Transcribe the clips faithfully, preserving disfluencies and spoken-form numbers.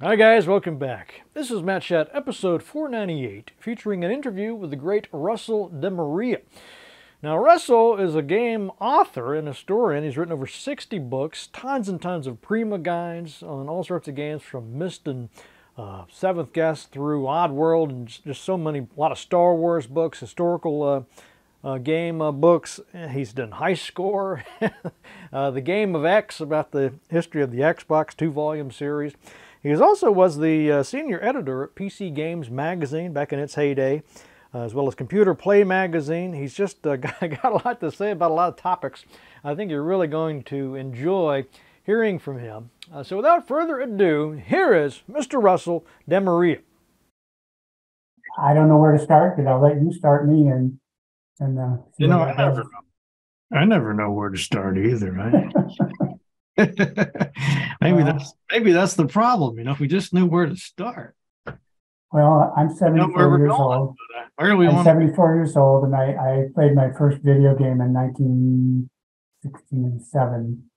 Hi guys, welcome back. This is Matt Chat, episode four ninety-eight, featuring an interview with the great Rusel DeMaria. Now, Rusel is a game author and historian. He's written over sixty books, tons and tons of Prima guides on all sorts of games from Myst and uh, Seventh Guest through Oddworld, and just so many, a lot of Star Wars books, historical uh, Uh, game uh, books. He's done High Score, uh, The Game of X, about the history of the Xbox two-volume series. He also was the uh, senior editor at P C Games Magazine back in its heyday, uh, as well as Computer Play Magazine. He's just uh, got, got a lot to say about a lot of topics. I think you're really going to enjoy hearing from him. Uh, so without further ado, here is Mister Rusel DeMaria. I don't know where to start, but I'll let you start me and And, uh, you know, I never know. I never know where to start either. Right? maybe uh, that's maybe that's the problem. You know, if we just knew where to start. Well, I'm seventy-four years old. Where do we want? I'm seventy-four years old, and I, I played my first video game in nineteen sixty-seven.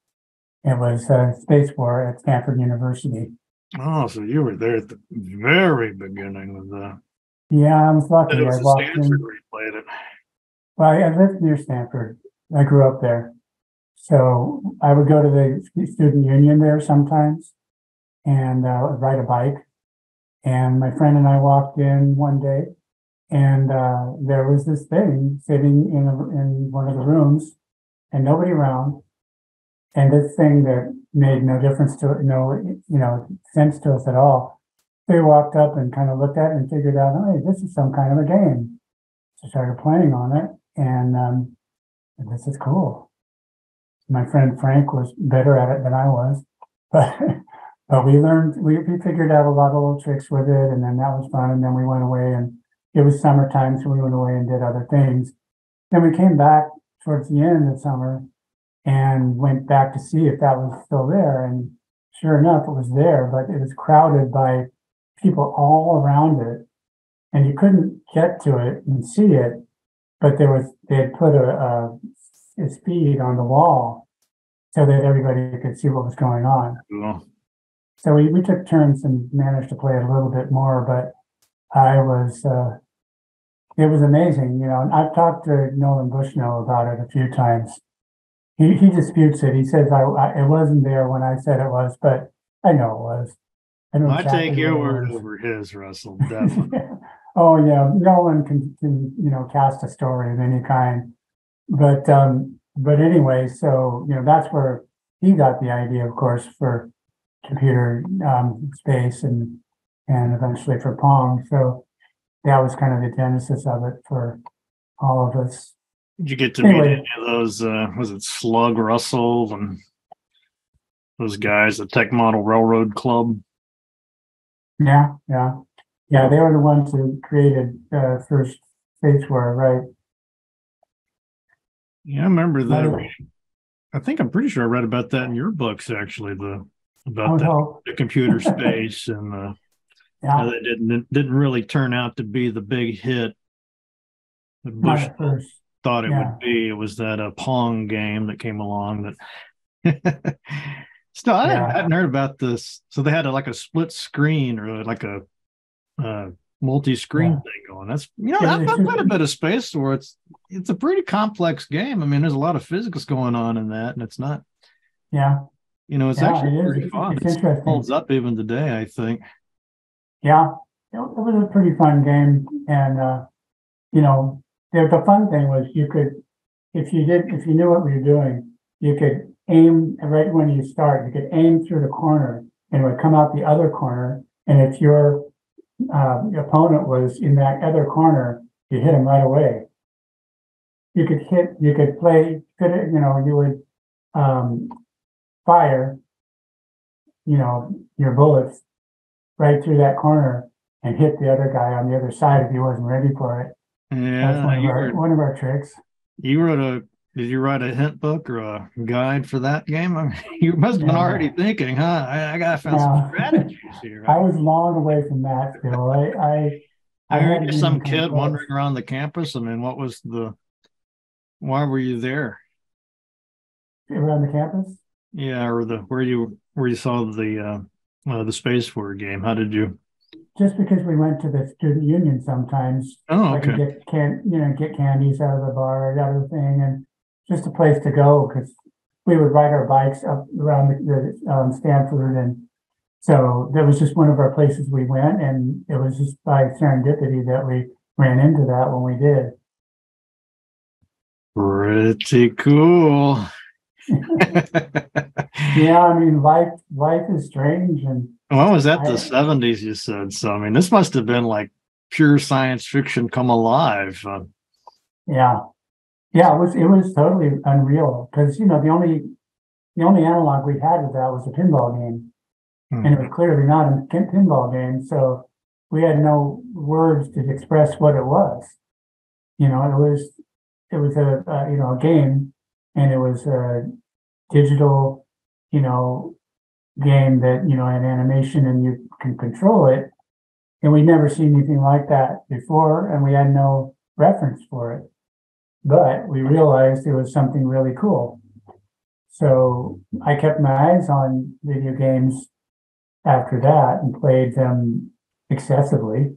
It was uh, Space War at Stanford University. Oh, so you were there at the very beginning of the. Yeah, I was lucky. It was I walked Stanford in. Replayed it. Well, I lived near Stanford. I grew up there. So I would go to the student union there sometimes and uh, ride a bike. And my friend and I walked in one day, and uh, there was this thing sitting in, a, in one of the rooms and nobody around. And this thing that made no difference to it, no, you know, sense to us at all. They walked up and kind of looked at it and figured out, hey, this is some kind of a game. So I started playing on it. And um, this is cool. My friend Frank was better at it than I was, but but we learned, we, we figured out a lot of little tricks with it, and then that was fun. And then we went away, and it was summertime, so we went away and did other things. Then we came back towards the end of summer and went back to see if that was still there. And sure enough, it was there, but it was crowded by people all around it, and you couldn't get to it and see it. But there was, they had put a, a, a speed on the wall so that everybody could see what was going on. Cool. So we, we took turns and managed to play it a little bit more, but I was, uh, it was amazing. You know, and I've talked to Nolan Bushnell about it a few times. He, he disputes it. He says, I, I it wasn't there when I said it was, but I know it was. I, don't well, exactly I take your word over his, Rusel, definitely. Yeah. Oh yeah, no one can, can you know cast a story of any kind, but um, but anyway, so you know that's where he got the idea, of course, for computer um, space and and eventually for Pong. So that was kind of the genesis of it for all of us. Did you get to anyway, meet any of those? Uh, was it Slug Rusel and those guys, the Tech Model Railroad Club? Yeah, yeah. Yeah, they were the ones who created uh, first Space War, right? Yeah, I remember that. Anyway. I think I'm pretty sure I read about that in your books, actually. The about oh, the, the computer space and the, yeah. how that didn't didn't really turn out to be the big hit that Bush thought it yeah. would be. It was that uh, Pong game that came along that. Still, I, yeah. I hadn't heard about this. So they had a, like a split screen or like a. Uh, multi-screen yeah. thing going. That's you know yeah, I've, I've played a bit of Space War. It's it's a pretty complex game. I mean, there's a lot of physics going on in that, and it's not. Yeah. You know, it's yeah, actually it pretty fun. It's, it's interesting. It holds up even today, I think. Yeah, it, it was a pretty fun game, and uh, you know, the, the fun thing was you could, if you did, if you knew what you were doing, you could aim right when you start. You could aim through the corner, and it would come out the other corner, and if you're Uh, the opponent was in that other corner, you hit him right away. You could hit, you could play, you know, you would um, fire, you know, your bullets right through that corner and hit the other guy on the other side if he wasn't ready for it. Yeah, that's one of, our, were, one of our tricks. You wrote a Did you write a hint book or a guide for that game? I mean, you must have been yeah. already thinking, huh? I, I got to find yeah. some strategies here. I was long away from that, Phil. I, I, I, I heard you some kid wandering around the campus. I mean, what was the, why were you there? Around the campus? Yeah, or the where you where you saw the uh, uh, the Space War game. How did you? Just because we went to the student union sometimes. Oh, okay. Like get can you know get candies out of the bar and everything, and just a place to go because we would ride our bikes up around the, the um, Stanford, and so that was just one of our places we went, and it was just by serendipity that we ran into that when we did. Pretty cool. Yeah, I mean, life life is strange. And when was that? I, the seventies, you said. So I mean, this must have been like pure science fiction come alive. Uh, yeah, yeah, it was it was totally unreal because you know the only the only analog we had with that was a pinball game, mm-hmm. and it was clearly not a pinball game. So we had no words to express what it was. You know, it was it was a uh, you know a game. And it was a digital, you know, game that, you know, had animation and you can control it. And we'd never seen anything like that before, and we had no reference for it. But we realized it was something really cool. So I kept my eyes on video games after that and played them excessively.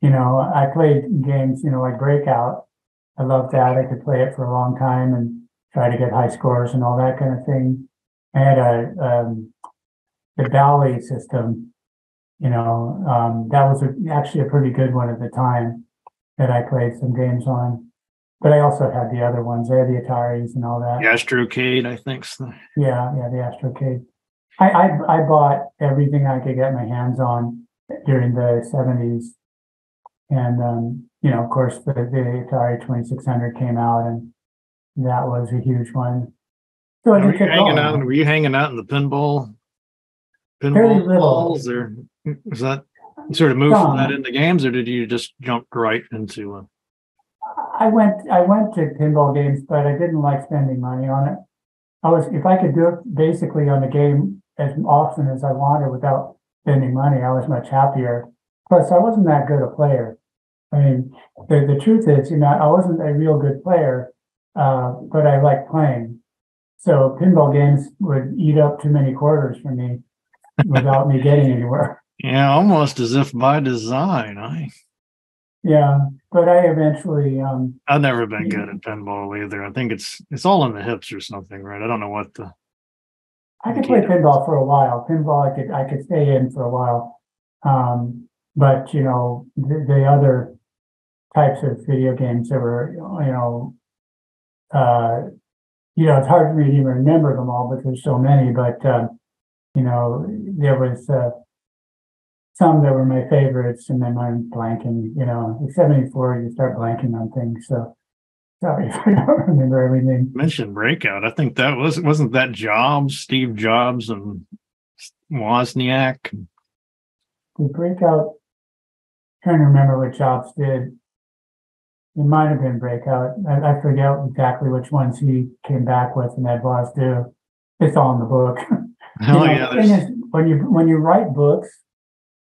You know, I played games, you know, like Breakout. I loved that. I could play it for a long time and try to get high scores and all that kind of thing. I had a um, the Bally system, you know, um, that was a, actually a pretty good one at the time that I played some games on. But I also had the other ones. I had the Ataris and all that. The Astrocade, I think. So. Yeah, yeah, the Astrocade. I, I, I bought everything I could get my hands on during the seventies. And, um, you know, of course, the, the Atari twenty-six hundred came out, and that was a huge one. So were, you hanging out, were you hanging out in the pinball? Pinball balls? Or was that sort of moved um, from that into games, or did you just jump right into one? I went, I went to pinball games, but I didn't like spending money on it. I was, if I could do it basically on the game as often as I wanted without spending money, I was much happier. Plus, I wasn't that good a player. I mean, the, the truth is, you know, I wasn't a real good player, uh, but I liked playing. So pinball games would eat up too many quarters for me without me getting anywhere. Yeah, almost as if by design. I. Yeah, but I eventually. Um, I've never been good at pinball either. I think it's it's all in the hips or something, right? I don't know what the. I could play pinball for a while. Pinball, I could I could stay in for a while. Um, But, you know, the, the other types of video games that were, you know, uh, you know, it's hard for me to even remember them all, but there's so many. But, uh, you know, there was uh, some that were my favorites, and then I'm blanking, you know, at seventy-four, you start blanking on things. So sorry if I don't remember everything. You mentioned Breakout. I think that was, wasn't that Jobs, Steve Jobs and Wozniak? Did Breakout... Trying to remember what Jobs did. It might have been Breakout. I, I forget exactly which ones he came back with and had Boz do. It's all in the book. Oh, you know, yeah. The thing is, when you when you write books,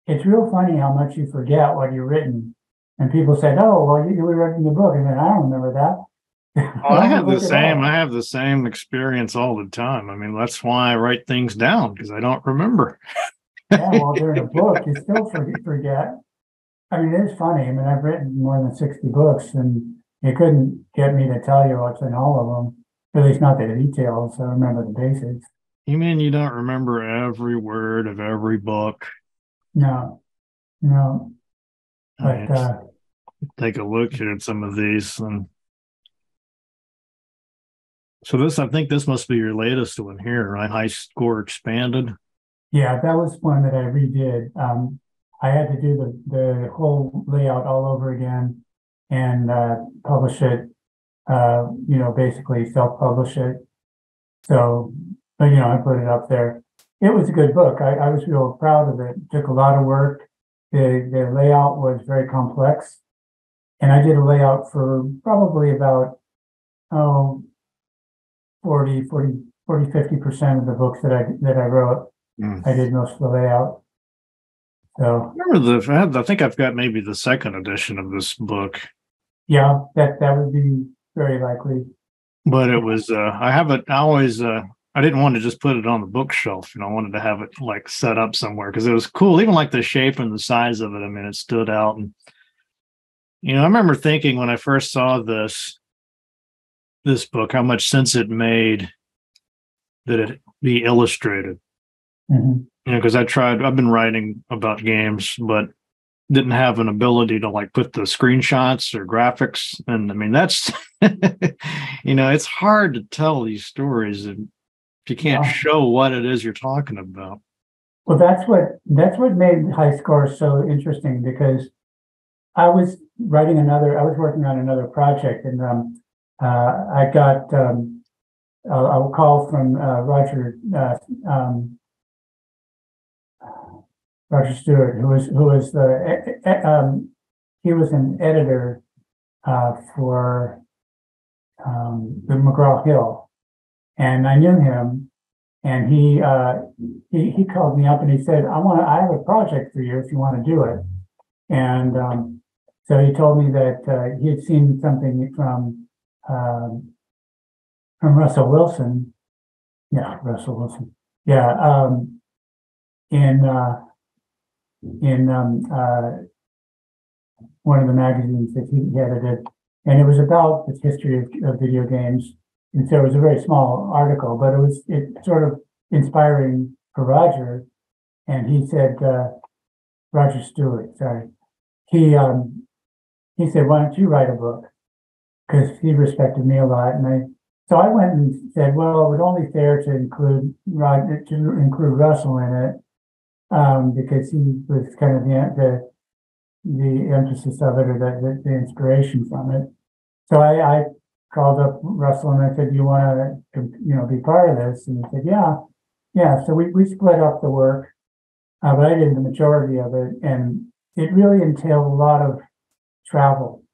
it's real funny how much you forget what you've written. And people said, "Oh, well, you, you were writing the book," and then I don't remember that. Oh, I have the same. I have the same experience all the time. I mean, that's why I write things down because I don't remember. Yeah, well, during a book, you still forget. I mean, it's funny. I mean, I've written more than sixty books, and you couldn't get me to tell you what's in all of them, at least not the details. I remember the basics. You mean you don't remember every word of every book? No, no. But, nice. uh, Take a look here at some of these. And... So this, I think this must be your latest one here, right? High Score Expanded. Yeah, that was one that I redid. Um, I had to do the, the whole layout all over again and uh, publish it, uh, you know, basically self-publish it. So, but, you know, I put it up there. It was a good book. I, I was real proud of it. It took a lot of work. The, the layout was very complex. And I did a layout for probably about oh, forty, forty, forty, fifty percent of the books that I that I wrote, mm. I did most of the layout. So I, remember the, I, had, I think I've got maybe the second edition of this book. Yeah, that, that would be very likely. But it was, uh, I haven't, I always, uh, I didn't want to just put it on the bookshelf, you know, I wanted to have it like set up somewhere because it was cool, even like the shape and the size of it. I mean, it stood out. And, you know, I remember thinking when I first saw this, this book, how much sense it made that it be illustrated. Mm-hmm. You know, because I tried, I've been writing about games, but didn't have an ability to like put the screenshots or graphics. And I mean, that's, you know, it's hard to tell these stories if you can't yeah. show what it is you're talking about. Well, that's what, that's what made High Score so interesting, because I was writing another, I was working on another project, and um, uh, I got um, a, a call from uh, Roger, uh, um, Roger Stewart, who was who was the uh, um, he was an editor uh, for um, the McGraw Hill, and I knew him, and he uh, he he called me up and he said, "I want I have a project for you if you want to do it," and um, so he told me that uh, he had seen something from um, from Russell Wilson, yeah, Russell Wilson, yeah, um, in. Uh, in um, uh, one of the magazines that he edited. And it was about the history of, of video games. And so it was a very small article, but it was it sort of inspiring for Roger. And he said, uh, Roger Stewart, sorry. He, um, he said, why don't you write a book? Because he respected me a lot. And I, so I went and said, well, it would only be fair to include Roger, to include Russell in it. Um, because he was kind of the the, the emphasis of it, or the, the, the inspiration from it. So I, I called up Russell and I said, "You want to, you know, be part of this?" And he said, "Yeah, yeah." So we, we split up the work, uh, but I did the majority of it, and it really entailed a lot of travel.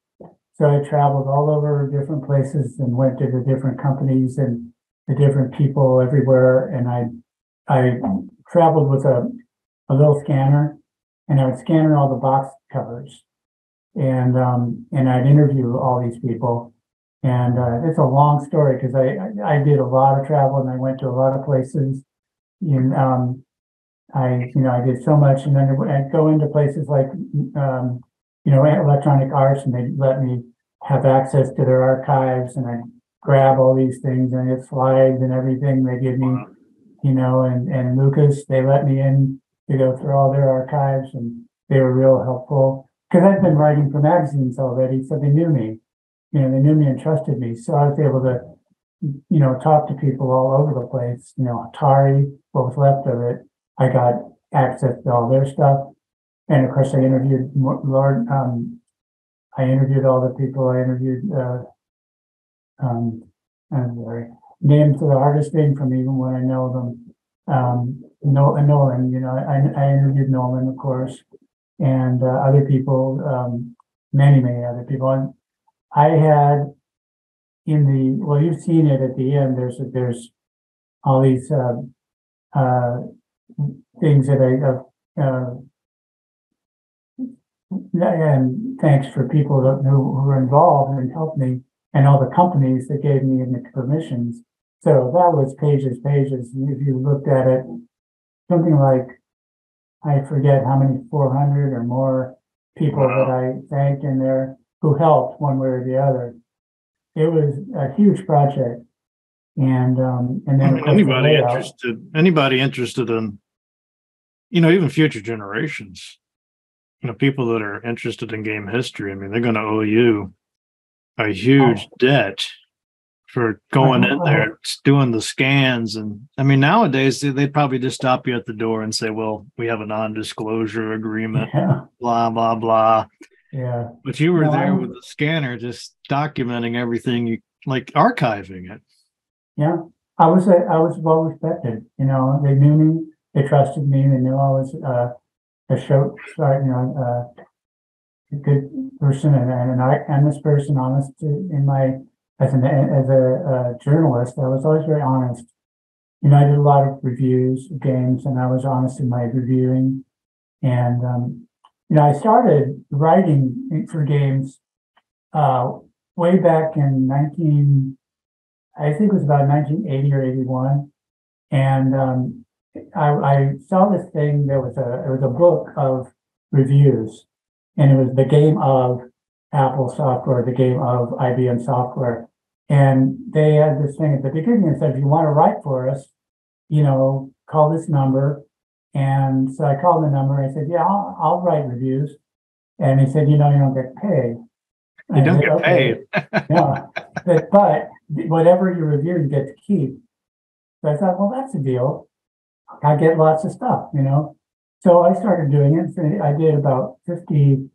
So I traveled all over different places and went to the different companies and the different people everywhere, and I I traveled with a a little scanner, and I would scan all the box covers, and um, and I'd interview all these people. And uh, it's a long story because I, I I did a lot of travel and I went to a lot of places. And um, I you know I did so much, and then I'd go into places like um, you know Electronic Arts, and they'd let me have access to their archives, and I'd grab all these things and I'd get slides and everything. They give me you know and and Lucas, they let me in to go through all their archives, and they were real helpful because I'd been writing for magazines already, so they knew me, you know, they knew me and trusted me. So I was able to, you know, talk to people all over the place. You know, Atari, what was left of it, I got access to all their stuff, and of course, I interviewed Lord. Um, I interviewed all the people. I interviewed. Uh, um, I'm sorry, names of the hardest thing from even when I know them. Um, Nolan, you know, I, I interviewed Nolan, of course, and uh, other people, um, many, many other people. And I had in the well, you've seen it at the end. There's there's all these uh, uh, things that I. Uh, and thanks for people that, who, who were involved and helped me, and all the companies that gave me the permissions. So that was pages, pages. And if you looked at it, something like, I forget how many, four hundred or more people wow. that I thanked in there who helped one way or the other. It was a huge project. And um, and then I mean, anybody interested, anybody interested in, you know, even future generations, you know, people that are interested in game history, I mean, they're going to owe you a huge oh. debt for going in there, doing the scans. And I mean, nowadays they'd probably just stop you at the door and say, well, we have a non-disclosure agreement, yeah. blah, blah, blah. Yeah. But you were no, there I'm... with the scanner, just documenting everything, you like archiving it. Yeah. I was, I was well respected, you know, they knew me, they trusted me. They knew I was uh, a show, sorry, you know, uh, a good person and an honest person, honest in my as an as a, a journalist, I was always very honest. You know, I did a lot of reviews of games, and I was honest in my reviewing. And um, you know, I started writing for games uh, way back in nineteen, I think it was about nineteen eighty or eighty-one, and um, I, I saw this thing. There was a it was a book of reviews, and it was The Game of Apple Software, The Game of I B M Software. And they had this thing at the beginning and said, if you want to write for us, you know, call this number. And so I called the number. I said, yeah, I'll, I'll write reviews. And he said, you know, you don't get paid. You don't get paid. No. But, but whatever you review, you get to keep. So I thought, well, that's a deal. I get lots of stuff, you know. So I started doing it. So I did about fifty,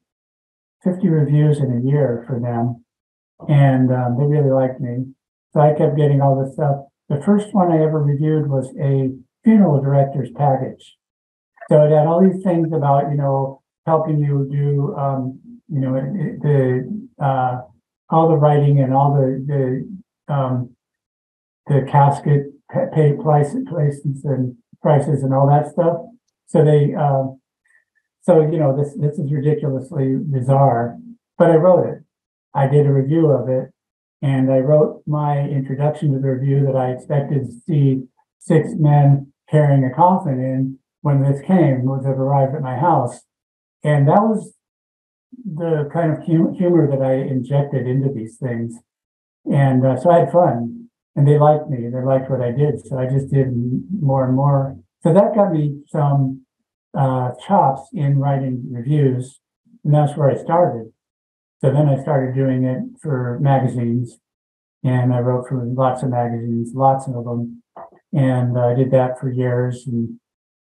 fifty reviews in a year for them. And um, they really liked me. So I kept getting all this stuff. The first one I ever reviewed was a funeral director's package. So it had all these things about, you know, helping you do, um, you know, it, the uh, all the writing and all the the, um, the casket pay price, places and prices and all that stuff. So they, uh, so, you know, this, this is ridiculously bizarre, but I wrote it. I did a review of it, and I wrote my introduction to the review that I expected to see six men carrying a coffin in when this came, was it arrived at my house. And that was the kind of humor that I injected into these things. And uh, so I had fun, and they liked me. They liked what I did. So I just did more and more. So that got me some uh, chops in writing reviews, and that's where I started. So then I started doing it for magazines, and I wrote for lots of magazines, lots of them. And uh, I did that for years, and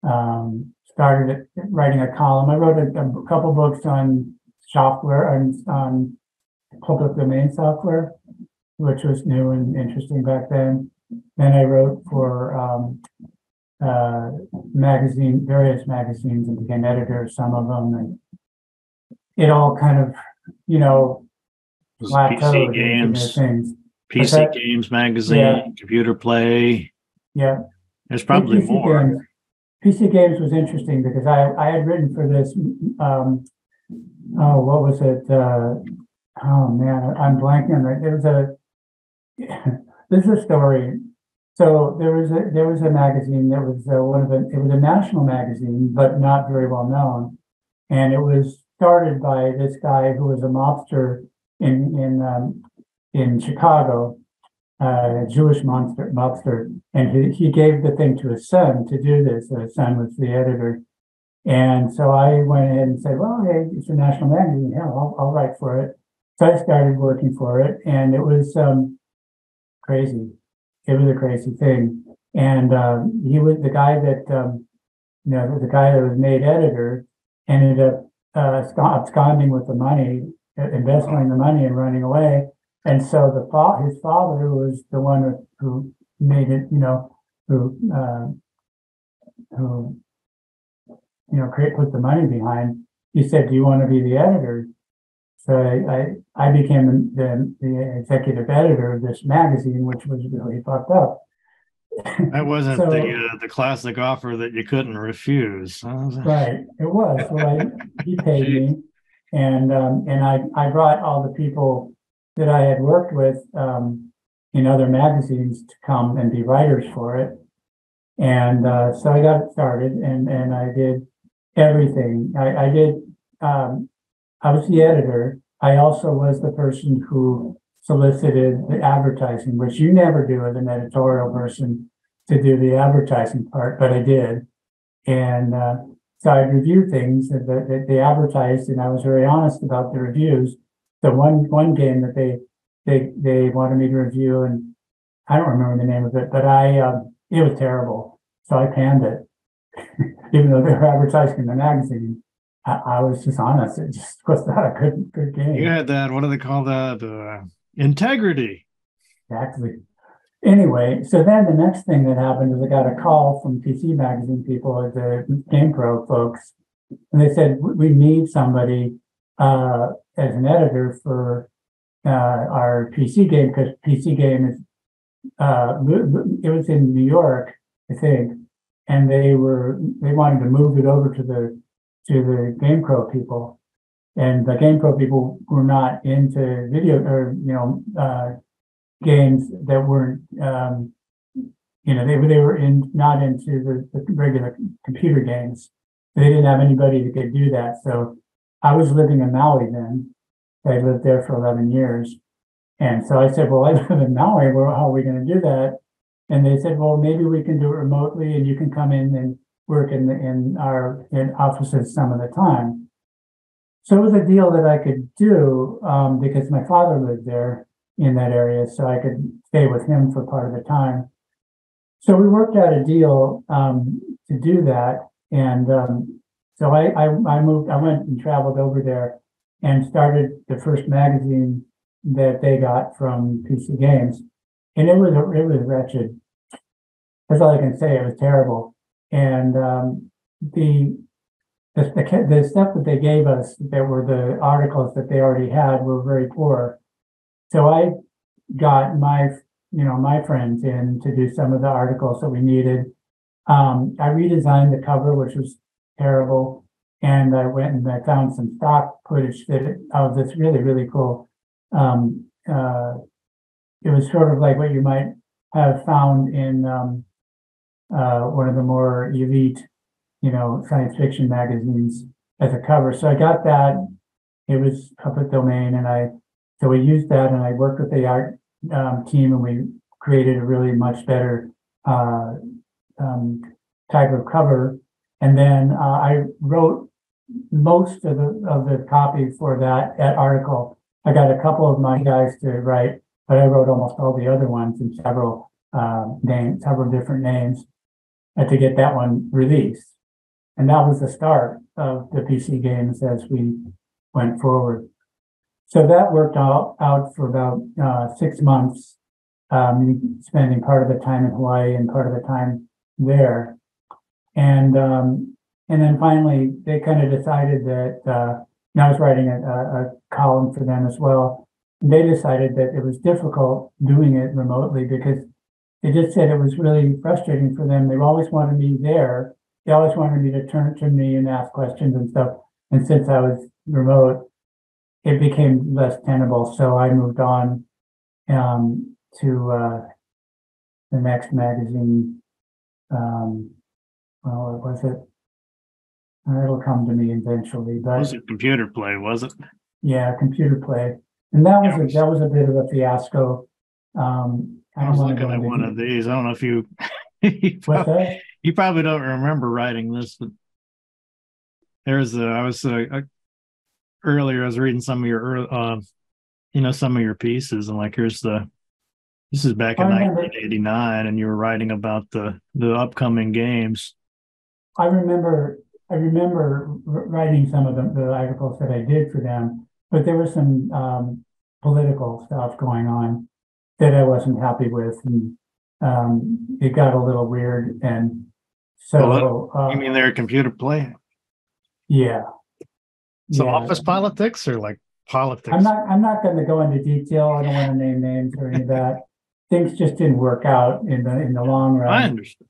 um, started writing a column. I wrote a, a couple books on software, on, on public domain software, which was new and interesting back then. Then I wrote for um, uh, magazine, various magazines, and became editor of some of them. And it all kind of, you know, P C Games, things. P C that, Games Magazine, yeah. Computer Play. Yeah. There's probably P C more. Games. P C Games was interesting because I, I had written for this, um, oh, what was it? Uh, oh, man, I'm blanking on it. It was a, this is a story. So there was a, there was a magazine that was uh, one of the, it was a national magazine, but not very well known. And it was started by this guy who was a mobster in in um, in Chicago, uh, a Jewish monster, mobster, and he, he gave the thing to his son to do this. So his son was the editor, and so I went ahead and said, "Well, hey, it's a national magazine. Hell, I'll, I'll write for it." So I started working for it, and it was um, crazy. It was a crazy thing, and um, he was the guy that um, you know the guy that was made editor ended up Uh, absconding with the money, embezzling the money, and running away. And so the fa- his father was the one who made it, you know, who uh, who you know create, put the money behind. He said, "Do you want to be the editor?" So I I, I became the, the executive editor of this magazine, which was really fucked up. That wasn't so, the uh, the classic offer that you couldn't refuse. Right, it was. So I, he paid Jeez. me, and um, and I, I brought all the people that I had worked with um, in other magazines to come and be writers for it. And uh, so I got it started, and, and I did everything. I, I did. Um, I was the editor. I also was the person who solicited the advertising, which you never do as an editorial person, to do the advertising part, but I did. And uh, so I reviewed things that, that they advertised, and I was very honest about the reviews. The one one game that they they they wanted me to review, and I don't remember the name of it, but I um, it was terrible, so I panned it, even though they were advertising the magazine. I, I was just honest; it just was not a good good game. You had that. What do they call that? Uh... Integrity. Exactly. Anyway, so then the next thing that happened is I got a call from P C Magazine people at the GamePro folks, and they said, we need somebody uh, as an editor for uh, our P C game, because P C game is, uh, it was in New York, I think, and they were, they wanted to move it over to the, to the GamePro people. And the GamePro people were not into video or, you know, uh, games that weren't, um, you know, they were, they were in, not into the, the regular computer games. They didn't have anybody that could do that. So I was living in Maui then. I lived there for eleven years. And so I said, well, I live in Maui. Well, how are we going to do that? And they said, well, maybe we can do it remotely and you can come in and work in the, in our in offices some of the time. So it was a deal that I could do um, because my father lived there in that area. So I could stay with him for part of the time. So we worked out a deal um, to do that. And um, so I, I, I moved, I went and traveled over there and started the first magazine that they got from P C Games. And it was, it was wretched. That's all I can say. It was terrible. And um, the, the, the, the stuff that they gave us that were the articles that they already had were very poor. So I got my, you know, my friends in to do some of the articles that we needed. Um, I redesigned the cover, which was terrible, and I went and I found some stock footage that of this really, really cool. Um, uh, it was sort of like what you might have found in um, uh, one of the more elite, you know, science fiction magazines as a cover. So I got that. It was public domain, and I so we used that, and I worked with the art um, team, and we created a really much better. Uh, Um, type of cover, and then uh, I wrote most of the of the copy for that, that article. I got a couple of my guys to write, but I wrote almost all the other ones in several uh, names, several different names, uh, to get that one released. And that was the start of the P C Games as we went forward. So that worked out out for about uh, six months, um, spending part of the time in Hawaii and part of the time there. And um, and then finally, they kind of decided that, uh, and I was writing a, a column for them as well, and they decided that it was difficult doing it remotely because they just said it was really frustrating for them. They always wanted me there. They always wanted me to turn to me and ask questions and stuff. And since I was remote, it became less tenable. So I moved on um, to uh, the next magazine. Um, well, what was it? It'll come to me eventually. But it was a Computer Play, was it? Yeah, Computer Play, and that was, yeah, a, was that was a bit of a fiasco. Um, I, I was looking at one of these. I don't know if you you, probably, you probably don't remember writing this, but there's a. I was uh, I, earlier. I was reading some of your, uh, you know, some of your pieces, and like here's the. This is back in nineteen eighty-nine, and you were writing about the, the upcoming games. I remember I remember writing some of the, the articles that I did for them, but there was some um, political stuff going on that I wasn't happy with, and um, it got a little weird. And so, well, you uh, mean they're a Computer Play? Yeah. So yeah. Office politics, or like politics? I'm not. I'm not going to go into detail. I don't want to name names or any of that. Things just didn't work out in the in the long run. I understand.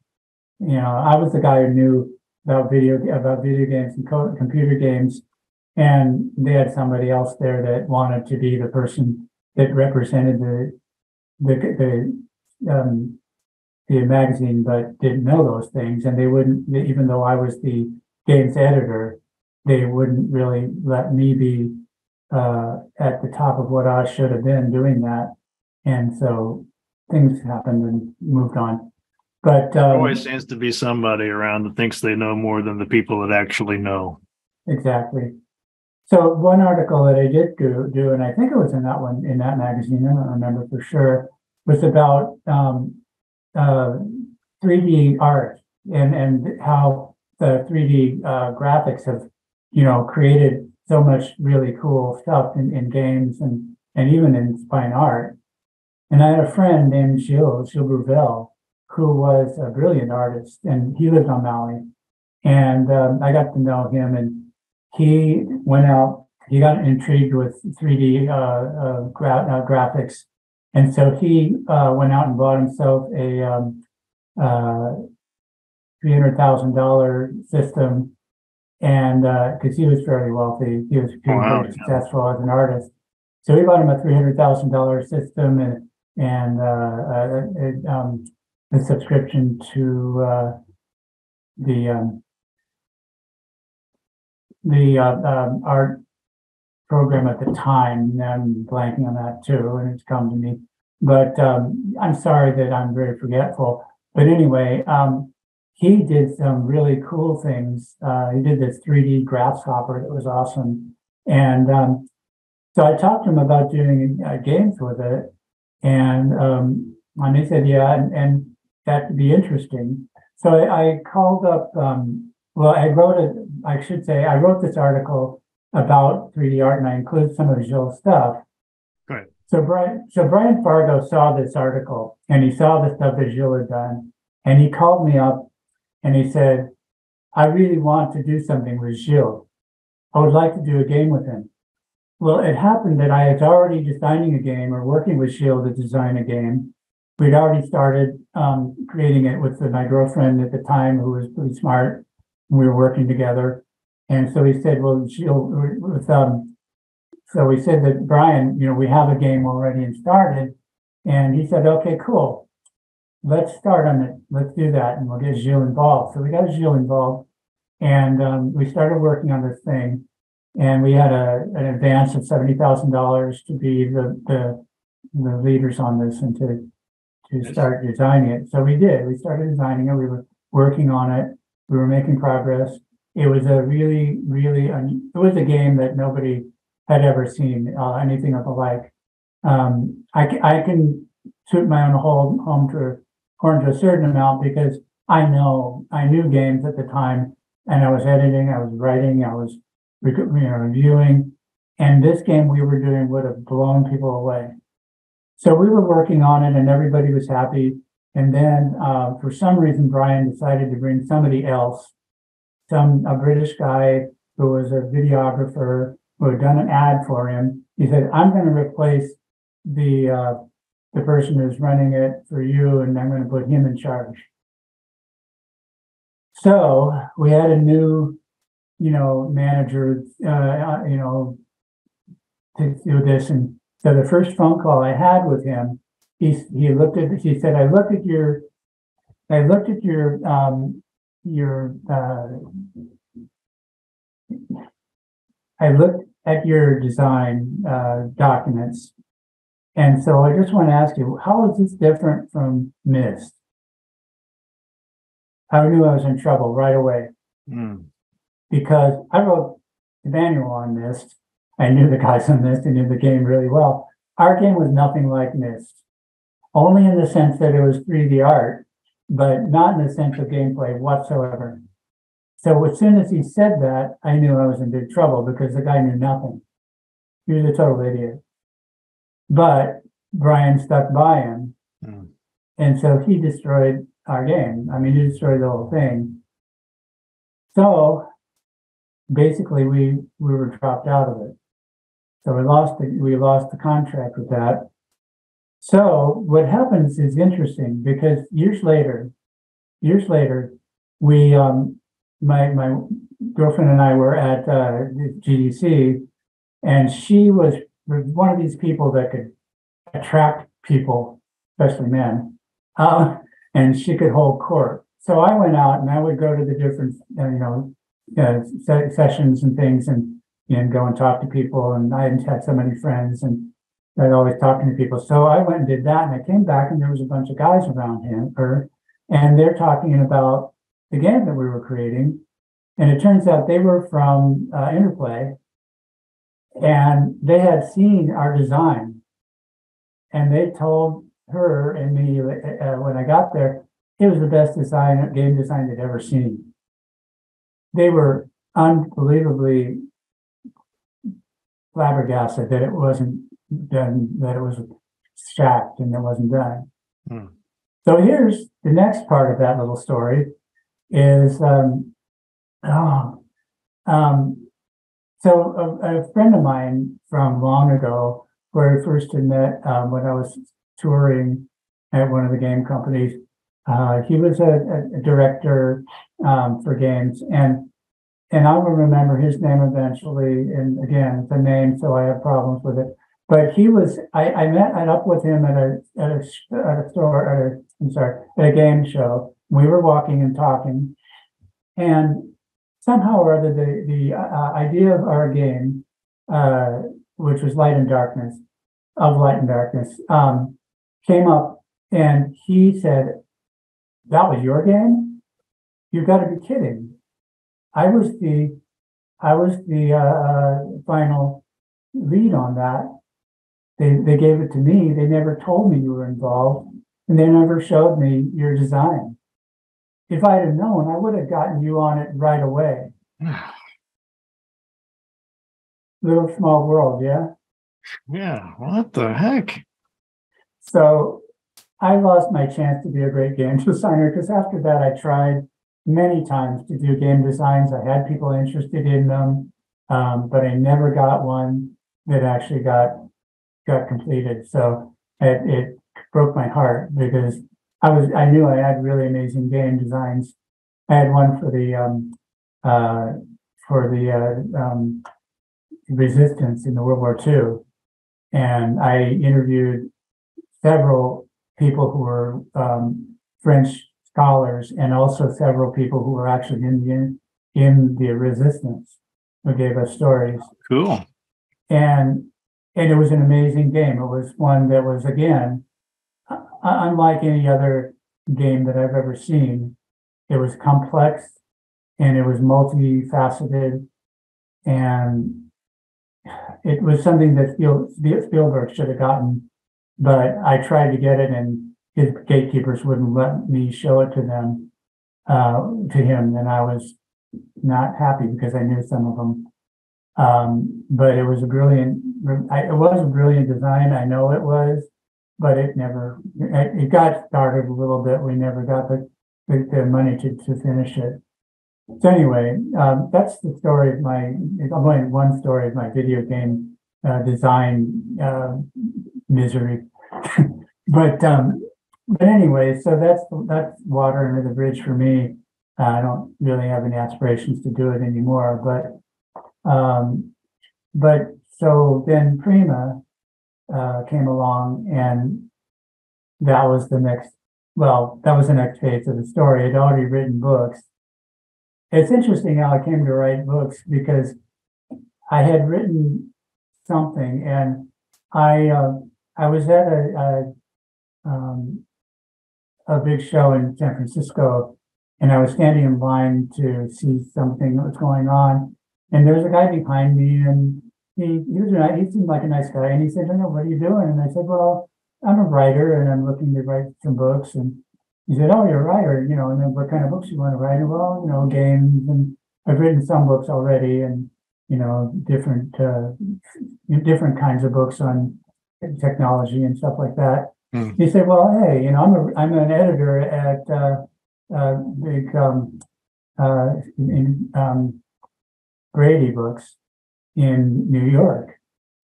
You know, I was the guy who knew about video about video games and co- computer games, and they had somebody else there that wanted to be the person that represented the the the um, the magazine, but didn't know those things, and they wouldn't. Even though I was the games editor, they wouldn't really let me be uh, at the top of what I should have been doing that, and so. Things happened and moved on, but um, there always seems to be somebody around that thinks they know more than the people that actually know. Exactly. So one article that I did do, do, and I think it was in that one in that magazine, I don't remember for sure, was about um, uh, three D art and and how the three D uh, graphics have, you know, created so much really cool stuff in, in games and and even in fine art. And I had a friend named Gilles, Gilles Bruvel, who was a brilliant artist, and he lived on Maui. And um, I got to know him, and he went out He got intrigued with three D uh, uh, gra- uh, graphics. And so he uh, went out and bought himself a um, uh, three hundred thousand dollars system. And because uh, he was very wealthy, he was pretty wow, successful yeah. as an artist. So he bought him a three hundred thousand dollars system and and uh, a, a, um, a subscription to uh, the um, the uh, um, art program at the time. I'm blanking on that too, and it's come to me. But um, I'm sorry that I'm very forgetful. But anyway, um, he did some really cool things. Uh, he did this three D grasshopper that was awesome. And um, so I talked to him about doing uh, games with it. And um, and he said, yeah, and, and that could be interesting. So I, I called up, um, well, I wrote it, I should say, I wrote this article about three D art, and I include some of Gilles' stuff. Good. So Brian, so Brian Fargo saw this article, and he saw the stuff that Gilles had done, and he called me up, and he said, I really want to do something with Gilles. I would like to do a game with him. Well, it happened that I was already designing a game or working with Gilles to design a game. We'd already started um, creating it with my girlfriend at the time, who was pretty smart. We were working together. And so he said, well, Gilles, with, um, so we said that, Brian, you know, we have a game already and started. And he said, okay, cool. Let's start on it. Let's do that. And we'll get Gilles involved. So we got Gilles involved. And um, we started working on this thing. And we had a, an advance of seventy thousand dollars to be the, the the leaders on this and to to start designing it. So we did. We started designing it. We were working on it. We were making progress. It was a really, really, it was a game that nobody had ever seen uh, anything of the like. Um, I, I can toot my own whole home to, horn to a certain amount because I know, I knew games at the time, and I was editing, I was writing, I was We could, you know, reviewing, and this game we were doing would have blown people away. So we were working on it, and everybody was happy. And then, uh, for some reason, Brian decided to bring somebody else, some a British guy who was a videographer who had done an ad for him. He said, "I'm going to replace the uh, the person who's running it for you, and I'm going to put him in charge." So we had a new. you know, manager, uh, you know, to do this. And so the first phone call I had with him, he he looked at, he said, I looked at your, I looked at your, um, your, uh, I looked at your design uh, documents. And so I just want to ask you, how is this different from Myst? I knew I was in trouble right away. Mm. Because I wrote the manual on Myst. I knew the guys on Myst and knew the game really well. Our game was nothing like Myst, only in the sense that it was three D art, but not in the sense of gameplay whatsoever. So as soon as he said that, I knew I was in big trouble because the guy knew nothing. He was a total idiot. But Brian stuck by him. Mm. And so he destroyed our game. I mean, he destroyed the whole thing. So basically, we, we were dropped out of it. So we lost the, we lost the contract with that. So what happens is interesting because years later, years later, we um, my my girlfriend and I were at uh, G D C, and she was one of these people that could attract people, especially men, uh, and she could hold court. So I went out and I would go to the different, uh, you know. Uh, se- sessions and things, and and go and talk to people. And I hadn't had so many friends, and I'd always talking to people. So I went and did that, and I came back, and there was a bunch of guys around him, her, and they're talking about the game that we were creating. And it turns out they were from uh, Interplay, and they had seen our design, and they told her and me uh, when I got there, it was the best design game design they'd ever seen. They were unbelievably flabbergasted that it wasn't done, that it was stacked and it wasn't done. Hmm. So here's the next part of that little story is, um, oh, um, So a, a friend of mine from long ago, where I first met um, when I was touring at one of the game companies, uh, he was a, a director um, for games, and and I will remember his name eventually. And again, it's a name, so I have problems with it. But he was, I, I met I up with him at a at a at a store at a I'm sorry at a game show. We were walking and talking, and somehow or other, the the uh, idea of our game, uh, which was Light and Darkness, of Light and Darkness, um, came up, and he said, "That was your game? You've got to be kidding! I was the I was the uh, final lead on that. They they gave it to me. They never told me you were involved, and they never showed me your design. If I had known, I would have gotten you on it right away." Little small world, yeah? Yeah, what the heck? So I lost my chance to be a great game designer, because after that I tried many times to do game designs. I had people interested in them, um, but I never got one that actually got... got completed. So it, it broke my heart, because I was I knew I had really amazing game designs. I had one for the um, uh, for the uh, um, resistance in the World War Two, and I interviewed several people who were um, French scholars, and also several people who were actually in the in the resistance, who gave us stories. Cool. And. And it was an amazing game. It was one that was, again, unlike any other game that I've ever seen. It was complex, and it was multifaceted, and it was something that Spielberg should have gotten. But I tried to get it, and his gatekeepers wouldn't let me show it to them, uh, to him. And I was not happy, because I knew some of them. Um, but it was a brilliant, it was a brilliant design. I know it was, but it never, it got started a little bit. We never got the, the, the money to, to finish it. So anyway, um, that's the story of my, only one story of my video game uh, design uh, misery. But, um, but anyway, so that's, that's water under the bridge for me. Uh, I don't really have any aspirations to do it anymore, but Um, but so then Prima uh, came along, and that was the next, well, that was the next phase of the story. I'd already written books. It's interesting how I came to write books, because I had written something, and I uh, I was at a a, um, a big show in San Francisco, and I was standing in line to see something that was going on. And there was a guy behind me, and he he was nice, he seemed like a nice guy, and he said, "I know, what are you doing?" And I said, "Well, I'm a writer, and I'm looking to write some books." And he said, "Oh, you're a writer, you know, and then what kind of books you want to write?" And, "Well, you know, games, and I've written some books already, and, you know, different uh, different kinds of books on technology and stuff like that." Mm. He said, "Well, hey, you know, I'm a I'm an editor at uh, uh, big um, uh, in." Um, Brady Books in New York.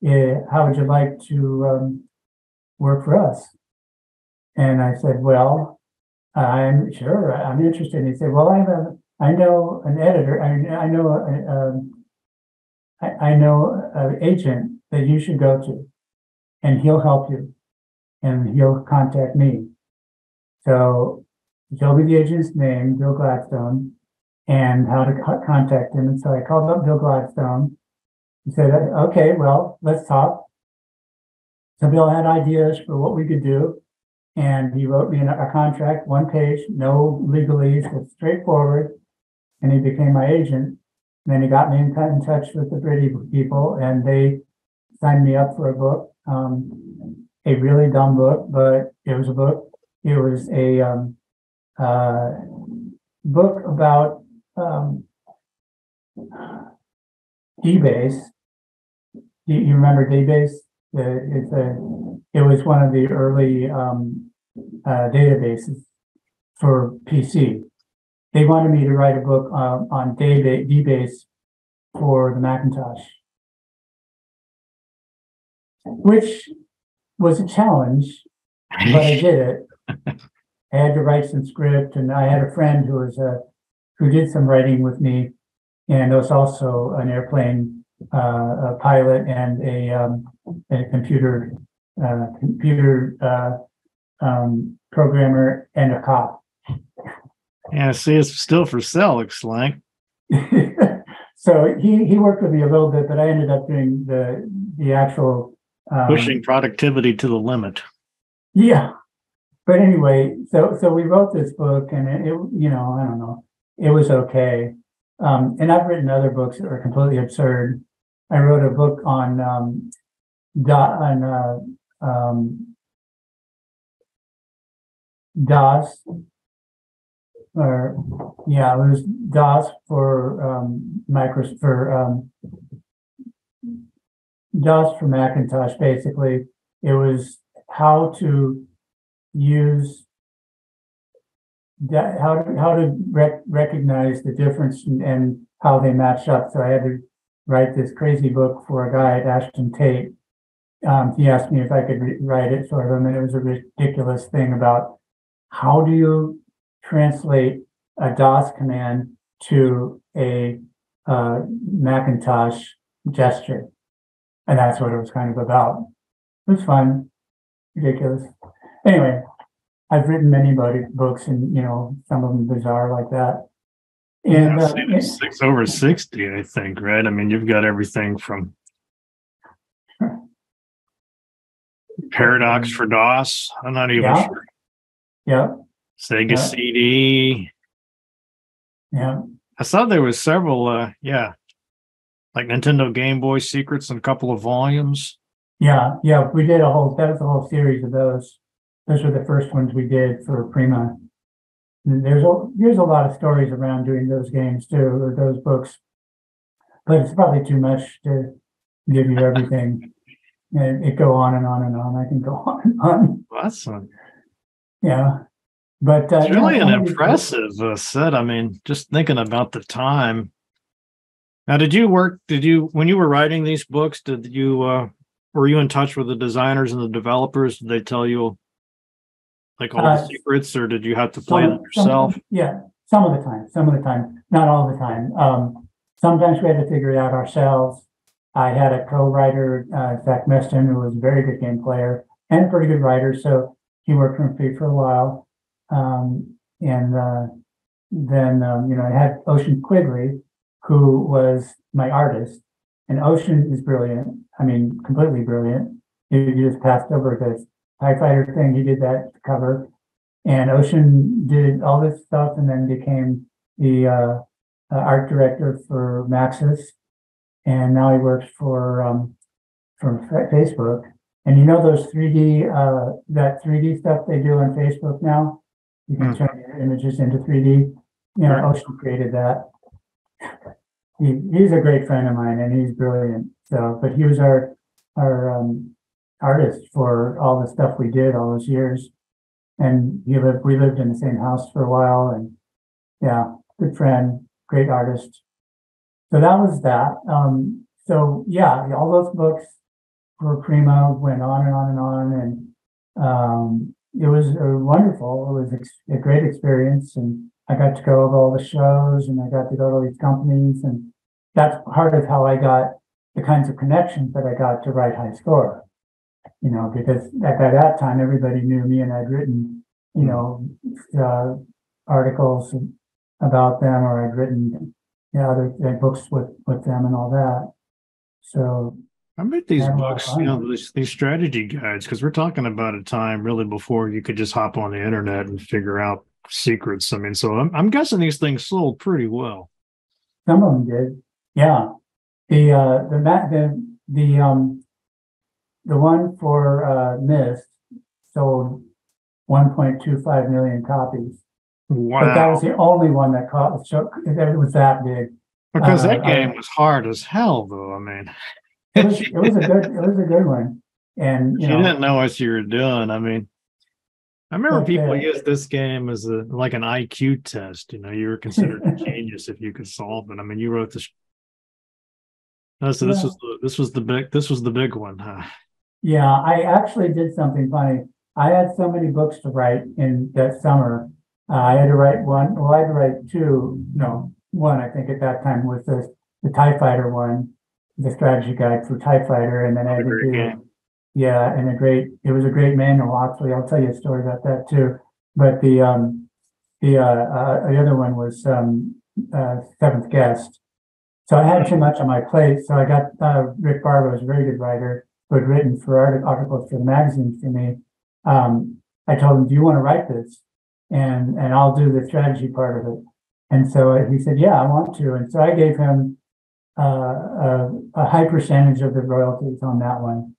It, how would you like to um, work for us?" And I said, "Well, I'm sure, I'm interested." And he said, "Well, I have a, I know an editor. I, I know a, a, I, I know an agent that you should go to, and he'll help you, and he'll contact me." So he told me the agent's name, Bill Gladstone, and how to contact him. And so I called up Bill Gladstone. He said, "Okay, well, let's talk." So Bill had ideas for what we could do, and he wrote me a contract, one page, no legalese, it's straightforward. And he became my agent. And then he got me in touch with the Brady people, and they signed me up for a book, um, a really dumb book, but it was a book. It was a um, uh, book about Um, DBase. You, you remember DBase? The, it's a, it was one of the early um, uh, databases for P C. They wanted me to write a book uh, on DBase for the Macintosh, which was a challenge, but I did it. I had to write some script, and I had a friend who was a, who did some writing with me, and was also an airplane uh, a pilot and a um, a computer uh, computer uh, um, programmer and a cop. Yeah, I see it's still for sale, looks like. So he, he worked with me a little bit, but I ended up doing the the actual um, pushing productivity to the limit. Yeah, but anyway, so so we wrote this book, and it, it you know I don't know, it was okay. Um, and I've written other books that are completely absurd. I wrote a book on um, da, on uh, um, DOS. Or yeah, it was DOS for um, Microsoft for um, DOS for Macintosh. Basically, it was how to use that, how to how to rec- recognize the difference and, and how they match up. So I had to write this crazy book for a guy at Ashton Tate. Um, he asked me if I could re- write it for him, and it was a ridiculous thing about how do you translate a DOS command to a uh, Macintosh gesture, and that's what it was kind of about. It was fun, ridiculous. Anyway, I've written many books, and you know, some of them bizarre like that. And yeah, I've seen uh, it six over sixty, I think. Right? I mean, you've got everything from Paradox for DOS. I'm not even yeah. sure. Yeah. Sega yeah. C D. Yeah. I saw there was several, uh, yeah, like Nintendo Game Boy Secrets in a couple of volumes. Yeah, yeah, we did a whole, that was a whole series of those. Those were the first ones we did for Prima. And there's a, there's a lot of stories around doing those games too, or those books. But it's probably too much to give you everything. And it go on and on and on. I can go on and on. Awesome. Yeah. But, uh, it's really yeah, an impressive uh, set. I mean, just thinking about the time. Now, did you work? Did you when you were writing these books? Did you uh, were you in touch with the designers and the developers? Did they tell you like all uh, the secrets, or did you have to plan it yourself? Some, yeah, some of the time. Some of the time, not all the time. Um, sometimes we had to figure it out ourselves. I had a co-writer, uh, Zach Meston, who was a very good game player and a pretty good writer, so he worked for me for a while. Um, and uh, then, um, you know, I had Ocean Quigley, who was my artist. And Ocean is brilliant. I mean, completely brilliant. He just passed over the TIE Fighter thing. He did that cover. And Ocean did all this stuff and then became the uh, uh, art director for Maxis. And now he works for um, for Facebook. And you know those three D, uh, that three D stuff they do on Facebook now? You can turn your images into three D. You know, Ocean created that. He, he's a great friend of mine, and he's brilliant. So, but he was our our um, artist for all the stuff we did all those years. And he lived, we lived in the same house for a while. And yeah, good friend, great artist. So that was that. Um, so yeah, all those books for Prima went on and on and on. And um, it was uh, wonderful. It was ex- a great experience, and I got to go to all the shows, and I got to go to all these companies, and that's part of how I got the kinds of connections that I got to write High Score. You know, because at, at that time everybody knew me, and I'd written, you know, uh, articles about them, or I'd written, you know, other, like, books with with them and all that. So. I bet these books, you know, these, these strategy guides, because we're talking about a time really before you could just hop on the internet and figure out secrets. I mean, so I'm, I'm guessing these things sold pretty well. Some of them did, yeah. The uh, the the the um the one for uh, Myst sold one point two five million copies. Wow! But that was the only one that caught. So it was that big. Because uh, that game uh, was hard as hell, though. I mean. It was, it was a good, it was a good one, and you, you know, didn't know what you were doing. I mean, I remember but, people uh, used this game as a like an I Q test. You know, you were considered a genius if you could solve it. I mean, you wrote the Oh, so this yeah. was the, this was the big this was the big one, huh? Yeah, I actually did something funny. I had so many books to write in that summer. Uh, I had to write one. Well, I had to write two. No, one. I think at that time was the the TIE Fighter one, the strategy guide for TIE Fighter, and then I had to do, yeah, and a great. It was a great manual. Actually, I'll tell you a story about that too. But the um the uh, uh the other one was um uh, Seventh Guest. So I had too much on my plate. So I got uh, Rick Barber, who's a very good writer, who had written for art- articles for the magazine for me. Um, I told him, "Do you want to write this? And and I'll do the strategy part of it." And so he said, "Yeah, I want to." And so I gave him uh, a, a high percentage of the royalties on that one,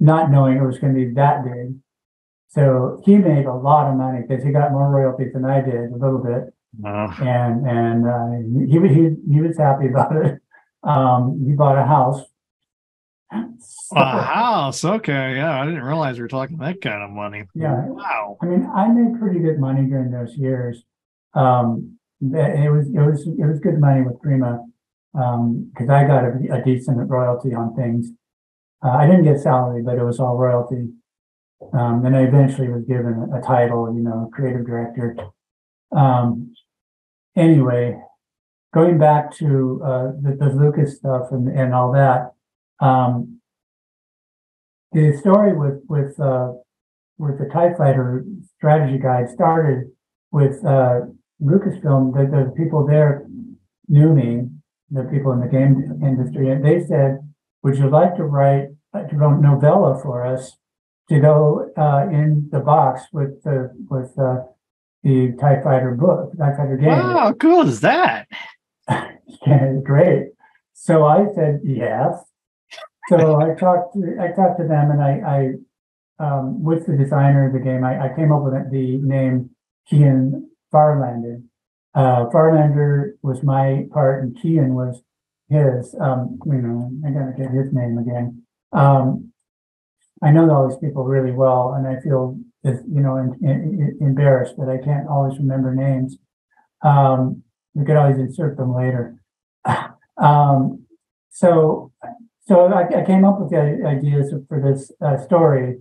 not knowing it was going to be that big. So he made a lot of money because he got more royalties than I did, a little bit. No. And and uh, he, he he was happy about it. Um, he bought a house. So, a house, okay, yeah. I didn't realize we were talking that kind of money. Yeah, wow. I mean, I made pretty good money during those years. Um, it was it was it was good money with Prima because um, I got a, a decent royalty on things. Uh, I didn't get salary, but it was all royalty. Um, and I eventually was given a, a title, you know, creative director. Um, Anyway, going back to uh, the, the Lucas stuff and, and all that, um, the story with with uh, with the TIE Fighter strategy guide started with uh, Lucasfilm. The, the people there knew me, the people in the game industry, and they said, "Would you like to write a novella for us to go uh, in the box with the with uh, the TIE Fighter book, TIE Fighter game." Wow, how cool is that? Yeah, great. So I said yes. So I talked to I talked to them, and I, I um, with the designer of the game, I, I came up with the name Kian Farlander. Uh, Farlander was my part, and Kian was his. Um, you know, I gotta get his name again. Um, I know all these people really well, and I feel, Is, you know, in, in, embarrassed that I can't always remember names. Um, we could always insert them later. um, so, so I, I came up with the ideas for this uh, story,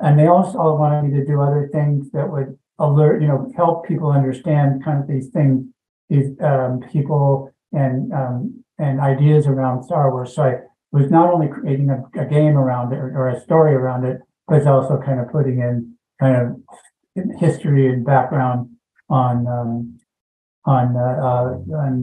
and they also all wanted me to do other things that would alert, you know, help people understand kind of these things, these um, people and um, and ideas around Star Wars. So I was not only creating a, a game around it or, or a story around it, but it's also kind of putting in kind of history and background on um, on, uh, uh, on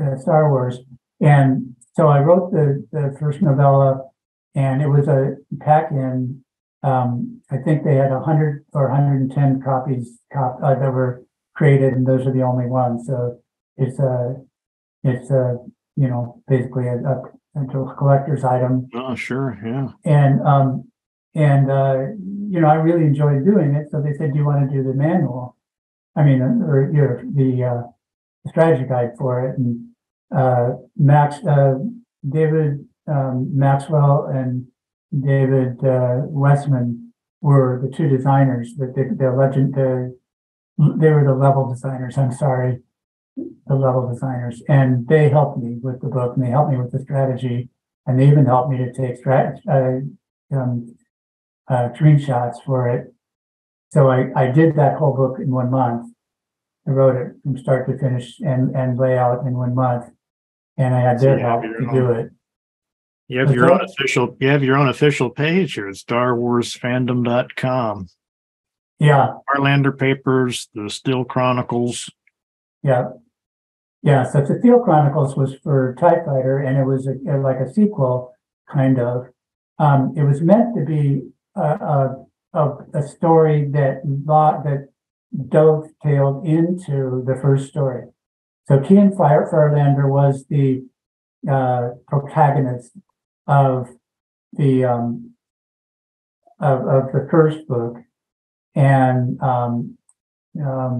uh, Star Wars. And so I wrote the, the first novella, and it was a pack-in. Um, I think they had one hundred or one hundred ten copies cop- uh, that were created, and those are the only ones. So it's a it's a you know basically a, a collector's item. Oh sure, yeah. And um, and uh, you know, I really enjoyed doing it. So they said, "Do you want to do the manual? I mean, or your the uh, strategy guide for it?" And uh, Max, uh, David um, Maxwell, and David uh, Westman were the two designers. That the, the legend, the, they were the level designers. I'm sorry, the level designers, and they helped me with the book, and they helped me with the strategy, and they even helped me to take strategy. Uh, um, Uh, screenshots for it. So I, I did that whole book in one month. I wrote it from start to finish and, and layout in one month. And I had so their help to own, do it. You have What's your that? own official you have your own official page here at star wars fandom dot com. Yeah. Farlander Papers, the Steel Chronicles. Yeah. Yeah. So the Steel Chronicles was for TIE Fighter, and it was a, like a sequel, kind of. Um, it was meant to be A, a, a story that that dovetailed into the first story. So Kian Farlander was the uh, protagonist of the um, of, of the first book, and um, um,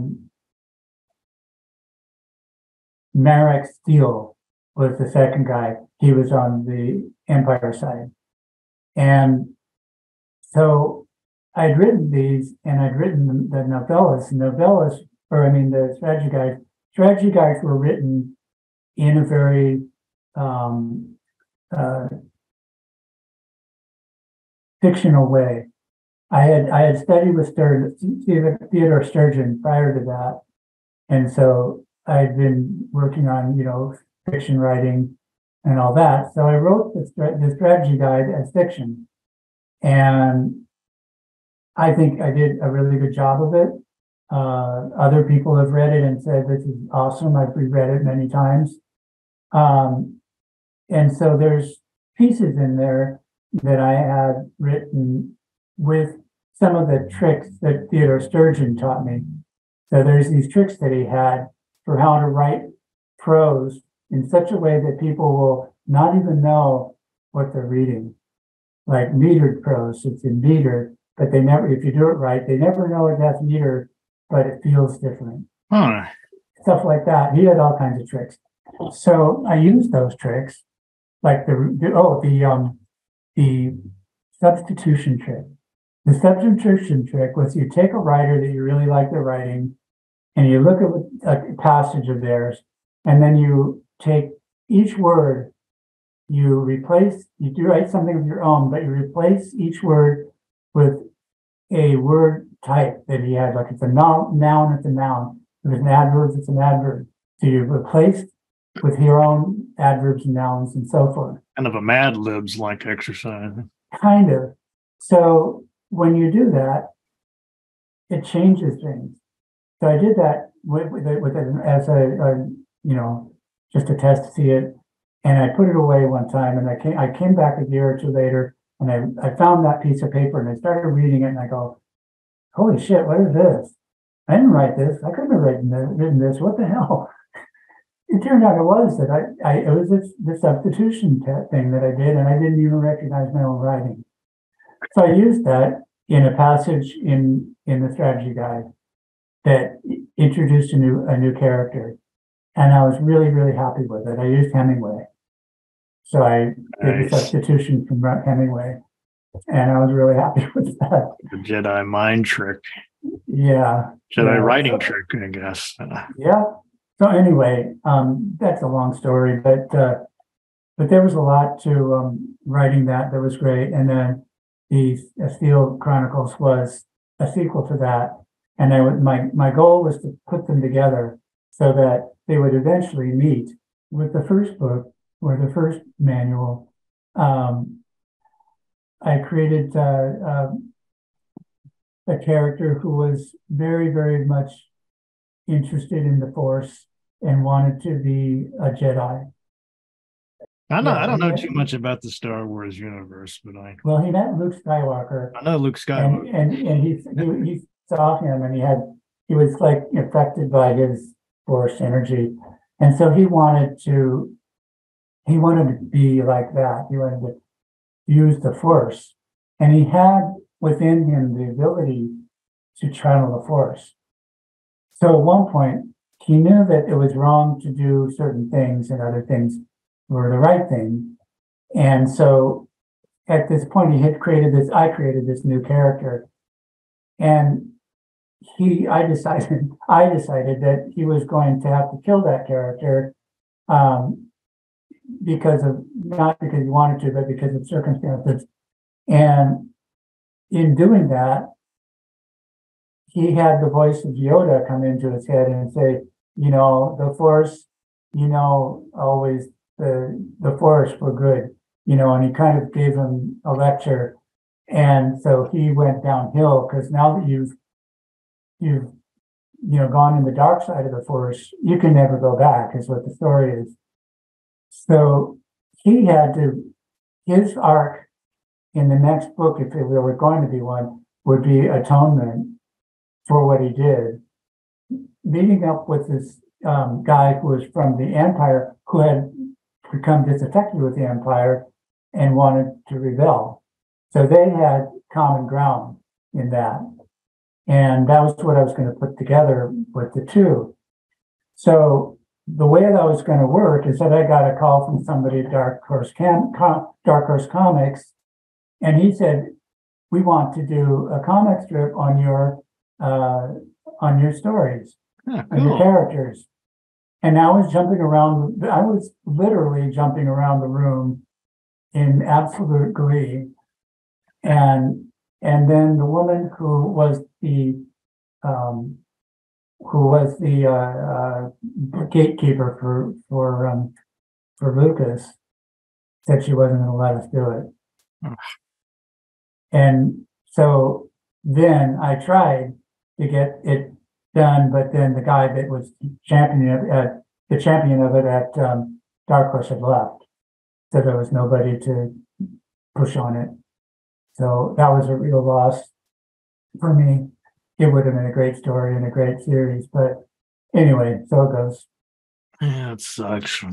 Marek Steele was the second guy. He was on the Empire side, and so I'd written these, and I'd written the, the novellas. Novellas, or I mean, the strategy guides. Strategy guides were written in a very um, uh, fictional way. I had I had studied with Sturgeon, Theodore Sturgeon prior to that, and so I had been working on, you know, fiction writing and all that. So I wrote the, the strategy guide as fiction, and I think I did a really good job of it. Uh, other people have read it and said, this is awesome. I've reread it many times. Um, and so there's pieces in there that I had written with some of the tricks that Theodore Sturgeon taught me. So there's these tricks that he had for how to write prose in such a way that people will not even know what they're reading. Like metered prose, it's in meter, but they never, if you do it right, they never know it has meter, but it feels different. Huh. Stuff like that. He had all kinds of tricks. So I used those tricks, like the, the oh, the um the substitution trick. The substitution trick was you take a writer that you really like their writing, and you look at a passage of theirs, and then you take each word, you replace, you do write something of your own, but you replace each word with a word type that he had. Like it's a noun, noun it's a noun. If it's an adverb, it's an adverb. So you replace with your own adverbs and nouns and so forth. Kind of a Mad Libs-like exercise. Kind of. So when you do that, it changes things. So I did that with, with, with an, as a, a, you know, just a test to see it. And I put it away one time, and I came, I came back a year or two later, and I, I found that piece of paper, and I started reading it, and I go, holy shit, what is this? I didn't write this. I couldn't have written this. Written this. What the hell? It turned out it was that I, I it was this, this substitution thing that I did, and I didn't even recognize my own writing. So I used that in a passage in, in the strategy guide that introduced a new, a new character. And I was really, really happy with it. I used Hemingway. So I nice. did a substitution from Hemingway. And I was really happy with that. The Jedi mind trick. Yeah. Jedi yeah, writing so, trick, I guess. Yeah. So anyway, um, that's a long story, but uh, but there was a lot to um, writing that. That was great. And then the Steel Chronicles was a sequel to that. And I would, my my goal was to put them together so that they would eventually meet with the first book or the first manual. Um, I created uh, uh, a character who was very, very much interested in the Force and wanted to be a Jedi. I know, yeah, I don't know too much about the Star Wars universe, but I well, he met Luke Skywalker. I know Luke Skywalker, and and, and he, he he saw him, and he had he was like affected by his Force energy, and so he wanted to he wanted to be like that. He wanted to use the Force, and he had within him the ability to channel the Force. So at one point, he knew that it was wrong to do certain things and other things were the right thing. And so at this point, he had created this, I created this new character. And he, I decided, I decided that he was going to have to kill that character um, because of, not because he wanted to, but because of circumstances. And in doing that, he had the voice of Yoda come into his head and say, you know, the Force, you know, always the the Force for good, you know, and he kind of gave him a lecture. And so he went downhill because now that you've, you've, you know, gone in the dark side of the Force, you can never go back is what the story is. So he had to, his arc in the next book, if there were going to be one, would be atonement for what he did, meeting up with this um, guy who was from the Empire, who had become disaffected with the Empire and wanted to rebel. So they had common ground in that. And that was what I was going to put together with the two. So the way that was going to work is that I got a call from somebody at Dark Horse, Cam- Com- Dark Horse Comics, and he said, we want to do a comic strip on your Uh, on your stories, yeah, cool. and your characters. And I was jumping around. I was literally jumping around the room in absolute glee. And and then the woman who was the um, who was the uh, uh, gatekeeper for for um, for Lucas said she wasn't going to let us do it. Mm. And so then I tried to get it done, but then the guy that was champion of at the champion of it at um, Dark Horse had left, so there was nobody to push on it. So that was a real loss for me. It would have been a great story and a great series, but anyway, so it goes. Yeah, it sucks. You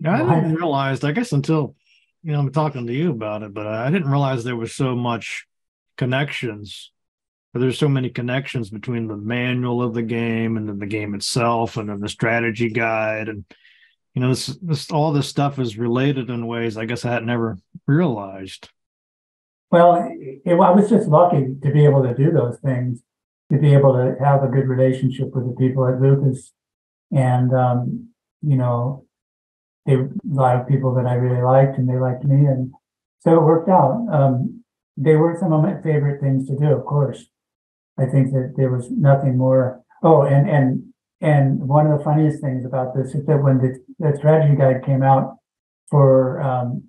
know, I didn't realize, I guess, until you know I'm talking to you about it, but I didn't realize there was so much connections. There's so many connections between the manual of the game and then the game itself, and then the strategy guide, and you know, this, this all this stuff is related in ways I guess I had never realized. Well, it, it, I was just lucky to be able to do those things, to be able to have a good relationship with the people at Lucas. And, um, you know, they, a lot of people that I really liked, and they liked me. And so it worked out. Um, they were some of my favorite things to do, of course. I think that there was nothing more. Oh, and and and one of the funniest things about this is that when the, the strategy guide came out for um,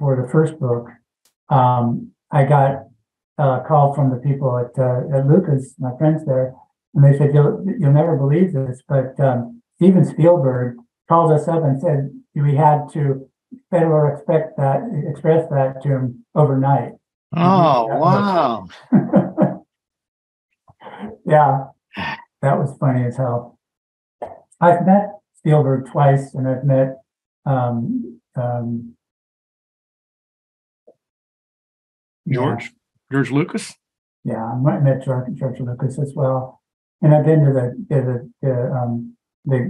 for the first book, Um, I got a call from the people at, uh, at Lucas, my friends there, and they said, you'll, you'll never believe this, but um, Steven Spielberg called us up and said we had to better expect that, express that to him overnight. Oh, wow. Yeah, that was funny as hell. I've met Spielberg twice, and I've met um, um, George, yeah. George Lucas. Yeah, I met George, George Lucas as well, and I've been to the to the the, um, the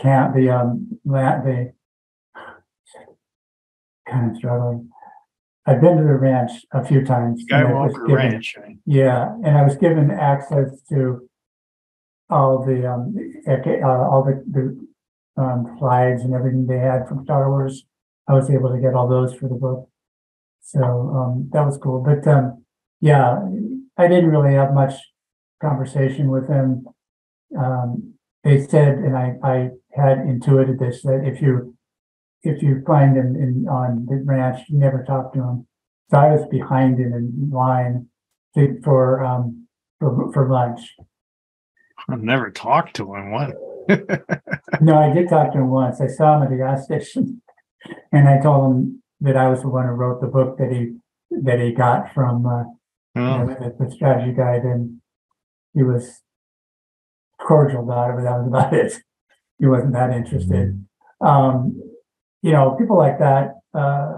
camp, the um, the kind of struggling. I've been to the ranch a few times. Skywalker given, Ranch. Right? Yeah, and I was given access to all the um, uh, all the, the um, slides and everything they had from Star Wars. I was able to get all those for the book. So um, that was cool. But um, yeah, I didn't really have much conversation with them. Um, they said, and I, I had intuited this, that if you if you find him in, on the ranch, you never talk to him. So I was behind him in line to, for, um, for for lunch. I've never talked to him once. No, I did talk to him once. I saw him at the gas station, and I told him that I was the one who wrote the book that he that he got from uh, oh. you know, the, the strategy guide, and he was cordial about it, but that was about it. He wasn't that interested. Mm-hmm. Um, you know, people like that, uh,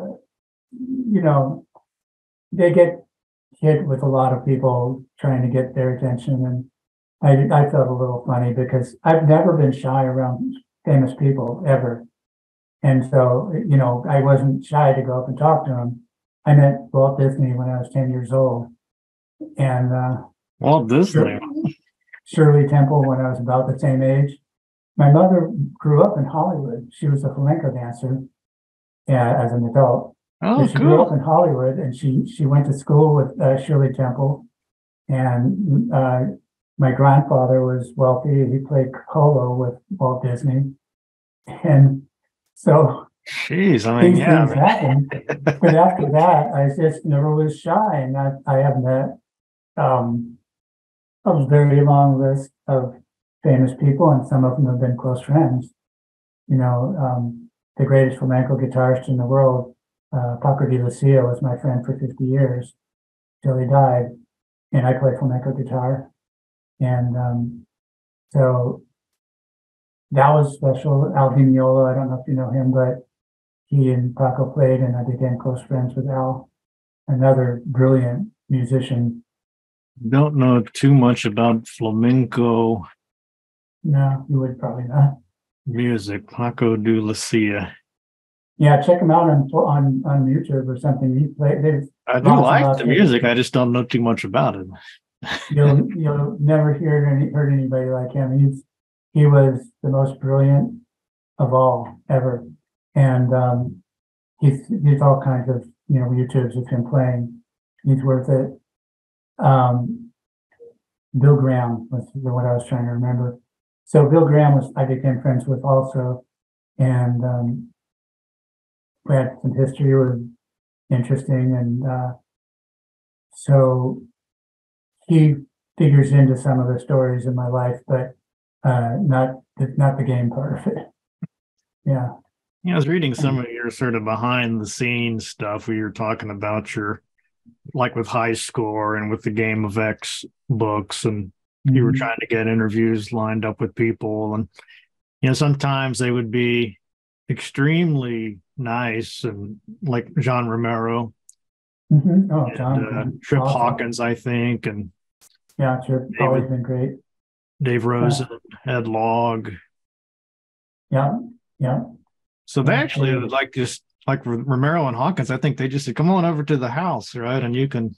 you know, they get hit with a lot of people trying to get their attention, and I, I felt a little funny because I've never been shy around famous people ever. And so, you know, I wasn't shy to go up and talk to him. I met Walt Disney when I was ten years old, and uh, Walt Disney, Shirley Temple when I was about the same age. My mother grew up in Hollywood. She was a flamenco dancer uh, as an adult. Oh, she cool. grew up in Hollywood, and she she went to school with uh, Shirley Temple. And uh, my grandfather was wealthy. He played polo with Walt Disney, and so, jeez, I mean, these yeah, things man. happen. But after that, I just never was shy, and I, I have met um, a very long list of famous people, and some of them have been close friends. You know, um, the greatest flamenco guitarist in the world, uh, Paco de Lucía, was my friend for fifty years till he died, and I play flamenco guitar, and um, so. That was special. Al Di Meola, I don't know if you know him, but he and Paco played, and I became close friends with Al, another brilliant musician. Don't know too much about flamenco. No, you would probably not. Music, Paco de Lucía. Yeah, check him out on on, on YouTube or something. He played. I do like the music. It. I just don't know too much about it. you'll you'll never hear any heard anybody like him. He's he was the most brilliant of all ever. And um, he's, he's all kinds of, you know, YouTubes of him playing. He's worth it. Um, Bill Graham was what I was trying to remember. So Bill Graham was, I became friends with also, and um, we had some history, was interesting, and uh, so he figures into some of the stories in my life, but uh, not not the game part of it. Yeah. Yeah, I was reading some of your sort of behind the scenes stuff where you're talking about your, like with High Score and with the Game of X books, and you were trying to get interviews lined up with people, and you know sometimes they would be extremely nice, and like John Romero, mm-hmm. oh, and, John, uh, Trip awesome. Hawkins, I think, and yeah, Trip David, always been great. Dave Rosen, yeah. Ed Logg, yeah, yeah. So they yeah, actually would like just like Romero and Hawkins. I think they just said, "Come on over to the house, right?" And you can.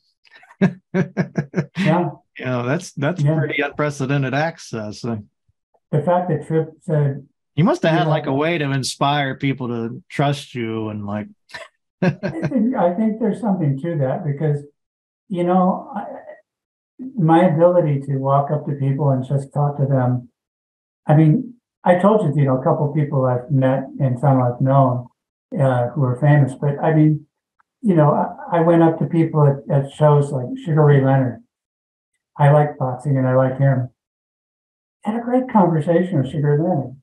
yeah. You know, that's that's yeah. pretty unprecedented access. The fact that Tripp said... You must have had, know, like, a way to inspire people to trust you and, like... I, think, I think there's something to that because, you know, I, my ability to walk up to people and just talk to them... I mean, I told you, you know, a couple of people I've met and some I've known uh, who are famous, but, I mean, you know, I, I went up to people at, at shows like Sugar Ray Leonard. I like boxing and I like him. Had a great conversation with Sugar Leonard,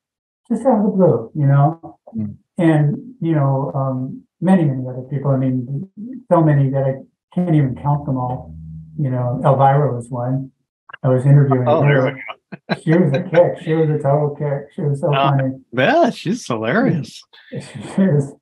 just out of the blue, you know? Mm. And, you know, um, many, many other people. I mean, so many that I can't even count them all. You know, Elvira was one. I was interviewing oh, her. She was a kick. She was a total kick. She was so uh, funny. Yeah, she's hilarious. She, she was.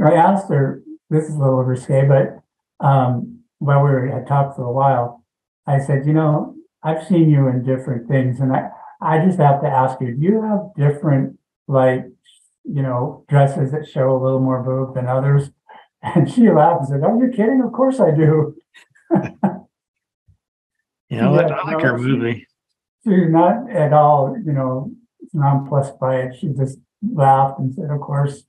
I asked her, this is a little risque, but um, while we were at talk for a while, I said, you know, I've seen you in different things, and I, I just have to ask you, do you have different, like, you know, dresses that show a little more boob than others? And she laughed and said, "Oh, you're kidding? Of course I do." You know, yeah, I like her movie. She, she's not at all, you know, nonplussed by it. She just laughed and said, "Of course,"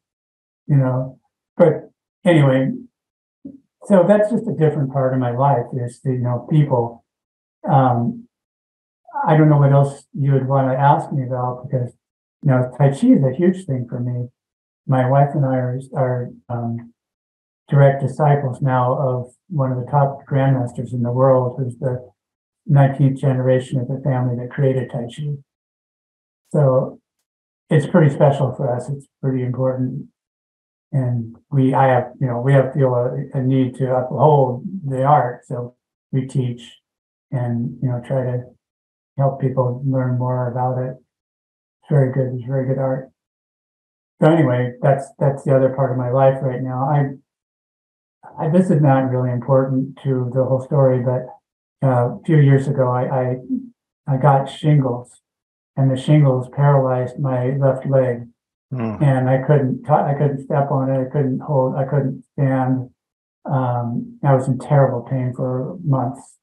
you know. But anyway, so that's just a different part of my life is, the, you know, people. Um, I don't know what else you would want to ask me about because, you know, Tai Chi is a huge thing for me. My wife and I are, are um, direct disciples now of one of the top grandmasters in the world, who's the nineteenth generation of the family that created Tai Chi. So it's pretty special for us. It's pretty important. And we, I have, you know, we have feel a, a need to uphold the art. So we teach and, you know, try to help people learn more about it. It's very good. It's very good art. So anyway, that's, that's the other part of my life right now. I, I, this is not really important to the whole story, but uh, a few years ago, I, I, I got shingles, and the shingles paralyzed my left leg. Mm. And I couldn't, t- I couldn't step on it. I couldn't hold. I couldn't stand. Um, I was in terrible pain for months,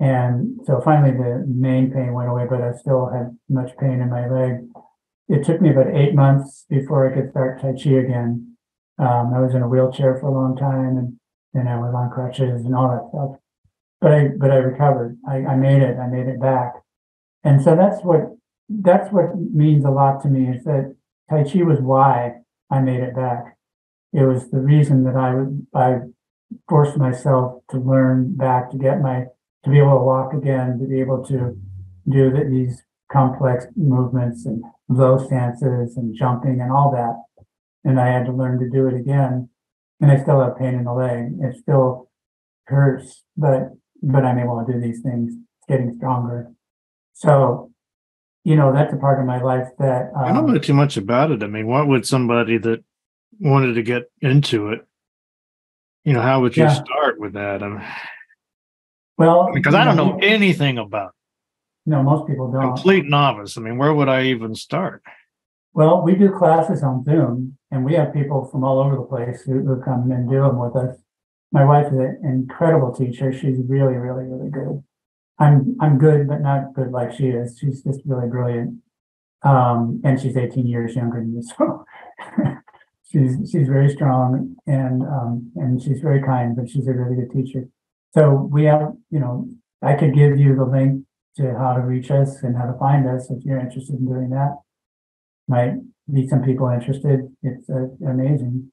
and so finally the main pain went away. But I still had much pain in my leg. It took me about eight months before I could start Tai Chi again. Um, I was in a wheelchair for a long time, and then I was on crutches and all that stuff. But I, but I recovered. I, I made it. I made it back. And so that's what that's what means a lot to me is that Tai Chi was why I made it back. It was the reason that I would, I forced myself to learn back, to get my, to be able to walk again, to be able to do the, these complex movements and low stances and jumping and all that. And I had to learn to do it again. And I still have pain in the leg. It still hurts, but, but I'm able to do these things. It's getting stronger. So, you know, that's a part of my life that... Um, I don't know too much about it. I mean, what would somebody that wanted to get into it, you know, how would you yeah. start with that? I mean, well... Because I don't know, know anything about it. No, most people don't. Complete novice. I mean, where would I even start? Well, we do classes on Zoom, and we have people from all over the place who, who come and do them with us. My wife is an incredible teacher. She's really, really, really good. I'm I'm good, but not good like she is. She's just really brilliant. Um, and she's eighteen years younger than me, so she's she's very strong, and um, and she's very kind, but she's a really good teacher. So we have, you know, I could give you the link to how to reach us and how to find us if you're interested in doing that. Might be some people interested. It's uh, amazing.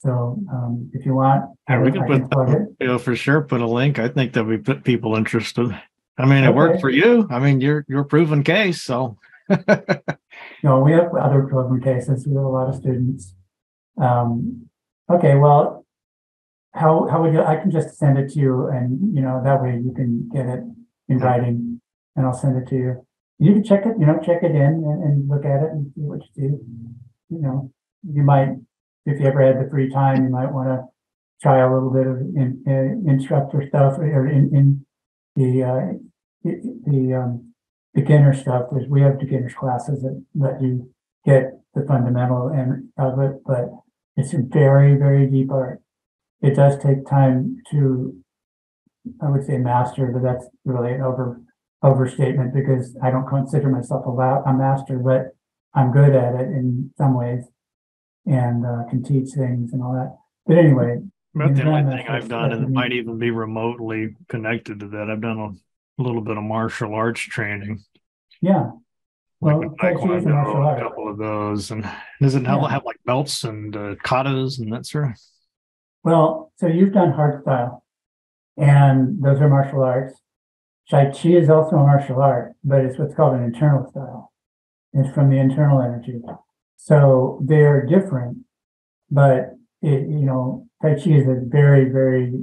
So um, if you want, yeah, we can put that, you know, for sure. Put a link. I think that we put people interested. I mean, it okay. worked for you. I mean, you're you're a proven case, so. No, we have other proven cases. We have a lot of students. Um, okay, well, how how would you? I can just send it to you, and you know that way you can get it in writing, and I'll send it to you. You can check it, you know, check it in and, and look at it and see what you do. You know, you might, if you ever had the free time, you might want to try a little bit of in, uh, instructor stuff or in, in the uh, the um, beginner stuff. There's, we have beginners classes that let you get the fundamental and of it, but it's a very, very deep art. It does take time to, I would say, master, but that's really an over, overstatement because I don't consider myself a, la- a master, but I'm good at it in some ways and uh, can teach things and all that. But anyway. About the only thing I've done, and it might even be remotely connected to that, I've done a a little bit of martial arts training. Yeah. Well, like I did a couple of those. And does it have, yeah. have like belts and uh, katas and that sort of? Well, so you've done hardstyle, and those are martial arts. Shai Chi is also a martial art, but it's what's called an internal style. It's from the internal energy. So they're different, but it, you know, Tai Chi is a very, very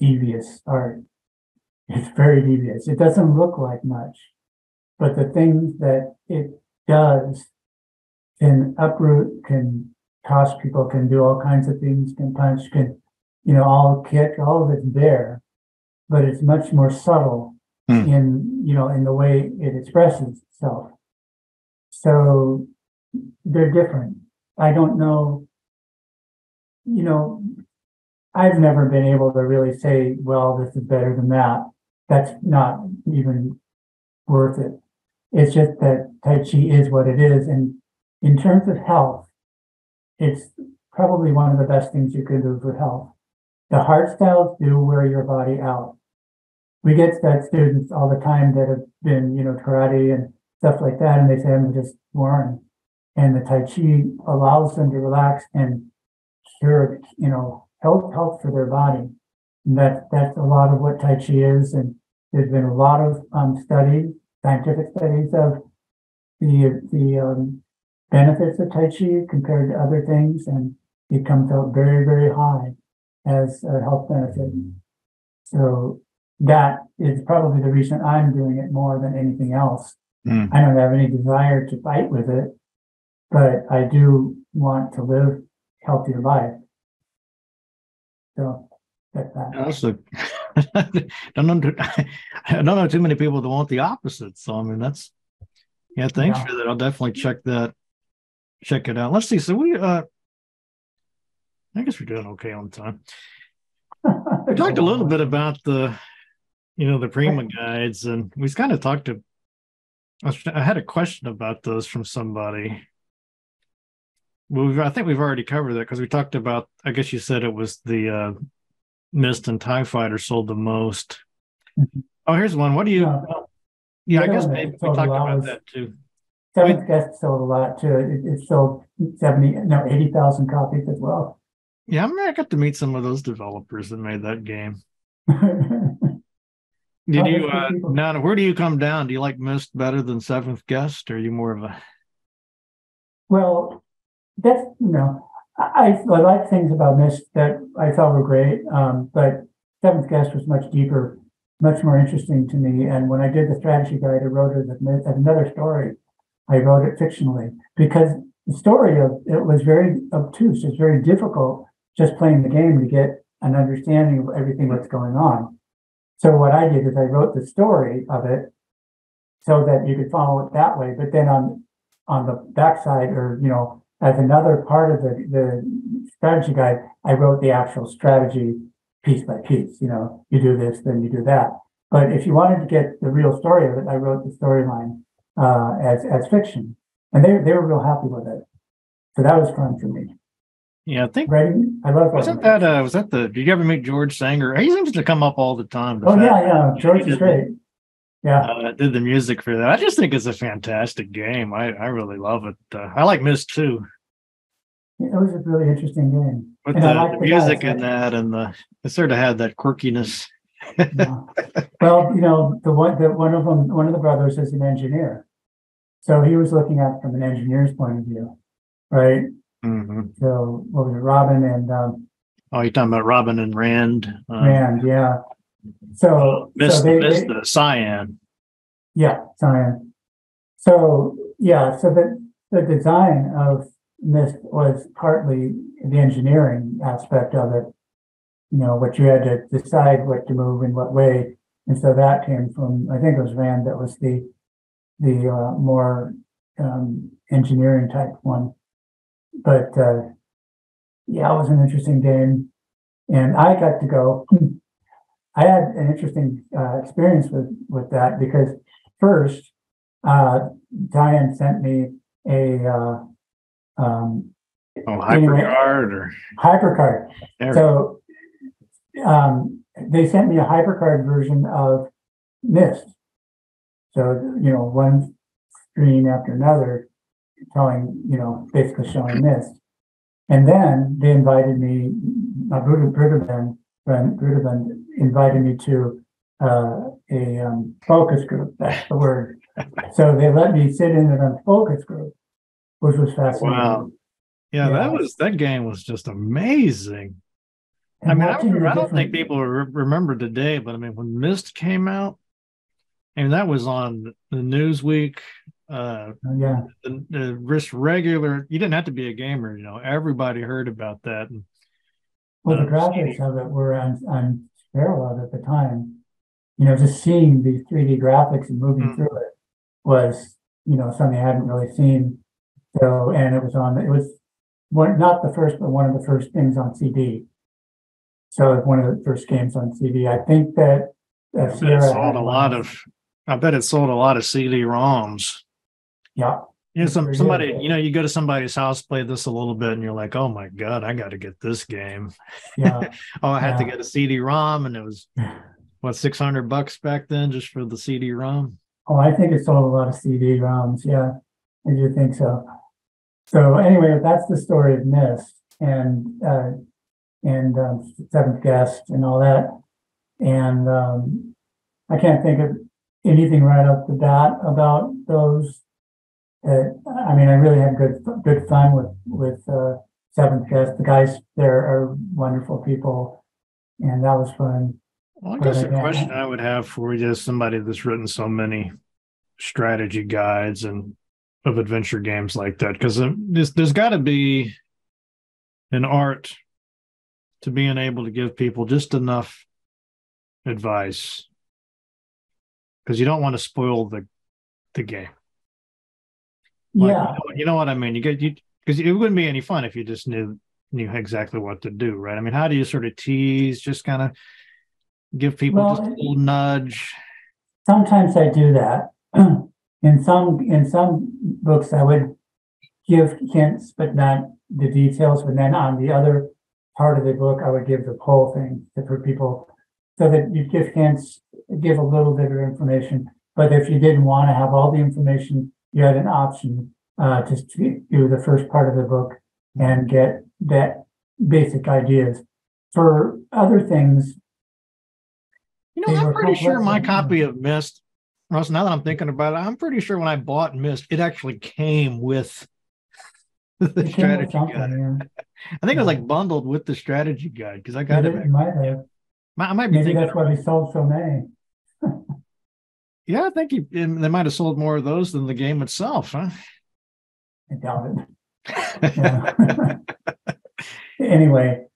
devious art. It's very devious. It doesn't look like much, but the things that it does can uproot, can toss people, can do all kinds of things, can punch, can, you know, all kick, all of it's there, but it's much more subtle mm. in, you know, in the way it expresses itself. So they're different. I don't know, you know, I've never been able to really say, well, this is better than that. That's not even worth it. It's just that Tai Chi is what it is. And in terms of health, it's probably one of the best things you can do for health. The heart styles do wear your body out. We get that students all the time that have been, you know, karate and stuff like that, and they say, I'm just worn. And the Tai Chi allows them to relax and cure, you know, Help, help for their body. And that that's a lot of what Tai Chi is, and there's been a lot of um, studies, scientific studies of the the um, benefits of Tai Chi compared to other things, and it comes out very, very high as a health benefit. So that is probably the reason I'm doing it more than anything else. Mm. I don't have any desire to fight with it, but I do want to live a healthier life. So that's that. Also, I don't under, I don't know too many people that want the opposite. So I mean, that's yeah. Thanks yeah. for that. I'll definitely check that. Check it out. Let's see. So we, uh, I guess we're doing okay on time. We talked a little bit about the, you know, the Prima guides, and we've kind of talked to. I had a question about those from somebody. Well, we've, I think we've already covered that because we talked about, I guess you said it was the uh, Myst and TIE Fighter sold the most. Mm-hmm. Oh, here's one. What do you... Uh, yeah, I guess maybe we talked about was, that too. Seventh Guest sold a lot too. It, it sold seventy, no, eighty thousand copies as well. Yeah, I mean, I got to meet some of those developers that made that game. Did well, you... Uh, now, where do you come down? Do you like Myst better than Seventh Guest, or are you more of a... Well... That's, you know, I, I like things about Myst that I thought were great, um, but Seventh Guest was much deeper, much more interesting to me. And when I did the strategy guide, I wrote it as another story. I wrote it fictionally because the story of it was very obtuse. It's very difficult just playing the game to get an understanding of everything that's going on. So what I did is I wrote the story of it so that you could follow it that way. But then on on the backside, or you know, as another part of the, the strategy guide, I wrote the actual strategy piece by piece. You know, you do this, then you do that. But if you wanted to get the real story of it, I wrote the storyline uh, as as fiction, And they they were real happy with it. So that was fun for me. Yeah, I think. Writing, I love. Wasn't that uh, was that the? Did you ever meet George Sanger? He seems to come up all the time. The oh yeah, yeah. George is great. The, yeah, uh, did the music for that? I just think it's a fantastic game. I, I really love it. Uh, I like Myst too. Yeah, it was a really interesting game. With and the, I the music the in that, and the it sort of had that quirkiness. Yeah. Well, you know, the one that one of them, one of the brothers is an engineer, so he was looking at it from an engineer's point of view, right? Mm-hmm. So what was it, Robin and? Um, oh, you're talking about Robin and Rand. Um, Rand, yeah. So, oh, missed, so they, missed they, the Cyan. Yeah, Cyan. So yeah, so the the design of Myst was partly the engineering aspect of it. You know, what you had to decide what to move in what way, and so that came from I think it was Rand that was the the uh, more um, engineering type one. But uh, yeah, it was an interesting game, and I got to go. I had an interesting uh, experience with with that because first, uh, Diane sent me a uh, um, oh HyperCard or HyperCard. There. So um, they sent me a HyperCard version of Myst. So you know, one screen after another. Telling, you know, basically showing this. And then they invited me, my Bruderman friend invited me to uh, a um, focus group. That's the word. So they let me sit in a focus group, which was fascinating. Wow. Yeah, yeah. that was that game was just amazing. And I mean, I, remember, I don't think people re- remember today, but I mean, when Myst came out, I mean, that was on the Newsweek. Uh, yeah, the, the risk regular. You didn't have to be a gamer, you know. Everybody heard about that. And, well, uh, the graphics of it were unparalleled at the time. You know, just seeing these three D graphics and moving mm-hmm. through it was, you know, something I hadn't really seen. So, and it was on. It was one, not the first, but one of the first things on C D. So, it was one of the first games on C D. I think that uh, I Sierra sold a lot of. I bet it sold a lot of C D ROMs. Yeah. You know, some, somebody, you know, you go to somebody's house, play this a little bit, and you're like, oh my God, I got to get this game. Yeah. oh, I had yeah. to get a C D ROM, and it was, what, six hundred bucks back then just for the C D ROM? Oh, I think it sold a lot of C D ROMs. Yeah. I do think so. So, anyway, that's the story of Myst and, uh, and um, Seventh Guest and all that. And um, I can't think of anything right off the bat about those. Uh, I mean, I really had good good fun with with uh, Seventh Guest. The guys there are wonderful people, and that was fun. Well, I guess the question I would have for you is somebody that's written so many strategy guides and of adventure games like that, because there's, there's got to be an art to being able to give people just enough advice, because you don't want to spoil the the game. Like, yeah, you know, you know what I mean. You get you because it wouldn't be any fun if you just knew knew exactly what to do, right? I mean, how do you sort of tease, just kind of give people well, just a little nudge? Sometimes I do that. In some in some books, I would give hints, but not the details. But then on the other part of the book, I would give the whole thing for people, so that you give hints, give a little bit of information. But if you didn't want to have all the information, you had an option uh, to do the first part of the book and get that basic ideas. For other things, you know, I'm pretty sure my copy of Myst, Russ, now that I'm thinking about it, I'm pretty sure when I bought Myst, it actually came with the strategy guide. Yeah. I think yeah. it was like bundled with the strategy guide because I got it. it might have. I might be Maybe thinking that's why we sold so many. Yeah, I think he, they might have sold more of those than the game itself, huh? I doubt it. Yeah. Anyway,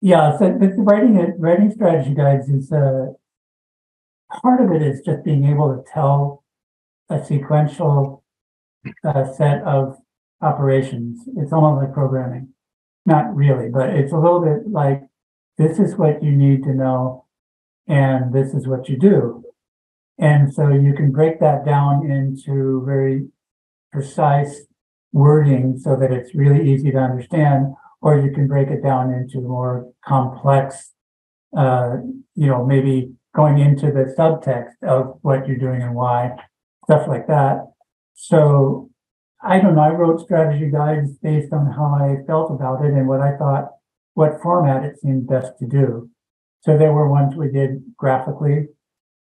yeah. So, but writing it, writing strategy guides is uh, part of it is just being able to tell a sequential uh, set of operations. It's almost like programming, not really, but it's a little bit like this is what you need to know, and this is what you do. And so you can break that down into very precise wording so that it's really easy to understand, or you can break it down into more complex, uh, you know, maybe going into the subtext of what you're doing and why, stuff like that. So I don't know, I wrote strategy guides based on how I felt about it and what I thought, what format it seemed best to do. So there were ones we did graphically,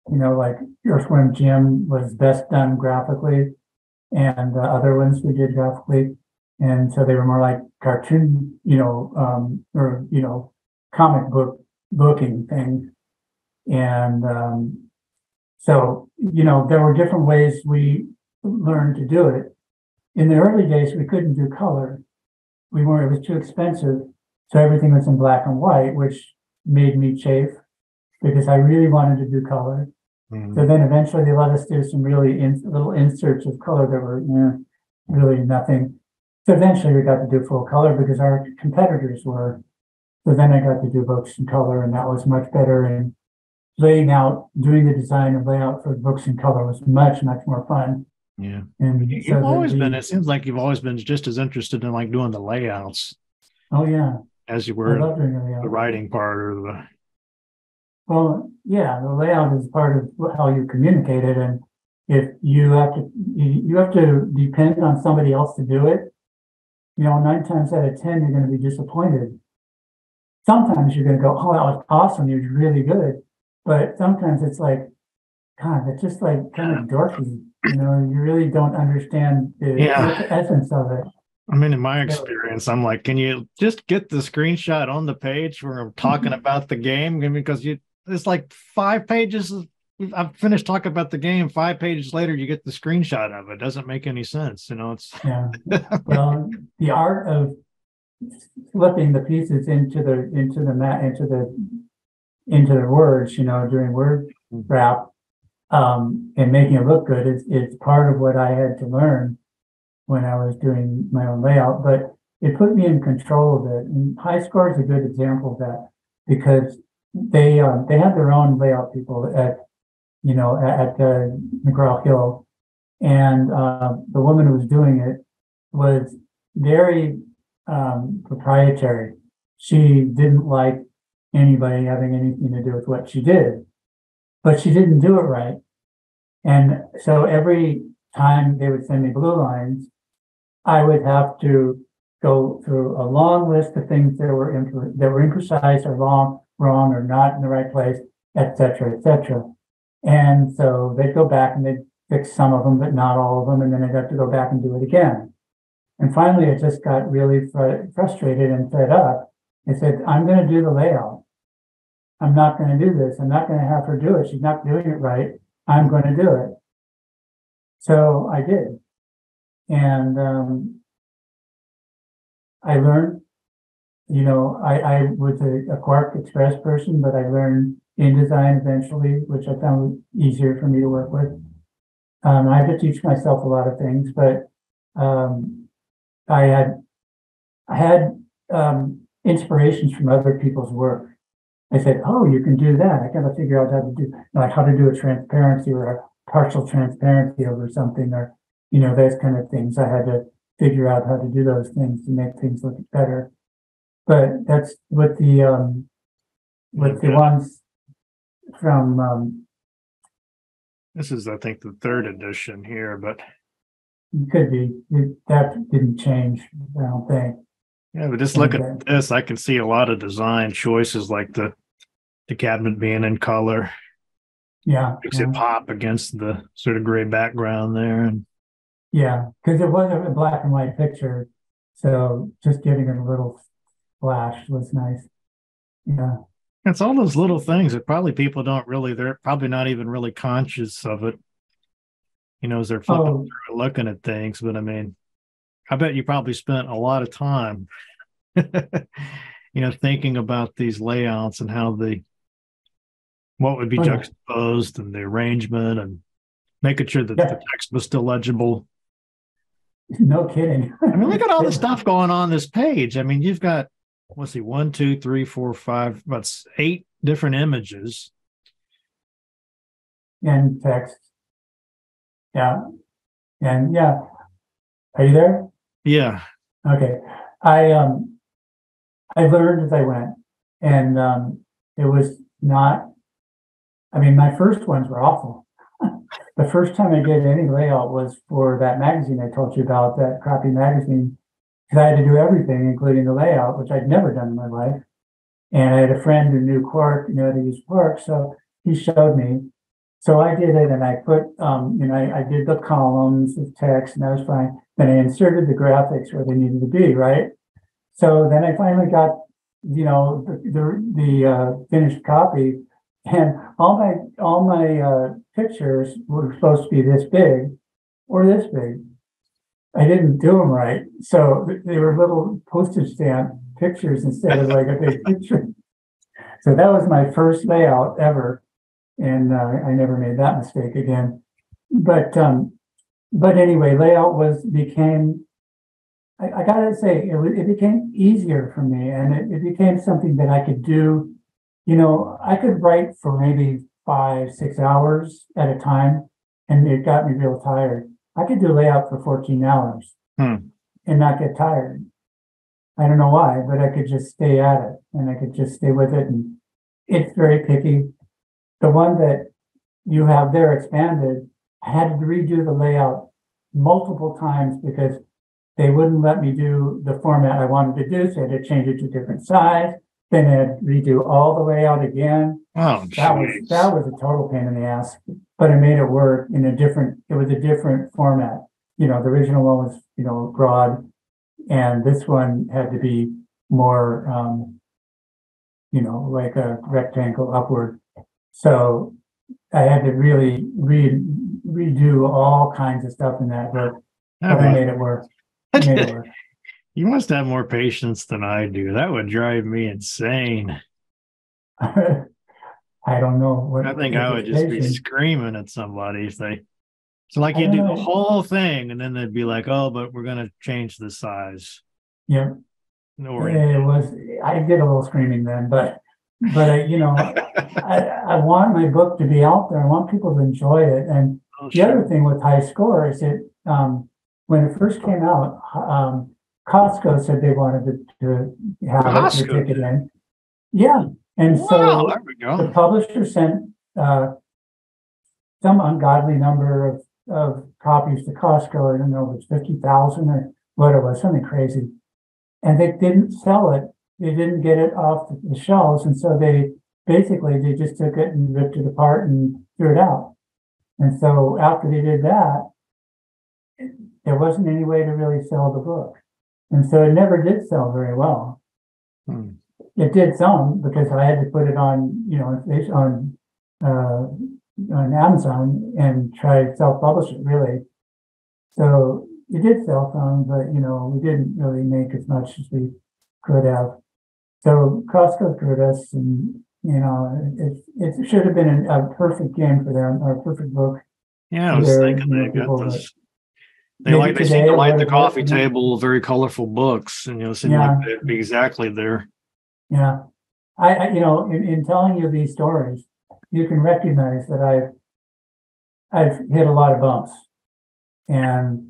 you know, like Earthworm Jim was best done graphically, and the other ones we did graphically. And so they were more like cartoon, you know, um, or, you know, comic book booking things. And um, so, you know, there were different ways we learned to do it. In the early days, we couldn't do color. We weren't, it was too expensive. So everything was in black and white, which made me chafe because I really wanted to do color. Mm-hmm. So then eventually they let us do some really in, little inserts of color that were, you know, really nothing. So eventually we got to do full color because our competitors were. So then I got to do books in color, and that was much better. And laying out, doing the design and layout for books in color was much, much more fun. Yeah. And you've so always the, been, it seems like you've always been just as interested in like doing the layouts. Oh, yeah. As you were the, the writing part or the. Well, yeah, the layout is part of how you communicate it. And if you have to, you have to depend on somebody else to do it. You know, nine times out of ten, you're going to be disappointed. Sometimes you're going to go, oh, that was awesome. You're really good. But sometimes it's like, God, it's just like kind of dorky. You know, you really don't understand the, yeah. the essence of it. I mean, in my experience, I'm like, can you just get the screenshot on the page where I'm talking about the game? Because you, it's like five pages. I've finished talking about the game. Five pages later, you get the screenshot of it. Doesn't make any sense. You know, it's. Yeah. Well, the art of flipping the pieces into the, into the mat, into the, into the words, you know, doing word wrap um, and making it look good is, is part of what I had to learn when I was doing my own layout, but it put me in control of it. And High Score is a good example of that because they um, they had their own layout people at, you know, at uh, McGraw Hill, and uh, the woman who was doing it was very um, proprietary. She didn't like anybody having anything to do with what she did, but she didn't do it right. And so every time they would send me blue lines, I would have to go through a long list of things that were imp- that were imprecise or wrong, wrong or not in the right place, et cetera, et cetera. And so they'd go back and they'd fix some of them, but not all of them. And then I'd have to go back and do it again. And finally, I just got really fr- frustrated and fed up. I said, I'm going to do the layout. I'm not going to do this. I'm not going to have her do it. She's not doing it right. I'm going to do it. So I did. And um, I learned, you know, I, I was a, a Quark Express person, but I learned InDesign eventually, which I found easier for me to work with. Um, I had to teach myself a lot of things, but um, I had, I had um, inspirations from other people's work. I said, oh, you can do that. I got to figure out how to do, like how to do a transparency or a partial transparency over something, or, you know, those kind of things. I had to figure out how to do those things to make things look better. But that's what the, um, what okay. the ones from. Um, this is, I think, the third edition here, but. It could be. It, that didn't change, I don't think. Yeah, but just look okay. at this. I can see a lot of design choices, like the the cabinet being in color. Yeah, makes yeah. it pop against the sort of gray background there. And yeah, because it wasn't a black and white picture, so just giving it a little flash was nice. Yeah, it's all those little things that probably people don't really. They're probably not even really conscious of it. You know, as they're flipping oh. through, looking at things. But I mean. I bet you probably spent a lot of time, you know, thinking about these layouts and how the, what would be oh, juxtaposed and the arrangement and making sure that yeah. the text was still legible. No kidding. I mean, look at all the stuff going on this page. I mean, you've got, let's see, one, two, three, four, five, about eight different images. And text. Yeah. And yeah. Are you there? Yeah. Okay. I um I learned as I went, and um it was not, I mean, my first ones were awful. The first time I did any layout was for that magazine I told you about, that crappy magazine, because I had to do everything, including the layout, which I'd never done in my life. And I had a friend who knew Quark, you know, how to use Quark, so he showed me. So I did it, and I put, um, you know, I, I did the columns of text, and that was fine. Then I inserted the graphics where they needed to be, right? So then I finally got, you know, the the, the uh, finished copy, and all my all my uh, pictures were supposed to be this big or this big. I didn't do them right, so they were little postage stamp pictures instead of like a big picture. So that was my first layout ever, and uh, I never made that mistake again. But um, but anyway, layout was became. I, I gotta say, it, it became easier for me, and it, it became something that I could do. You know, I could write for maybe five, six hours at a time, and it got me real tired. I could do layout for fourteen hours hmm. and not get tired. I don't know why, but I could just stay at it, and I could just stay with it. And it's very picky. The one that you have there expanded, I had to redo the layout multiple times because they wouldn't let me do the format I wanted to do. So I had to change it to different size. Then I had to redo all the layout again. Oh, that was, that was a total pain in the ass. But I made it work in a different, it was a different format. You know, the original one was, you know, broad, and this one had to be more, um, you know, like a rectangle upward. So I had to really re- redo all kinds of stuff in that work, but I made it work. I made it work. You must have more patience than I do. That would drive me insane. I don't know. What I think I would just be screaming at somebody if they. So like you do know. The whole thing, and then they'd be like, "Oh, but we're going to change the size." Yeah. No worries. It was. I did a little screaming then, but but I, you know, I, I want my book to be out there. I want people to enjoy it. And oh, the sure. other thing with High Score is that um, when it first came out, um, Costco said they wanted to, to have Costco. It to take it in. Yeah. And wow, so the publisher sent uh, some ungodly number of, of copies to Costco. I don't know if it was fifty thousand or what it was, something crazy. And they didn't sell it. They didn't get it off the shelves. And so they basically, they just took it and ripped it apart and threw it out. And so after they did that, there wasn't any way to really sell the book. And so it never did sell very well. Hmm. It did some because I had to put it on, you know, on uh, on Amazon and try to self-publish it, really. So it did sell some, but, you know, we didn't really make as much as we could have. So Costco screwed us, and, you know, it, it should have been a, a perfect game for them, or a perfect book. Yeah, I was there, thinking they got this. They like they seem to light the coffee table, very colorful books, and, you know, seem like they'd be exactly there. Yeah, I, I you know, in, in telling you these stories, you can recognize that I've I've hit a lot of bumps, and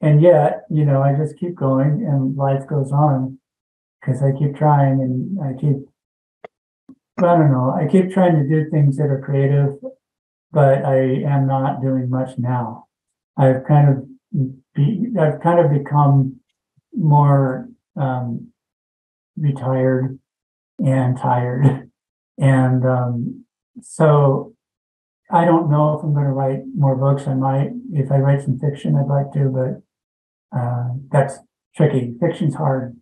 and yet, you know, I just keep going, and life goes on because I keep trying, and I keep I don't know, I keep trying to do things that are creative, but I am not doing much now. I've kind of be, I've kind of become more. Um, retired and tired, and um so I don't know if I'm going to write more books. I might, if I write some fiction, I'd like to, but uh that's tricky. Fiction's hard,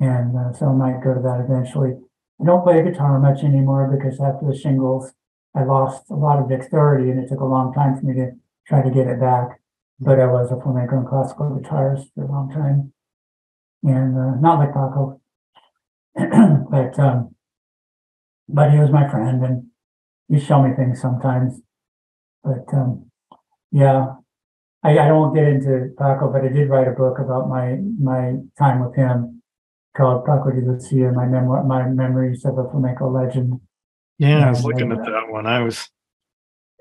and uh, so I might go to that eventually. I don't play guitar much anymore because after the shingles I lost a lot of dexterity, and it took a long time for me to try to get it back, but I was a flamenco and classical guitarist for a long time, and uh, not like Paco. but um, but he was my friend, and he showed me things sometimes. But um, yeah, I, I don't get into Paco, but I did write a book about my my time with him called Paco de Lucía, my memoir, my memories of a flamenco legend. Yeah, and I was looking at that one. I was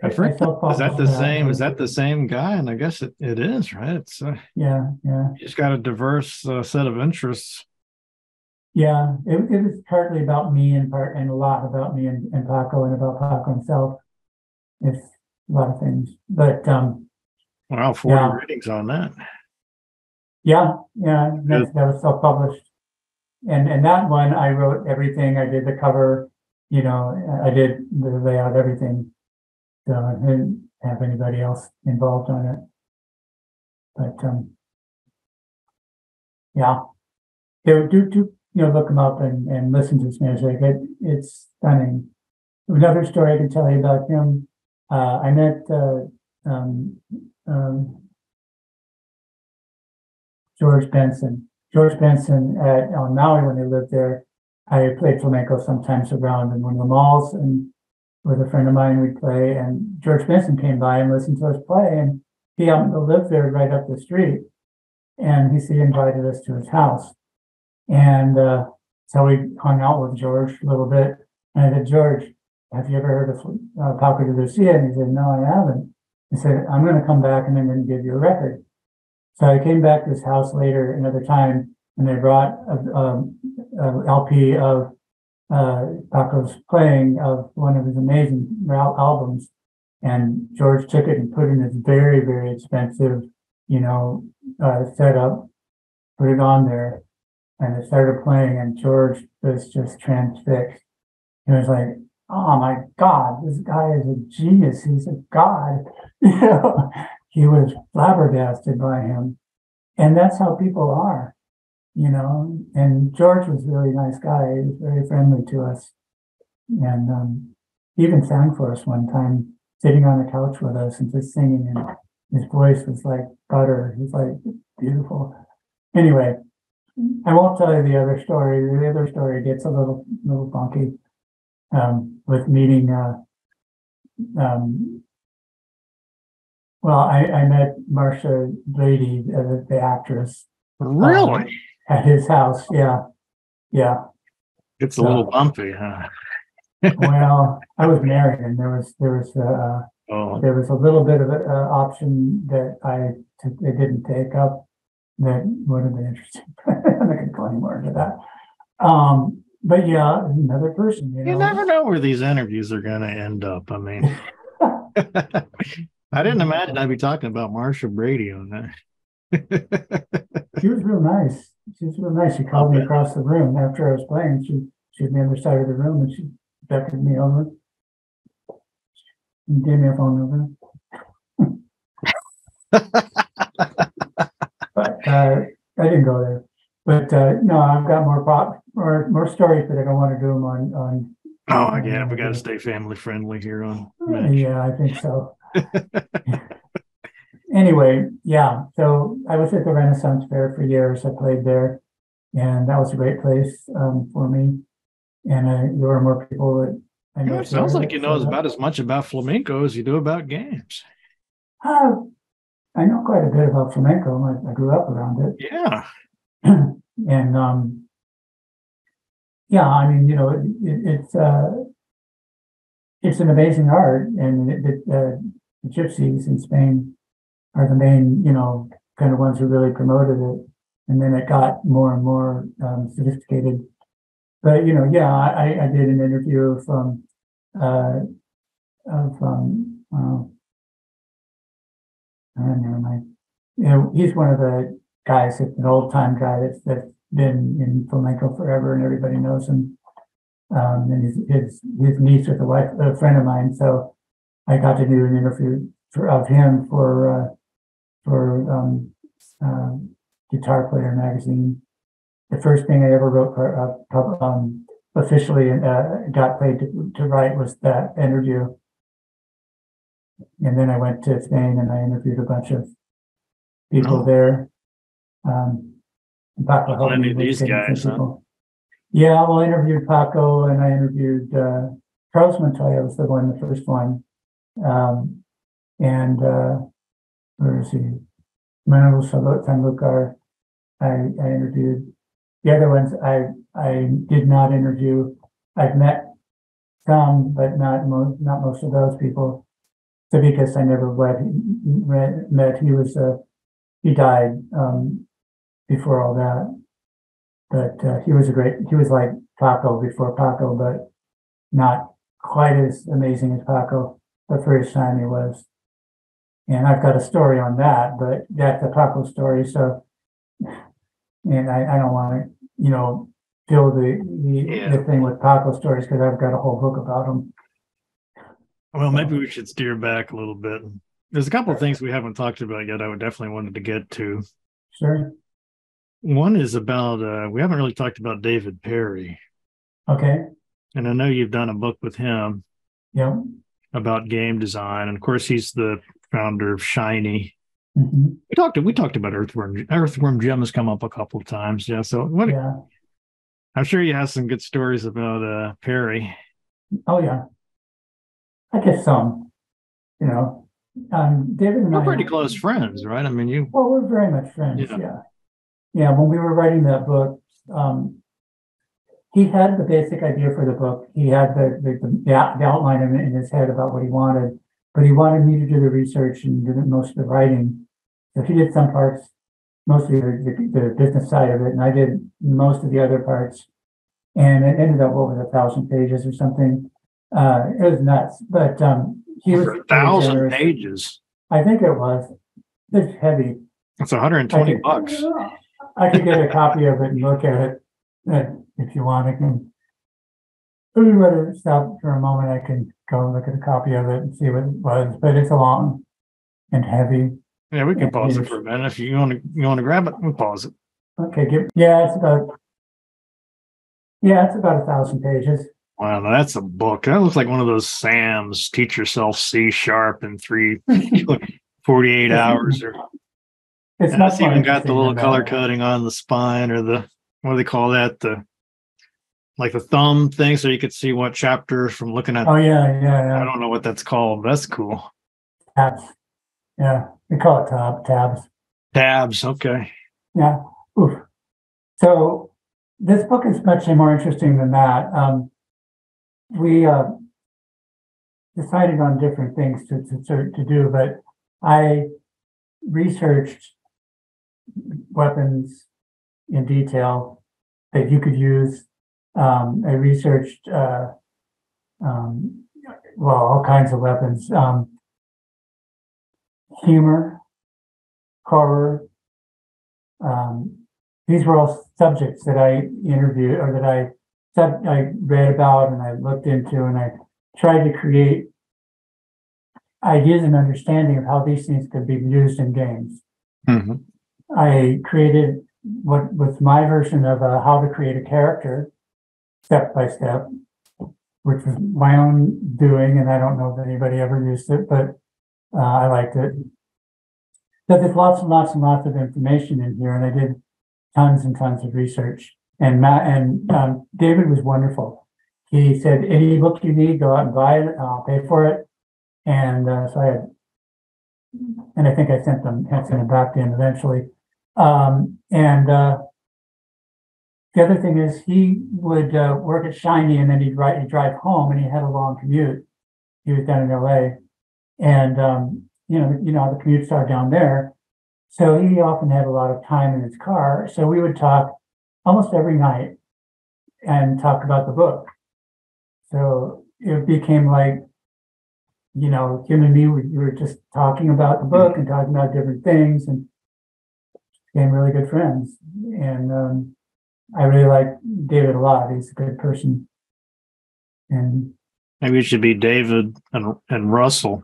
I forget, I is that the same? Is that the same guy? And I guess it, it is, right? It's uh, yeah, yeah. He's got a diverse uh, set of interests. Yeah, it, it was partly about me and part and a lot about me and, and Paco and about Paco himself. It's a lot of things, but um, wow, forty yeah. ratings on that. Yeah, yeah, that, that was self-published, and and that one I wrote everything. I did the cover, you know, I did the layout, everything. So I didn't have anybody else involved on it, but um, yeah, do do do you know, look them up and, and listen to his music. It, it's stunning. Another story I can tell you about him. Uh, I met uh, um, um, George Benson. George Benson at El Maui when they lived there. I played flamenco sometimes around in one of the malls, and with a friend of mine we'd play, and George Benson came by and listened to us play, and he happened to live there right up the street, and he, he invited us to his house. And uh, so we hung out with George a little bit, and I said, George, have you ever heard of uh, Paco de Lucía? And he said, no, I haven't. I said, I'm going to come back and I'm going to give you a record. So I came back to his house later another time, and they brought an L P of uh Paco's playing of one of his amazing albums, and George took it and put it in his very, very expensive, you know, uh, setup, put it on there, and it started playing, and George was just transfixed. He was like, oh my God, this guy is a genius. He's a god. You know, he was flabbergasted by him. And that's how people are. You know, and George was a really nice guy. He was very friendly to us, and um, he even sang for us one time, sitting on the couch with us and just singing. And his voice was like butter. He's like beautiful. Anyway, I won't tell you the other story. The other story gets a little little funky um, with meeting. Uh, um, well, I, I met Marcia Brady, the, the actress. Really. Um, At his house, yeah, yeah. It's so, a little bumpy, huh? Well, I was married, and there was there was a, uh, oh. there was a little bit of an uh, option that I t- they didn't take up that would have been interesting. I'm not going to go any more into that. Um, but yeah, another person. You, you know? Never know where these interviews are going to end up. I mean, I didn't imagine I'd be talking about Marsha Brady on that. She was real nice. She was real nice. She called okay. me across the room after I was playing. She she was on the other side of the room, and she beckoned me over and gave me a phone number. But uh, I didn't go there. But uh, no, I've got more pop or more stories, but I don't want to do them on. on oh, again, we got to stay family friendly here on. Match. Yeah, I think so. Anyway, yeah, so I was at the Renaissance Fair for years. I played there, and that was a great place um, for me. And uh, there were more people that I know. Yeah, it sounds like you know so about as much about flamenco as you do about games. Uh, I know quite a bit about flamenco. I, I grew up around it. Yeah. And, um, yeah, I mean, you know, it, it, it's uh, it's an amazing art, and it, it, uh, the gypsies in Spain are the main, you know, kind of ones who really promoted it. And then it got more and more um, sophisticated. But, you know, yeah, I, I did an interview from, uh, of, um, oh, never mind. You know, he's one of the guys, an old-time guy that's, that's been in flamenco forever, and everybody knows him. Um, and his, his, his niece with a wife, a friend of mine. So I got to do an interview for, of him for, uh, for um, uh, Guitar Player magazine. The first thing I ever wrote for, uh, um, officially uh, got paid to, to write was that interview. And then I went to Spain and I interviewed a bunch of people oh. there. Um, Paco helped me with these people. Yeah, well, I interviewed Paco, and I interviewed uh, Carlos Montoya was the one, the first one. Um, and uh, where is he? Manuel Sanlúcar. I, I interviewed. The other ones I I did not interview. I've met some, but not most not most of those people. Fidicus, I never read, met. He was a, he died um, before all that, but uh, he was a great. He was like Paco before Paco, but not quite as amazing as Paco. But for his time, he was. And I've got a story on that, but that's a Paco story. So, and I, I don't want to, you know, fill the the, yeah. the thing with Paco stories because I've got a whole book about them. Well, maybe we should steer back a little bit. There's a couple of things we haven't talked about yet I would definitely wanted to get to. Sure. One is about, uh, we haven't really talked about David Perry. Okay. And I know you've done a book with him. Yeah. About game design. And of course, he's the founder of Shiny. Mm-hmm. We talked we talked about Earthworm. Earthworm Jim has come up a couple of times. Yeah. So what? Yeah. I'm sure you have some good stories about uh, Perry. Oh, yeah. I guess some, you know, um, David and we're I. We're pretty close friends, right? I mean, you. Well, we're very much friends. Yeah. Yeah. Yeah, when we were writing that book, um, he had the basic idea for the book. He had the, the, the outline in, in his head about what he wanted, but he wanted me to do the research and do most of the writing. So he did some parts, mostly the, the, the business side of it, and I did most of the other parts. And it ended up over a thousand pages or something. Uh, it was nuts, but um, he was a thousand pages. I think it was. It's heavy. It's one hundred twenty I could, bucks. I could get a copy of it and look at it uh, if you want. I can. If you want to stop for a moment, I can go look at a copy of it and see what it was. But it's long and heavy. Yeah, we can and pause it for a minute if you want to. You want to grab it? We'll pause it. Okay. Give, yeah, it's about. Yeah, it's about a thousand pages. Wow, that's a book. That looks like one of those Sam's teach yourself C sharp in three forty-eight hours or it's not even got the little color coding on the spine or the what do they call that? The like the thumb thing so you could see what chapter from looking at. Oh yeah, yeah, yeah. I don't know what that's called. That's cool. Tabs. Yeah. We call it tab tabs. Tabs, okay. Yeah. Oof. So this book is much more interesting than that. Um We uh, decided on different things to, to to do, but I researched weapons in detail that you could use. Um, I researched, uh, um, well, all kinds of weapons, um, humor, horror. Um, these were all subjects that I interviewed or that I That I read about and I looked into and I tried to create ideas and understanding of how these things could be used in games. Mm-hmm. I created what was my version of uh, how to create a character step by step, which was my own doing, and I don't know if anybody ever used it, but uh, I liked it. So there's lots and lots and lots of information in here, and I did tons and tons of research. And Matt and um, David was wonderful. He said, any book you need, go out and buy it. I'll pay for it. And uh, so I had, and I think I sent them, I sent them back to him eventually. Um, and uh, the other thing is he would uh, work at Shiny and then he'd, ride, he'd drive home and he had a long commute. He was down in L A. And, um, you know, you know, the commutes are down there. So he often had a lot of time in his car. So we would talk almost every night and talk about the book. So it became like, you know, him and me, we were just talking about the book and talking about different things and became really good friends. And um, I really like David a lot. He's a good person. And maybe it should be David and, and Russell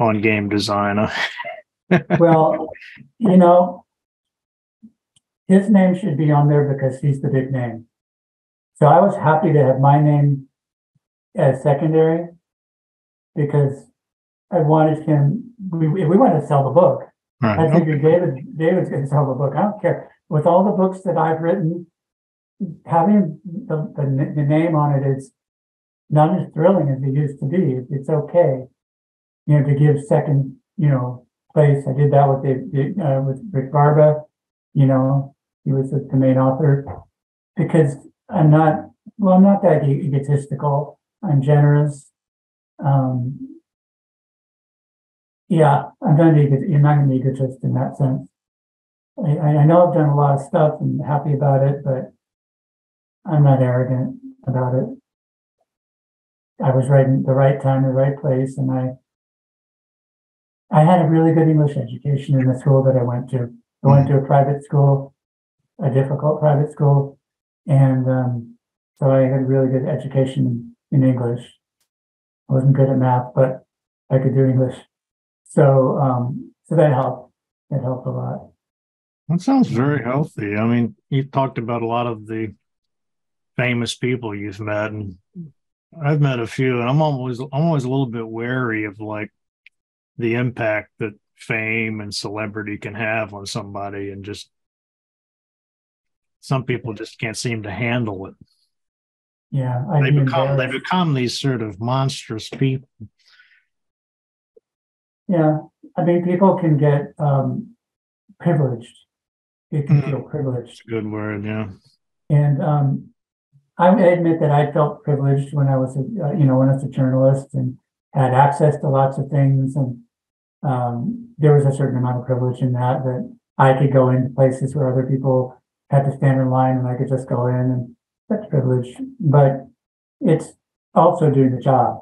on game design. Huh? Well, you know, his name should be on there because he's the big name. So I was happy to have my name as secondary because I wanted him, we, we wanted to sell the book. Right. I figured okay. David, David's going to sell the book. I don't care. With all the books that I've written, having the, the, the name on it is not as thrilling as it used to be. It's okay, you know, to give second, you know, place. I did that with, the, uh, with Rick Barba, you know. He was the main author because I'm not, well, I'm not that egotistical. I'm generous. Um, Yeah, I'm going to be, you're not going to be egotist in that sense. I, I know I've done a lot of stuff and happy about it, but I'm not arrogant about it. I was right in the right time, the right place, and I I had a really good English education in the school that I went to. I went to a private school, a difficult private school, and um, so I had a really good education in English. I wasn't good at math, but I could do English. So um, so that helped. It helped a lot. That sounds very healthy. I mean, you've talked about a lot of the famous people you've met, and I've met a few, and I'm always I'm always a little bit wary of like the impact that fame and celebrity can have on somebody, and just some people just can't seem to handle it. Yeah, I they become they become these sort of monstrous people. Yeah, I mean, people can get um, privileged. It can feel privileged. That's a good word, yeah. And um, I admit that I felt privileged when I was, a, uh, you know, when I was a journalist and had access to lots of things, and um, there was a certain amount of privilege in that that I could go into places where other people had to stand in line, and I could just go in, and that's privilege. But it's also doing the job.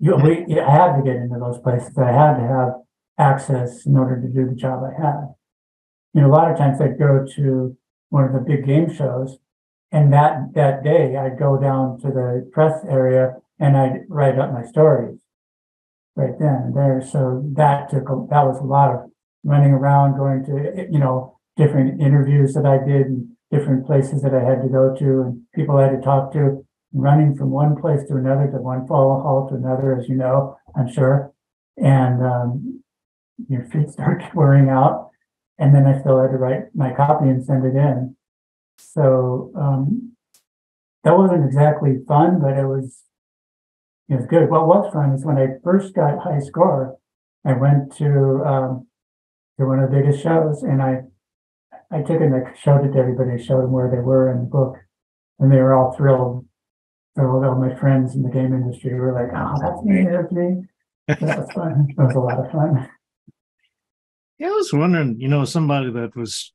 You, we, I had to get into those places. I had to have access in order to do the job I had. You know, a lot of times I'd go to one of the big game shows, and that that day I'd go down to the press area and I'd write up my stories right then and there. So that took a, that was a lot of running around, going to, you know, different interviews that I did and different places that I had to go to and people I had to talk to. Running from one place to another, to one follow hall to another, as you know, I'm sure. And um, your feet start wearing out. And then I still had to write my copy and send it in. So um, that wasn't exactly fun, but it was it was good. What was fun is when I first got High Score, I went to um, to one of the biggest shows, and I I took and I showed it to everybody, showed them where they were in the book, and they were all thrilled. So all my friends in the game industry were like, "Oh, that's me, that's me." That was fun. That was a lot of fun. Yeah, I was wondering, you know, somebody that was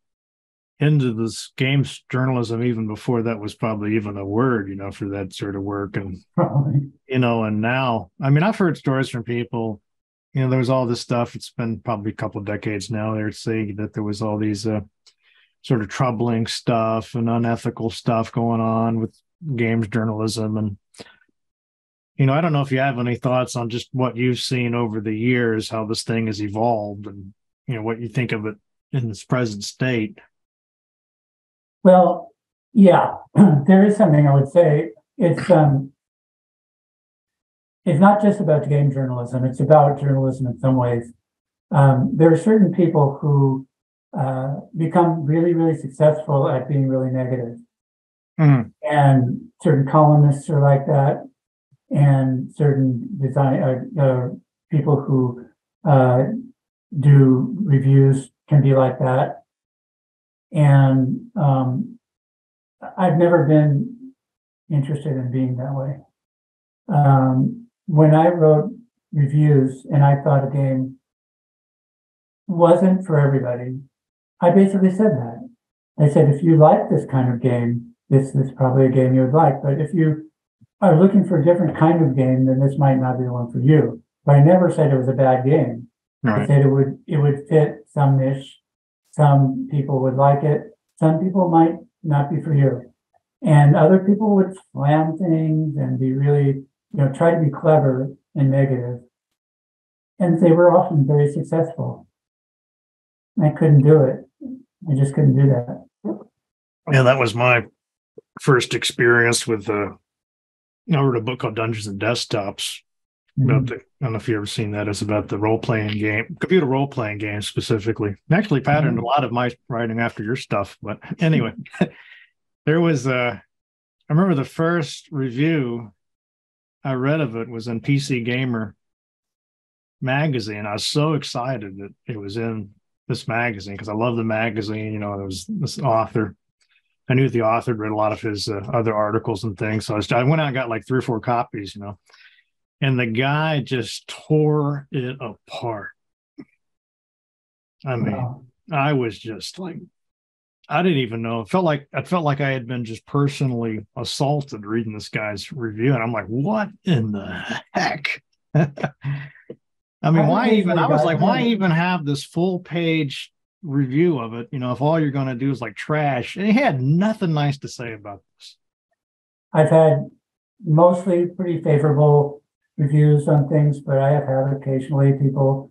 into this games journalism even before that was probably even a word, you know, for that sort of work, and probably. You know, and now, I mean, I've heard stories from people. You know, there was all this stuff. It's been probably a couple of decades now. They're saying that there was all these uh, sort of troubling stuff and unethical stuff going on with games journalism, and you know, I don't know if you have any thoughts on just what you've seen over the years, how this thing has evolved, and you know what you think of it in its present state. Well, yeah, there is something I would say. It's um, it's not just about game journalism; it's about journalism in some ways. Um, there are certain people who uh, become really, really successful at being really negative. Mm-hmm. And certain columnists are like that, and certain design uh, uh, people who uh, do reviews can be like that. And um, I've never been interested in being that way. Um, when I wrote reviews and I thought a game wasn't for everybody, I basically said that. I said, if you like this kind of game, this is probably a game you would like, but if you are looking for a different kind of game, then this might not be the one for you. But I never said it was a bad game. Right. I said it would it would fit some niche. Some people would like it. Some people might not be for you. And other people would slam things and be really, you know, try to be clever and negative. And they were often very successful. I couldn't do it. I just couldn't do that. Yeah, that was my first experience with uh I wrote a book called Dungeons and Desktops about the, I don't know if you've ever seen that. It's about the role-playing game, computer role-playing game specifically. I actually patterned a lot of my writing after your stuff, but anyway, there was uh I remember the first review I read of it was in P C Gamer Magazine. I was so excited that it was in this magazine because I love the magazine. You know, there was this author, I knew the author, read a lot of his uh, other articles and things. So I, was, I went out and got like three or four copies, you know. And the guy just tore it apart. I mean, wow. I was just like, I didn't even know. It felt like I felt like I had been just personally assaulted reading this guy's review. And I'm like, what in the heck? I mean, I why even I was like, why it. even have this full page review of it? You know, if all you're going to do is like trash. And he had nothing nice to say about this. I've had mostly pretty favorable reviews on things, but I have had occasionally people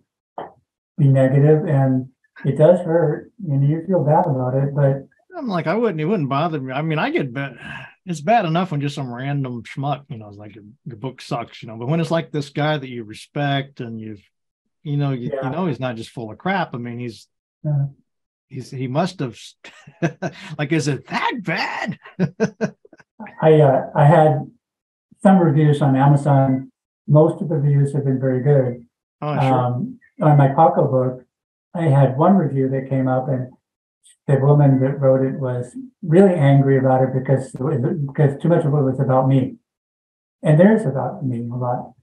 be negative, and it does hurt, and you feel bad about it. But I'm like, I wouldn't, it wouldn't bother me. I mean, I get bad. It's bad enough when just some random schmuck, you know, it's like your, your book sucks, you know. But when it's like this guy that you respect, and you've, you know, you, yeah. you know, he's not just full of crap. I mean, he's, yeah. he's, he must have. Like, is it that bad? I uh, I had some reviews on Amazon. Most of the reviews have been very good. Oh, sure. Um, on my Paco book, I had one review that came up, and the woman that wrote it was really angry about it because because too much of it was about me, and there's about me a lot.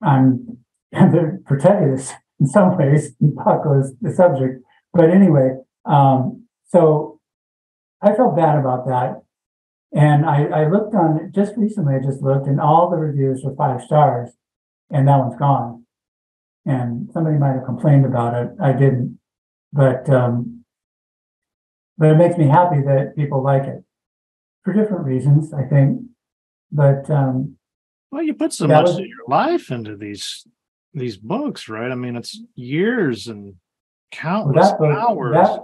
I'm they're protective in some ways. Paco is the subject, but anyway, um, so I felt bad about that. And I, I looked on just recently, I just looked, and all the reviews were five stars, and that one's gone. And somebody might have complained about it. I didn't. But um, but it makes me happy that people like it for different reasons, I think. But um, well, you put so much was, of your life into these these books, right? I mean, it's years and countless book, hours. That,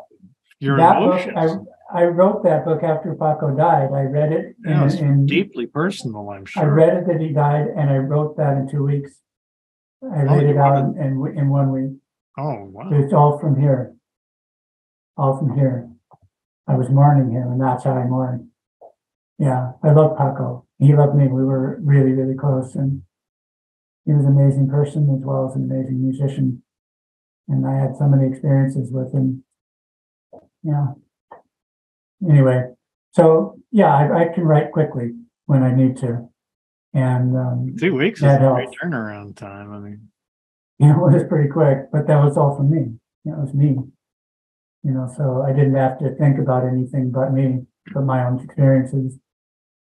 your that emotions. Book, I, I wrote that book after Paco died. I read it. Yeah, in, it's in, deeply personal, I'm sure. I read it that he died, and I wrote that in two weeks. I oh, laid it out to... in, in one week. Oh, wow. So it's all from here. All from here. I was mourning him, and that's how I mourned. Yeah, I loved Paco. He loved me. We were really, really close, and he was an amazing person as well as an amazing musician. And I had so many experiences with him. Yeah. Anyway, so yeah, I, I can write quickly when I need to, and um, two weeks is a great turnaround time. I mean, yeah, it was pretty quick, but that was all for me. That was me, you know. So I didn't have to think about anything but me, but my own experiences.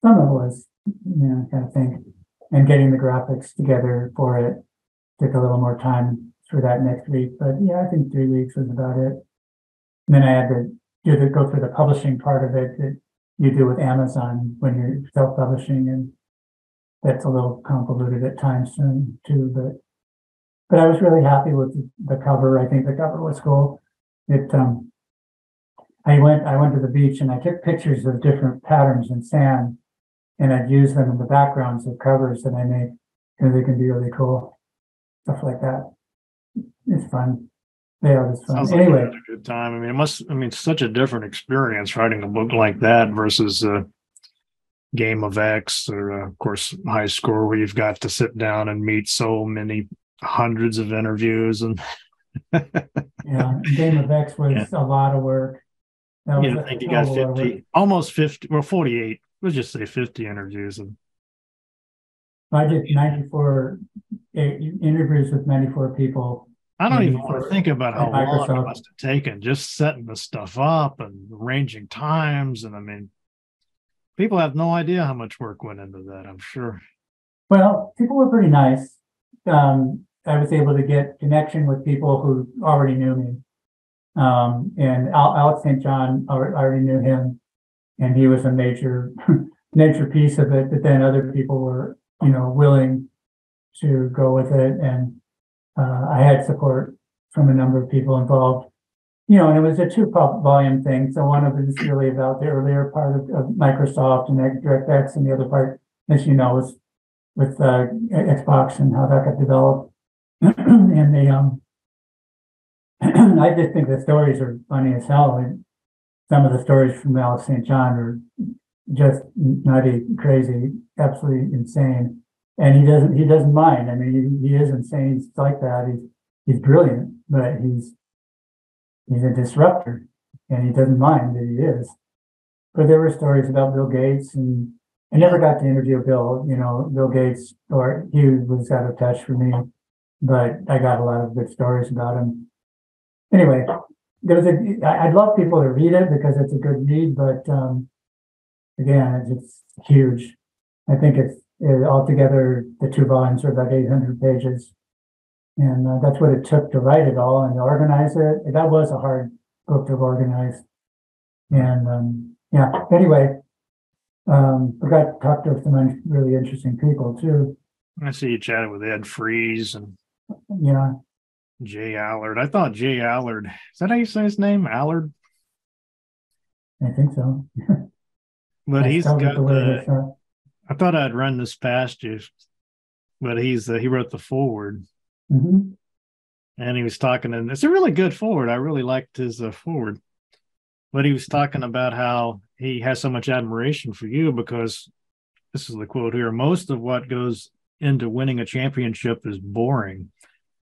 Some of it was, you know, kind of thing, and getting the graphics together for it took a little more time for that next week. But yeah, I think three weeks was about it. And then I had to. You to go through the publishing part of it that you do with Amazon when you're self-publishing, and that's a little convoluted at times too. But but I was really happy with the cover. I think the cover was cool. It um, I went I went to the beach and I took pictures of different patterns in sand, and I'd use them in the backgrounds of covers that I make because they can be really cool. Stuff like that. It's fun. Yeah, it's fun. Sounds like anyway, you had a good time. I mean, it must. I mean, it's such a different experience writing a book like that versus a uh, Game of X, or uh, of course, High Score, where you've got to sit down and meet so many hundreds of interviews. And yeah, Game of X was yeah. a lot of work. That was yeah, I think you got fifty, almost fifty, well, forty-eight. Let's just say fifty interviews. And I did ninety-four interviews with ninety-four people. I don't even want to think about how Microsoft. long it must have taken just setting the stuff up and arranging times. And I mean, people have no idea how much work went into that, I'm sure. Well, people were pretty nice. Um, I was able to get connection with people who already knew me. Um, and Al- Alex Saint John, I already knew him. And he was a major, major piece of it. But then other people were, you know, willing to go with it. And Uh, I had support from a number of people involved, you know, and it was a two-volume thing. So one of it is really about the earlier part of, of Microsoft and DirectX, and the other part, as you know, is with uh, Xbox and how that got developed. And they, um, I just think the stories are funny as hell. And some of the stories from Alex Saint John are just nutty, crazy, absolutely insane. And he doesn't. He doesn't mind. I mean, he, he is insane. He's like that. He's he's brilliant, but he's he's a disruptor, and he doesn't mind that he is. But there were stories about Bill Gates and I never got to interview Bill, you know, Bill Gates, or he was out of touch for me, but I got a lot of good stories about him. Anyway, there's a, I'd love people to read it because it's a good read, but um, again, it's, it's huge. I think it's it, altogether, the two volumes are about eight hundred pages. And uh, that's what it took to write it all and to organize it. That was a hard book to organize. And um, yeah, anyway, um, I got to talk to some really interesting people too. I see you chatted with Ed Freeze and yeah, Jay Allard. I thought Jay Allard, is that how you say his name? Allard? I think so. But he's got the, uh, I thought I'd run this past you, but he's uh, he wrote the foreword. Mm-hmm. And he was talking, and it's a really good forward. I really liked his uh, forward, but he was talking about how he has so much admiration for you because this is the quote here: "Most of what goes into winning a championship is boring.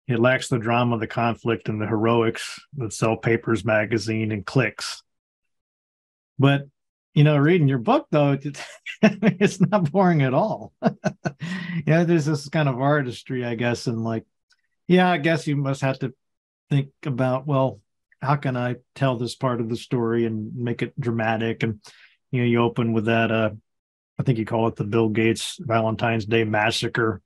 It lacks the drama, the conflict, and the heroics that sell papers, magazine, and clicks." But you know, reading your book though, it's not boring at all. Yeah, there's this kind of artistry, I guess, and like. Yeah, I guess you must have to think about, well, how can I tell this part of the story and make it dramatic? And, you know, you open with that, uh, I think you call it the Bill Gates Valentine's Day Massacre.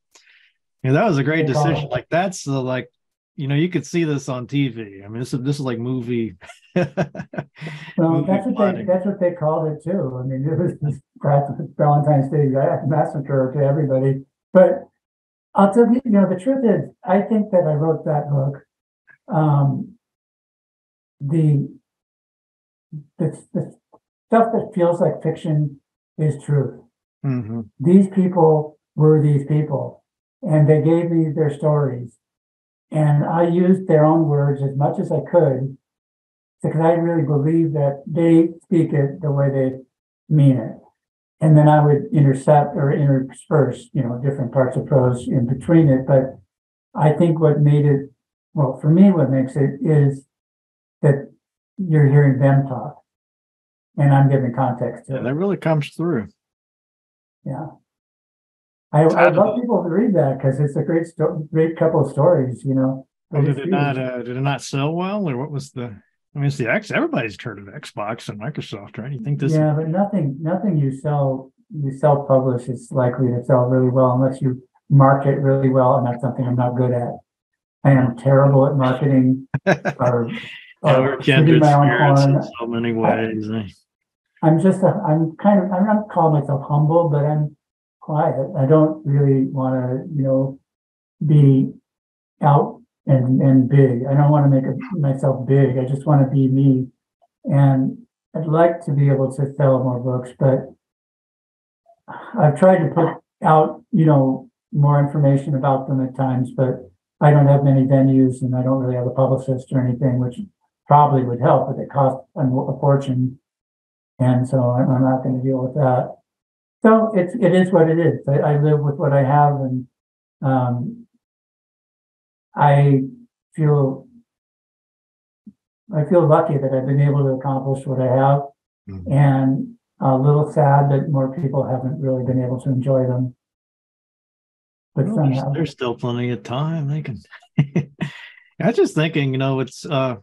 And that was a great decision. Oh. Like, that's the, like, you know, you could see this on T V. I mean, this is, this is like movie. Well, movie that's, what they, that's what they called it, too. I mean, it was this Valentine's Day Massacre to everybody. But I'll tell you, you know, the truth is, I think that I wrote that book. Um, the, the, the stuff that feels like fiction is truth. Mm-hmm. These people were these people, and they gave me their stories. And I used their own words as much as I could, because I really believe that they speak it the way they mean it. And then I would intercept or intersperse, you know, different parts of prose in between it. But I think what made it, well, for me, what makes it is that you're hearing them talk and I'm giving context to yeah, it. That really comes through. Yeah. I, I love people to read that because it's a great sto- great couple of stories, you know. Well, did, it not, uh, did it not sell well? Or what was the... I mean, it's the X. Everybody's heard of Xbox and Microsoft, right? You think this? Yeah, but nothing, nothing you sell, you self-publish is likely to sell really well unless you market really well, and that's something I'm not good at. I am terrible at marketing. or, or yeah, shooting my own horn. In so many ways. I, I'm just, a, I'm kind of, I'm not calling myself humble, but I'm quiet. I don't really want to, you know, be out. And and big. I don't want to make a, myself big. I just want to be me. And I'd like to be able to sell more books, but I've tried to put out, you know, more information about them at times, but I don't have many venues and I don't really have a publicist or anything, which probably would help, but it costs a fortune. And so I'm not going to deal with that. So it's, it is what it is. I, I live with what I have, and um, I feel I feel lucky that I've been able to accomplish what I have, mm-hmm. and a little sad that more people haven't really been able to enjoy them. But well, somehow, there's still plenty of time. They can. I was just thinking, you know, it's uh,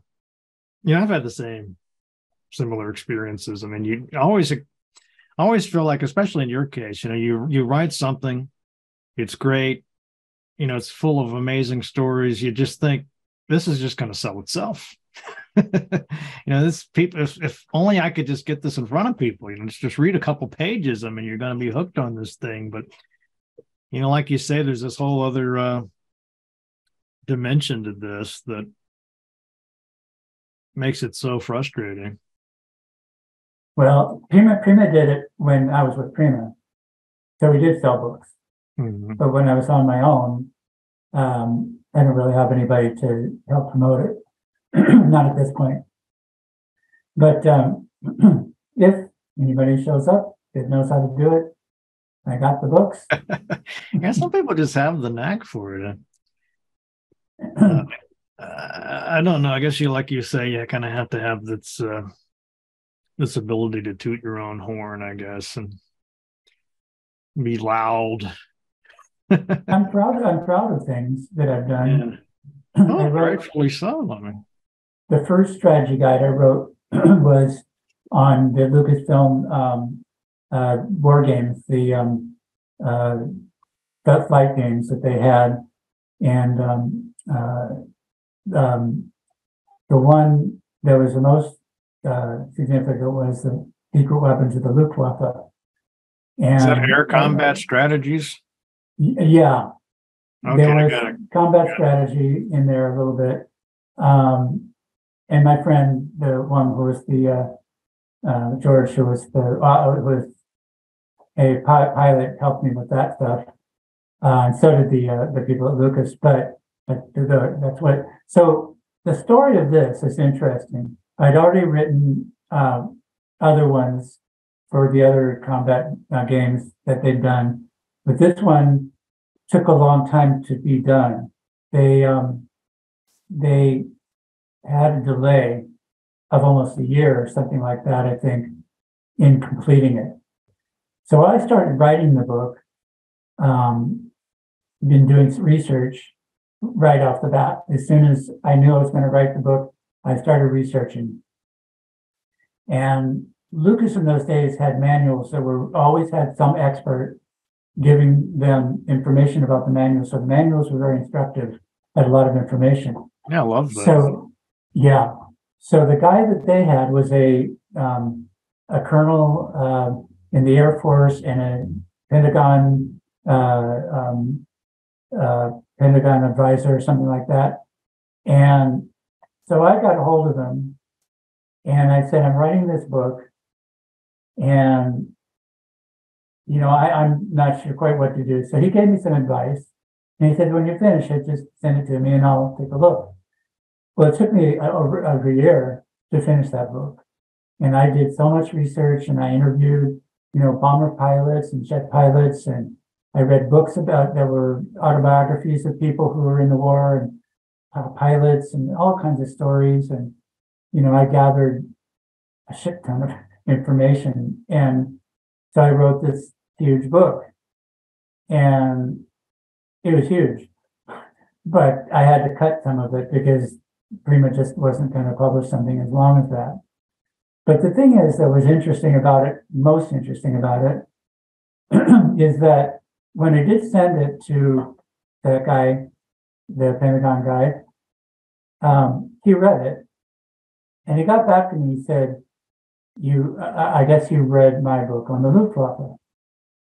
you know, I've had the same similar experiences. I mean, you always always feel like, especially in your case, you know, you you write something, it's great. You know, it's full of amazing stories. You just think this is just going to sell itself. You know, this people, if, if only I could just get this in front of people, you know, just, just read a couple pages. I mean, you're going to be hooked on this thing. But, you know, like you say, there's this whole other uh, dimension to this that makes it so frustrating. Well, Prima, Prima did it when I was with Prima. So we did sell books. Mm-hmm. But when I was on my own, um, I didn't really have anybody to help promote it. Not at this point. But um, if anybody shows up that knows how to do it, I got the books. Yeah, some people just have the knack for it. Uh, I don't know. I guess you, like you say, you kind of have to have this uh, this ability to toot your own horn, I guess, and. be loud. I'm proud. I'm proud of things that I've done. Yeah. Oh, gratefully so. I mean, the first strategy guide I wrote was on the Lucasfilm um, uh, war games, the um, uh, flight games that they had, and um, uh, um, the one that was the most uh, significant was the Secret Weapons of the Luftwaffe. And is that air combat and, uh, strategies? Yeah, okay, there was combat strategy in there a little bit, um, and my friend, the one who was the uh, uh, George, who was the uh, was a pilot, helped me with that stuff, uh, and so did the uh, the people at Lucas. But, but the, that's what. So the story of this is interesting. I'd already written um, other ones for the other combat uh, games that they've done. But this one took a long time to be done. They um, they had a delay of almost a year or something like that, I think, in completing it. So I started writing the book, um, been doing research right off the bat. As soon as I knew I was going to write the book, I started researching. And Lucas in those days had manuals that were always had some expert giving them information about the manuals. So the manuals were very instructive, had a lot of information. Yeah, I love that. So, yeah. So the guy that they had was a um, a colonel uh, in the Air Force and a Pentagon uh, um, uh, Pentagon advisor or something like that. And so I got a hold of him, and I said, I'm writing this book, and you know, I, I'm not sure quite what to do. So he gave me some advice, and he said, when you finish it, just send it to me and I'll take a look. Well, it took me over, over a year to finish that book. And I did so much research, and I interviewed, you know, bomber pilots and jet pilots. And I read books about, there were autobiographies of people who were in the war and uh, pilots and all kinds of stories. And, you know, I gathered a shit ton of information. And so I wrote this huge book, and it was huge, but I had to cut some of it because Prima just wasn't going to publish something as long as that. But the thing is that was interesting about it, most interesting about it, is that when I did send it to that guy, the Pentagon guy, um, he read it, and he got back to me. He said, You, I guess you read my book on the Luftwaffe.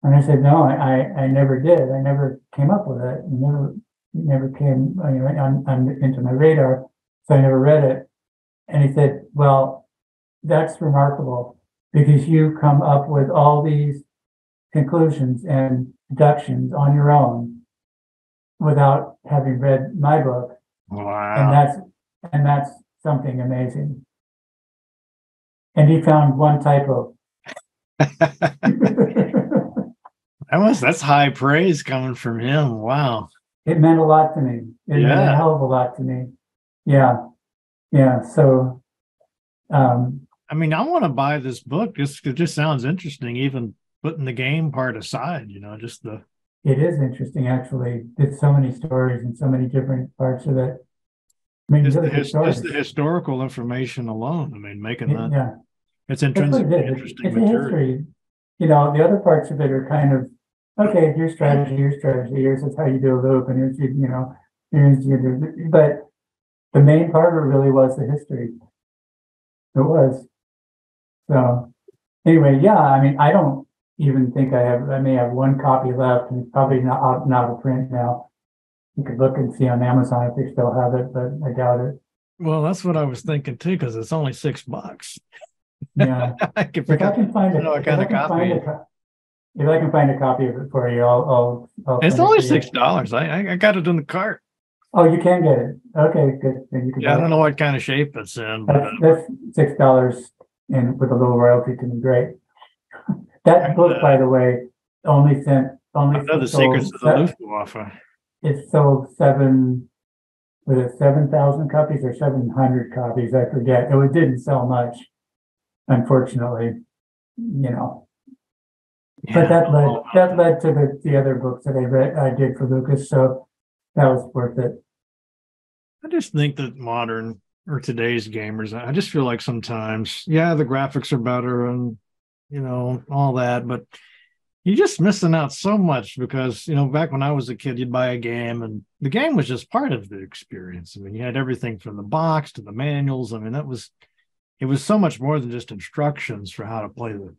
And I said, no, I, I never did. I never came up with it. Never, never came you know, on, on, into my radar, so I never read it. And he said, well, that's remarkable because you come up with all these conclusions and deductions on your own without having read my book. Wow. And that's and that's something amazing. And he found one typo. that was that's high praise coming from him. Wow. It meant a lot to me. It yeah. meant a hell of a lot to me. Yeah. Yeah. So um I mean, I want to buy this book just because it just sounds interesting, even putting the game part aside, you know, just the it is interesting actually. There's so many stories and so many different parts of it. I mean, just, the his, just the historical information alone. I mean, making that, yeah. it's intrinsically it interesting it's material. History. You know, the other parts of it are kind of, okay, here's strategy, here's strategy, here's how you do a loop, and here's, you know, here's, you do. But the main part of it really was the history. It was. So anyway, yeah, I mean, I don't even think I have, I may have one copy left, and it's probably not out, not out of print now. You could look and see on Amazon if they still have it, but I doubt it. Well, that's what I was thinking too, because it's only six bucks. Yeah, I can pick if up, I can find it. If I can find a, if I can find a copy of it for you, I'll. I'll, I'll it's only six dollars. I I got it in the cart. Oh, you can get it. Okay, good. Then you can yeah, I don't it. know what kind of shape it's in, but that's, that's six dollars, and with a little royalty, can be great. That book, uh, by the way, only sent only. I know the secrets of the Luftwaffe. It's sold seven, was it seven thousand copies or seven hundred copies? I forget. It didn't sell much, unfortunately, you know. Yeah. But that led oh. that led to the, the other books that I read I did for Lucas, so that was worth it. I just think that modern or today's gamers, I just feel like sometimes, yeah, the graphics are better and you know all that, but you're just missing out so much because you know back when I was a kid, you'd buy a game and the game was just part of the experience. I mean, you had everything from the box to the manuals. I mean, that was it was so much more than just instructions for how to play the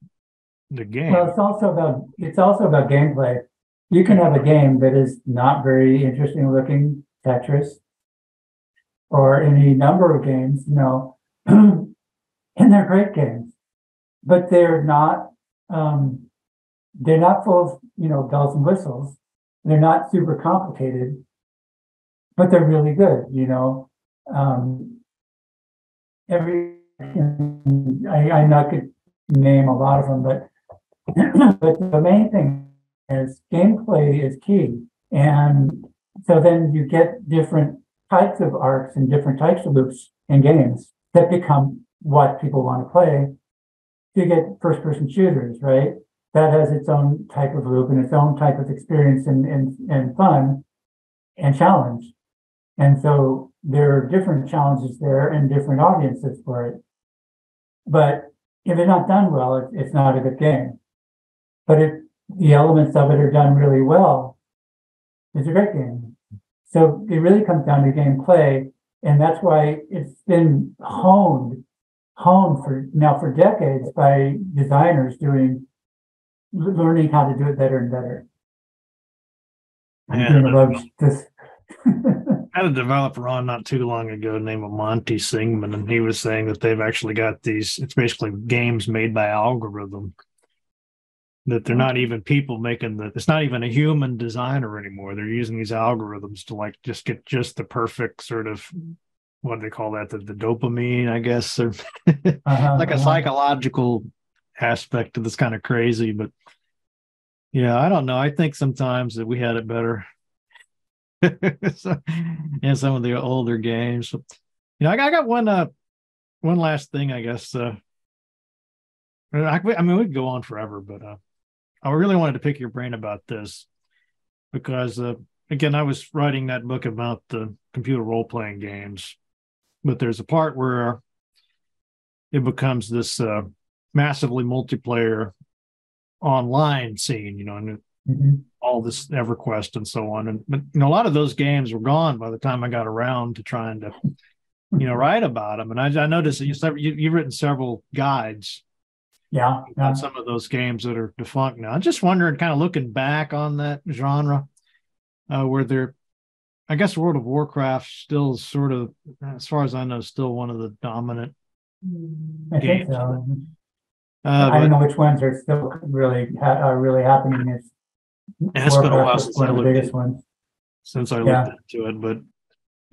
the game. Well, it's also about it's also about gameplay. You can have a game that is not very interesting looking, Tetris, or any number of games, you know, and they're great games, but they're not um, they're not full of you know bells and whistles. They're not super complicated, but they're really good. You know, um, every I, I'm not going to name a lot of them, but. But the main thing is gameplay is key. And so then you get different types of arcs and different types of loops in games that become what people want to play. You get first-person shooters, right? That has its own type of loop and its own type of experience and, and, and fun and challenge. And so there are different challenges there and different audiences for it. But if it's not done well, it, it's not a good game. But if the elements of it are done really well, it's a great game. So it really comes down to gameplay, and that's why it's been honed, honed for now for decades by designers doing, learning how to do it better and better. I'm gonna love this. I had a developer on not too long ago named Monty Singman, and he was saying that they've actually got these. It's basically games made by algorithm. That they're not even people making the, it's not even a human designer anymore. They're using these algorithms to like just get just the perfect sort of, what do they call that? The, the dopamine, I guess, or uh-huh, like a psychological aspect to this kind of crazy. But yeah, I don't know. I think sometimes that we had it better so, in some of the older games. You know, I, I got one, uh, one last thing, I guess. Uh, I, I mean, we'd go on forever, but, uh, I really wanted to pick your brain about this because, uh, again, I was writing that book about the computer role-playing games, but there's a part where it becomes this uh, massively multiplayer online scene, you know, and mm-hmm. all this EverQuest and so on. And but, you know, a lot of those games were gone by the time I got around to trying to, you know, write about them. And I, I noticed that you, you, you've written several guides. Yeah, yeah. On some of those games that are defunct now. I'm just wondering, kind of looking back on that genre, uh, where there, I guess World of Warcraft still sort of, as far as I know, still one of the dominant I games. Think so. uh, I but, don't know which ones are still really are really happening. It's, it's been a while since I looked at, ones. Since I yeah. looked into it, but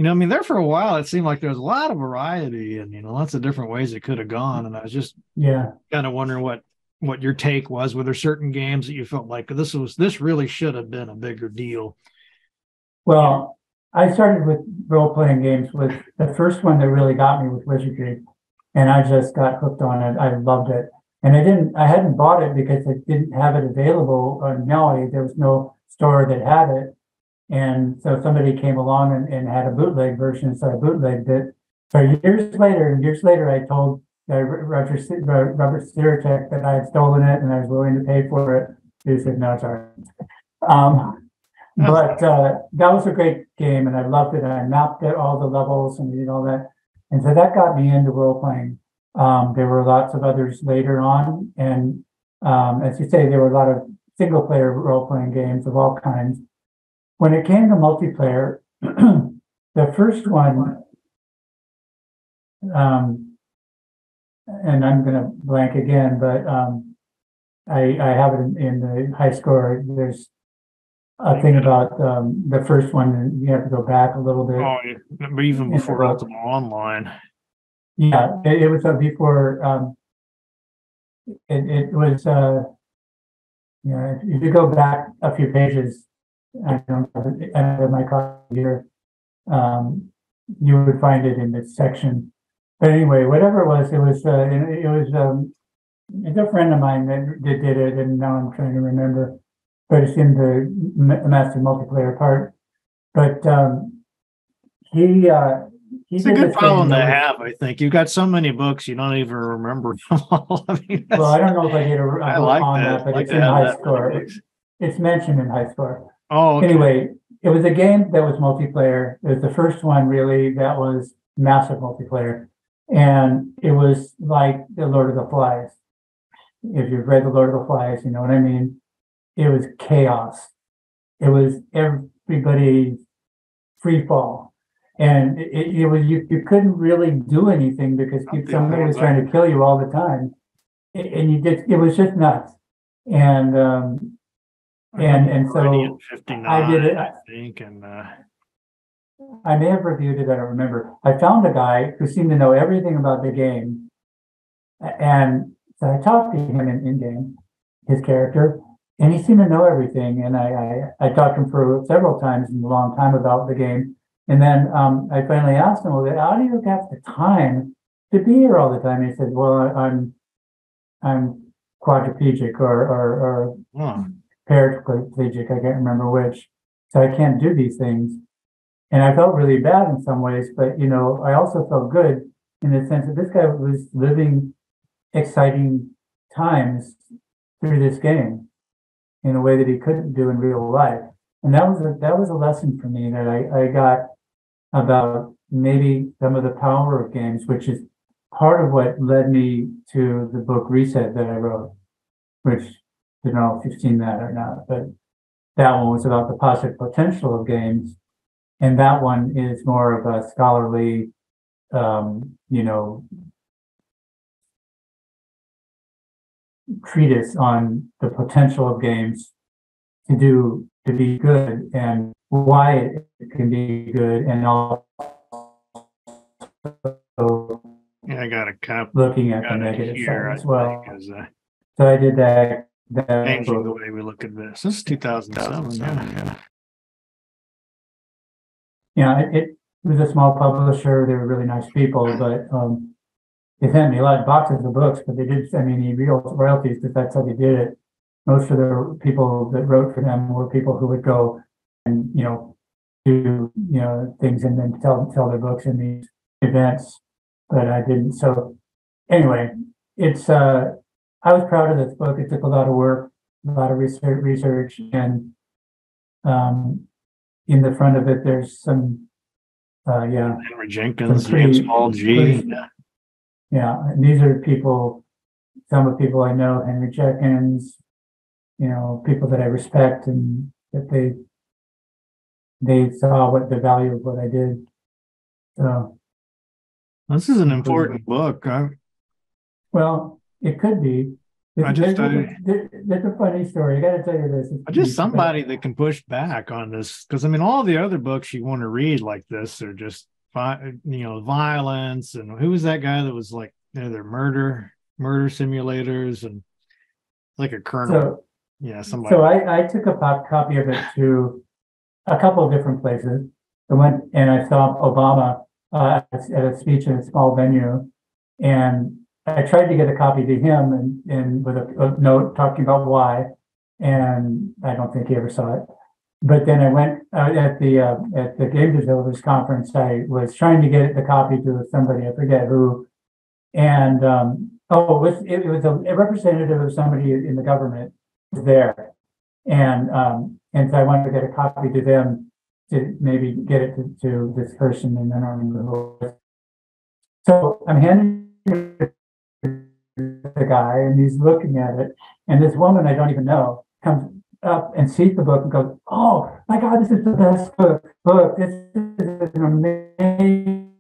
you know, I mean, there for a while, it seemed like there was a lot of variety and, you know, lots of different ways it could have gone. And I was just yeah, kind of wondering what, what your take was. Were there certain games that you felt like this was, this really should have been a bigger deal? Well, yeah. I started with role-playing games with the first one that really got me with Wizardry. And I just got hooked on it. I loved it. And I didn't, I hadn't bought it because I didn't have it available on Melody. There was no store that had it. And so somebody came along and, and had a bootleg version, so I bootlegged it. So years later, and years later, I told uh, Roger, uh, Robert Stewart that I had stolen it and I was willing to pay for it. He said, "No, sorry." Um, but uh, that was a great game, and I loved it. And I mapped it, all the levels, and did all that. And so that got me into role playing. Um, there were lots of others later on, and um, as you say, there were a lot of single player role playing games of all kinds. When it came to multiplayer, the first one, um, and I'm going to blank again, but um, I, I have it in, in the high score. There's a thing about um, the first one, and you have to go back a little bit. Oh, even before Ultima Online. Yeah, it, it was uh, before, um, it, it was, uh, you know, if you go back a few pages, I don't have my copy here. Um, you would find it in this section, but anyway, whatever it was, it was uh, it was um, It's a friend of mine that did it, and now I'm trying to remember, but it's in the master multiplayer part. But um, he, uh, he it's a good problem to have. I think you've got so many books you don't even remember them all. I mean, well, I don't know if I did a, a I like on that, that but like it's in High Score. It's, it's mentioned in High Score. Oh, okay. Anyway, it was a game that was multiplayer. It was the first one, really, that was massive multiplayer, and it was like the Lord of the Flies. If you've read the Lord of the Flies, you know what I mean. It was chaos. It was everybody free fall, and it, it was you. You couldn't really do anything because somebody was trying to kill you all the time, and you did. It was just nuts, and um, and and so I did it. I think, and uh... I may have reviewed it. I don't remember. I found a guy who seemed to know everything about the game, and so I talked to him in, in game, his character, and he seemed to know everything. And I, I, I talked to him for several times in a long time about the game. And then um, I finally asked him, well, how do you have the time to be here all the time? And he said, well, I, I'm I'm quadriplegic or, or, or yeah. paraplegic. I can't remember which. So I can't do these things. And I felt really bad in some ways. But, you know, I also felt good in the sense that this guy was living exciting times through this game in a way that he couldn't do in real life. And that was a, that was a lesson for me that I, I got about maybe some of the power of games, which is part of what led me to the book Reset that I wrote, which I don't know if you've seen that or not, but that one was about the positive potential of games. And that one is more of a scholarly, um, you know, treatise on the potential of games to do to be good and why it can be good, and also yeah, I got a cup looking at the negative side as well. Because, uh, so I did that. that changing the way we look at this. This is two thousand seven. two thousand seven yeah, yeah. yeah it, it was a small publisher. They were really nice people, but. Um, They sent me a lot of boxes of books, but they didn't send me any real royalties because that's how they did it. Most of the people that wrote for them were people who would go and, you know, do, you know, things and then tell tell their books in these events, but I didn't. So anyway, it's, uh, I was proud of this book. It took a lot of work, a lot of research, research and um, in the front of it, there's some, uh, yeah. Henry Jenkins, pretty, James Paul G. Pretty, Yeah, and these are people, some of the people I know, Henry Jenkins, you know, people that I respect, and that they they saw what the value of what I did. So this is an important book. I, well, it could be. I just that's a funny story. I got to tell you this. It's just somebody that can push back on this, because I mean, all the other books you want to read like this are just. You know, violence, and who was that guy that was like, you know, their murder murder simulators and like a colonel, so, yeah, somebody. So I, I took a pop copy of it to a couple of different places. I went and I saw Obama uh, at a speech in a small venue, and I tried to get a copy to him and, and with a, a note talking about why, and I don't think he ever saw it. But then I went uh, at the uh, at the Game Developers Conference. I was trying to get the copy to somebody, I forget who, and um, oh, it was it was a representative of somebody in the government there, and um, and so I wanted to get a copy to them to maybe get it to, to this person, and then I don't remember who it was. So I'm handing it to the guy, and he's looking at it, and this woman I don't even know comes up and sees the book and goes, "Oh my God, this is the best book! Book, this is an amazing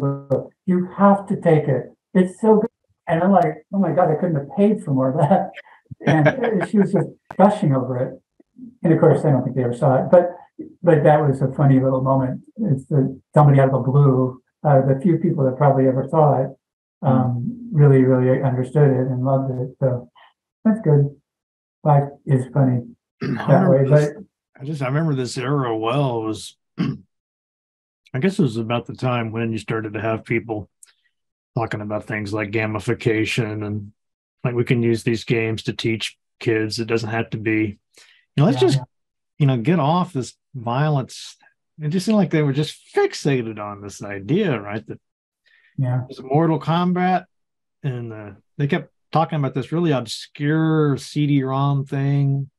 book. You have to take it. It's so good." And I'm like, "Oh my God, I couldn't have paid for more of that." And she was just gushing over it. And of course, I don't think they ever saw it. But but that was a funny little moment. It's uh, somebody out of the blue, out of the few people that probably ever saw it, um, really really understood it and loved it. So that's good. Life is funny that way, this, but I just I remember this era well. It was I guess it was about the time when you started to have people talking about things like gamification and Like, we can use these games to teach kids. It doesn't have to be, you know, let's yeah, just, yeah. you know, get off this violence. It just seemed like they were just fixated on this idea, right? That yeah. there's Mortal Kombat, and uh, they kept talking about this really obscure C D ROM thing,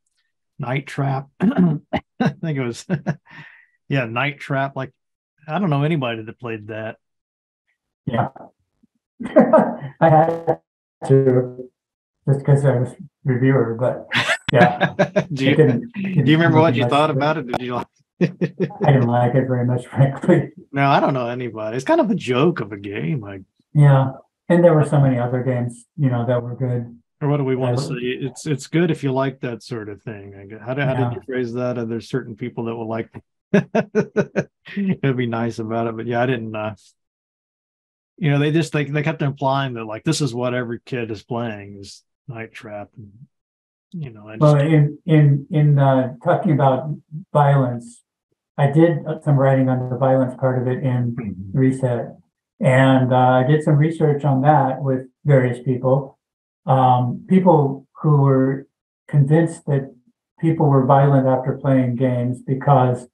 Night Trap. I think it was, yeah, Night Trap. Like, I don't know anybody that played that. Yeah. I had to, just because I was a reviewer, but yeah. do, you, didn't, didn't do you remember what you thought about it? Did you like it? I didn't like it very much, frankly. No, I don't know anybody. It's kind of a joke of a game. Like, yeah. And there were so many other games, you know, that were good. Or what do we want to say? It's it's good if you like that sort of thing. How did, how yeah. did you phrase that? Are there certain people that will like it? It'd be nice about it. But yeah, I didn't, uh, you know, they just, they, they kept implying that, like, this is what every kid is playing, is Night Trap. And, you know, I just... Well, in, in, in uh, talking about violence, I did some writing on the violence part of it in mm-hmm. Reset. And uh, I did some research on that with various people, um, people who were convinced that people were violent after playing games because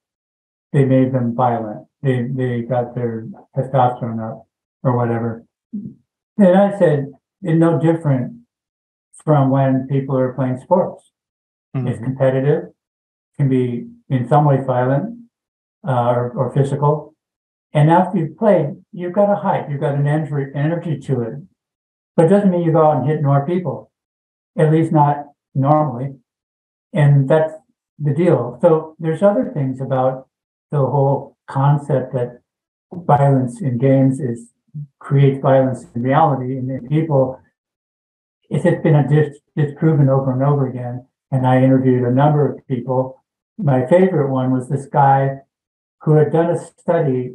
they made them violent. They they got their testosterone up or whatever. And I said, it's no different from when people are playing sports. Mm-hmm. It's competitive, can be in some way violent uh, or, or physical. And after you've played, you've got a hype, you've got an energy, energy to it. But it doesn't mean you go out and hit more people, at least not normally. And that's the deal. So there's other things about the whole concept that violence in games is creates violence in reality. And in people, it's been a dis- disproven over and over again. And I interviewed a number of people. My favorite one was this guy who had done a study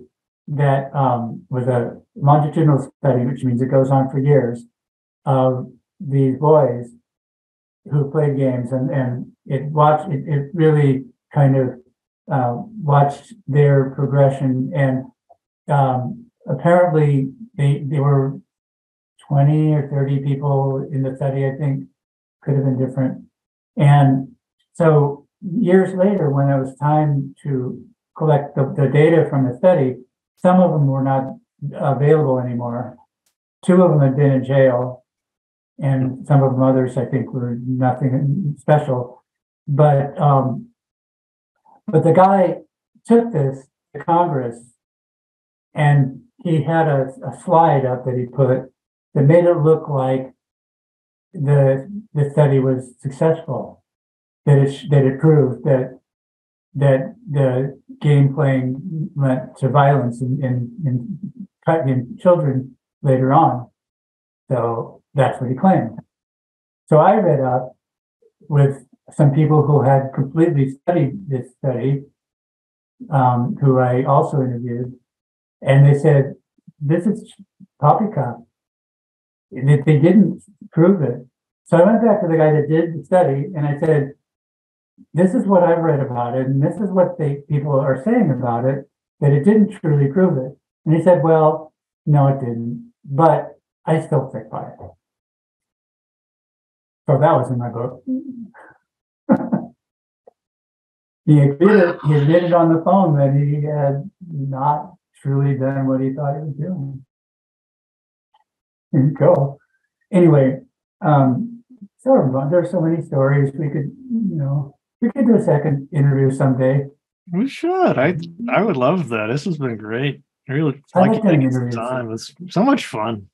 that um, was a longitudinal study, which means it goes on for years, of these boys who played games, and, and it watched, it, it really kind of uh, watched their progression. And um, apparently they, they were twenty or thirty people in the study, I think, could have been different. And so years later, when it was time to collect the, the data from the study, some of them were not available anymore. Two of them had been in jail, and some of them others, I think, were nothing special. But um, but the guy took this to Congress, and he had a, a slide up that he put that made it look like the the study was successful, that it that it proved that that the game playing led to violence in, in, in, in children later on. So that's what he claimed. So I read up with some people who had completely studied this study, um, who I also interviewed, and they said, this is poppycock. They, they didn't prove it. So I went back to the guy that did the study, and I said, this is what I've read about it, and this is what they, people are saying about it, that it didn't truly prove it. And he said, well, no, it didn't, but I still stick by it. So that was in my book. he, admitted, he admitted on the phone that he had not truly done what he thought he was doing. Here you go. Anyway, um, so there are so many stories we could, you know, we could do a second interview someday. We should. I I would love that. This has been great. I really I like taking some time. It's so much fun.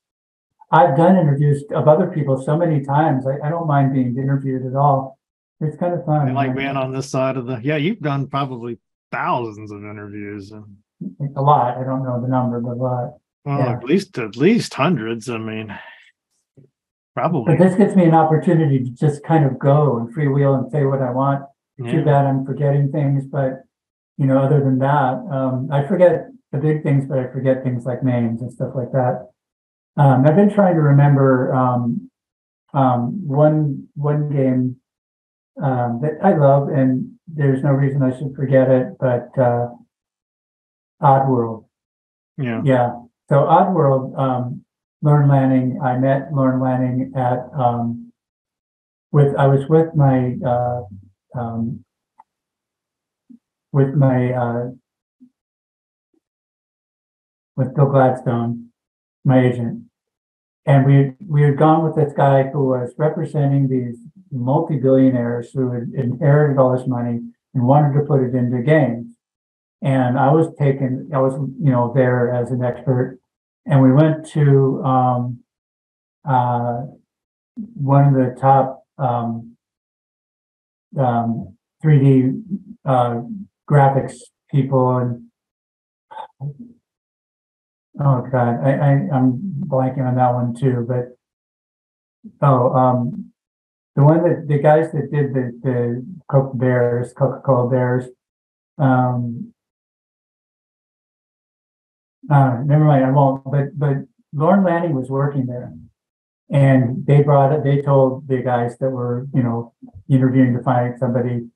I've done interviews of other people so many times. I, I don't mind being interviewed at all. It's kind of fun. And like being on this side of the yeah, you've done probably thousands of interviews. A lot. I don't know the number, but a lot. Well, yeah. at least at least hundreds. I mean. Probably. But this gives me an opportunity to just kind of go and freewheel and say what I want. Yeah. Too bad I'm forgetting things, but, you know, other than that, um, I forget the big things, but I forget things like names and stuff like that. Um, I've been trying to remember um, um, one one game um, that I love, and there's no reason I should forget it, but uh, Oddworld. Yeah. Yeah. So Oddworld, um, Lorne Lanning. I met Lorne Lanning at um, with I was with my uh, um, with my uh, with Bill Gladstone, my agent, and we we had gone with this guy who was representing these multi-billionaires who had inherited all this money and wanted to put it into games. And I was taken, I was, you know, there as an expert. And we went to um, uh, one of the top um, um, three D uh, graphics people. And oh God, I, I, I'm blanking on that one too. But oh, um, the one that the guys that did the, the Coke Bears, Coca-Cola Bears. Um, Uh, never mind, I won't. But but Lorne Lanning was working there, and they brought it. They told the guys that were, you know, interviewing to find somebody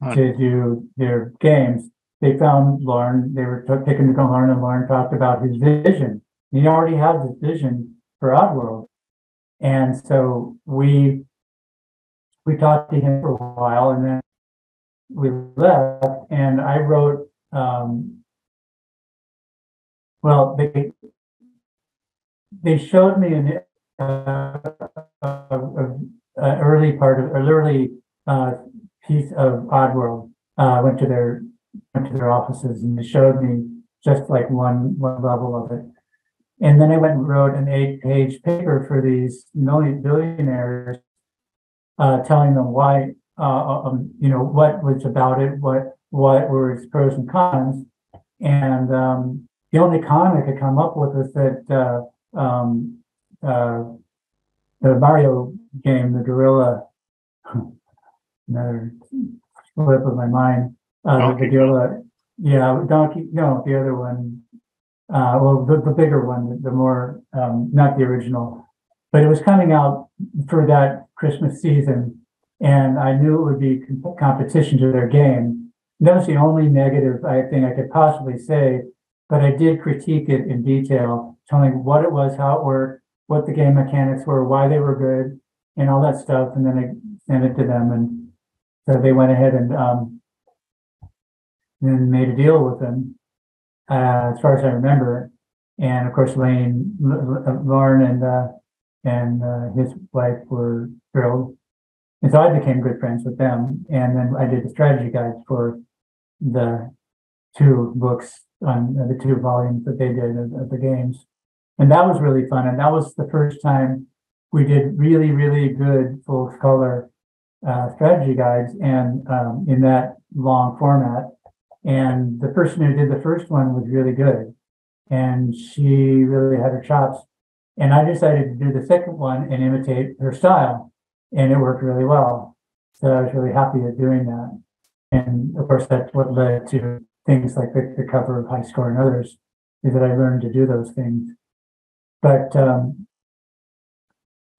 right. to do their games. They found Lorne. They were t- taken to Lorne, and Lorne talked about his vision. He already had this vision for Oddworld, and so we we talked to him for a while, and then we left. And I wrote. Um, Well, they they showed me an uh, early part of an early uh, piece of Oddworld. I uh, went to their went to their offices and they showed me just like one one level of it. And then I went and wrote an eight page paper for these million billionaires, uh, telling them why uh, um, you know what was about it, what what were its pros and cons, and um, the only con I could come up with was that uh, um, uh, the Mario game, the gorilla, another slip of my mind. Uh, the gorilla, yeah, Donkey. No, the other one. Uh, well, the, the bigger one, the, the more um, not the original, but it was coming out for that Christmas season, and I knew it would be comp- competition to their game. And that was the only negative I think I could possibly say. But I did critique it in detail, telling what it was, how it worked, what the game mechanics were, why they were good, and all that stuff. And then I sent it to them, and so they went ahead and um, then made a deal with them, uh, as far as I remember. And of course, Lane, Lauren, and uh, and uh, his wife were thrilled, and so I became good friends with them. And then I did the strategy guides for the two books. On the two volumes that they did of, of the games, and that was really fun. And that was the first time we did really, really good full color uh, strategy guides, and um, in that long format. And the person who did the first one was really good, and she really had her chops. And I decided to do the second one and imitate her style, and it worked really well. So I was really happy at doing that. And of course, that's what led to things like the, the cover of High Score and others, is that I learned to do those things. But um,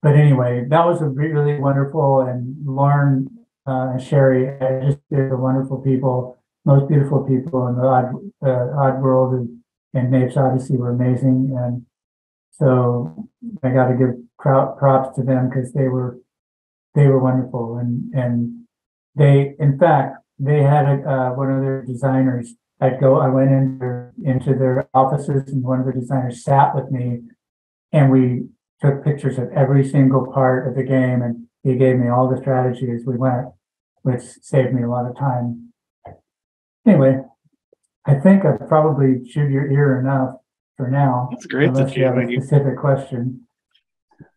but anyway, that was a really wonderful, and Lauren uh, and Sherry, I just they're wonderful people, most beautiful people in the Odd, uh, Odd World, and, and Nape's Odyssey were amazing, and so I got to give props to them because they were they were wonderful, and and they in fact. They had a, uh, one of their designers. I'd go. I went in their, into their offices, and one of the designers sat with me, and we took pictures of every single part of the game. And he gave me all the strategy as we went, which saved me a lot of time. Anyway, I think I've probably chewed your ear enough for now. That's great. Unless that you have a specific you... question.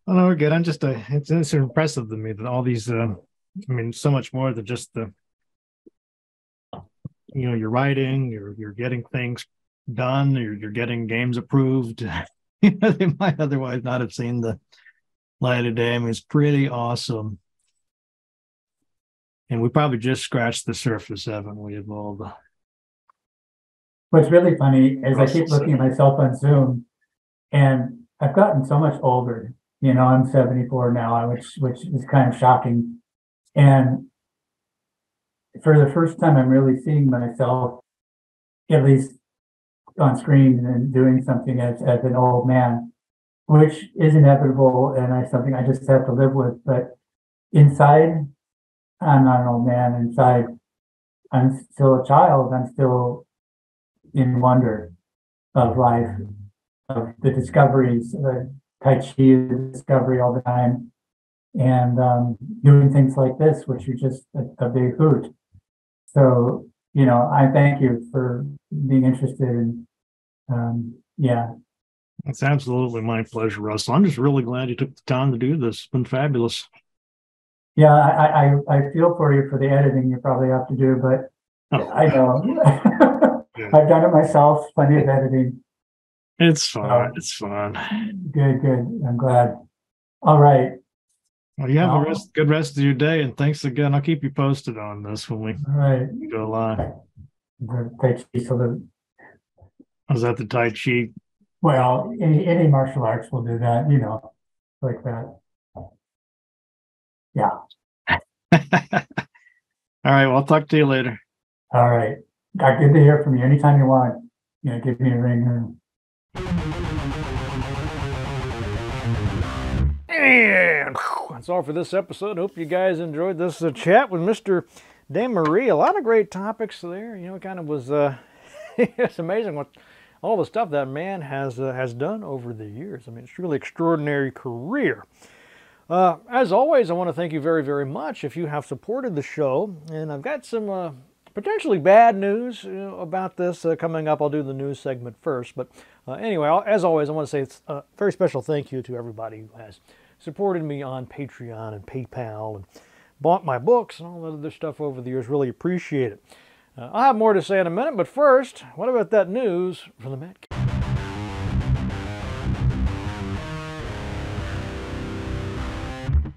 Oh no, we're good. I'm just. A, it's, it's impressive to me that all these. Uh, I mean, so much more than just the. You know, you're writing, you're you're getting things done, you're you're getting games approved. You know, they might otherwise not have seen the light of day. I mean, it's pretty awesome. And we probably just scratched the surface, haven't we, of all the... What's really funny is I keep looking at myself on Zoom, and I've gotten so much older. You know, I'm seventy-four now, which which is kind of shocking. And for the first time, I'm really seeing myself, at least on screen, and doing something as, as an old man, which is inevitable, and I something I just have to live with. But inside, I'm not an old man. Inside, I'm still a child. I'm still in wonder of life, of the discoveries, uh, Tai Chi discovery all the time, and um, doing things like this, which are just a, a big hoot. So, you know, I thank you for being interested in, um, yeah. It's absolutely my pleasure, Russell. I'm just really glad you took the time to do this. It's been fabulous. Yeah, I I, I feel for you for the editing you probably have to do, but oh. I know. Yeah. I've done it myself, plenty of editing. It's fun. Um, it's fun. Good, good. I'm glad. All right. Well, you have um, a rest, good rest of your day, and thanks again. I'll keep you posted on this when we all right. go live. The Tai Chi salute. Was that the Tai Chi? Well, any, any martial arts will do that, you know, like that. Yeah. All right. Well, I'll talk to you later. All right. Doc, good to hear from you. Anytime you want, you know, give me a ring. Or... And that's all for this episode. Hope you guys enjoyed this uh, chat with Mister DeMaria. A lot of great topics there. You know, it kind of was, uh, it's amazing what all the stuff that man has, uh, has done over the years. I mean, it's really extraordinary career. Uh, as always, I want to thank you very, very much if you have supported the show. And I've got some uh, potentially bad news you know, about this uh, coming up. I'll do the news segment first. But uh, anyway, I'll, as always, I want to say it's a very special thank you to everybody who has supported me on Patreon and PayPal and bought my books and all that other stuff over the years. Really appreciate it. Uh, I'll have more to say in a minute. But first, what about that news from the Matt?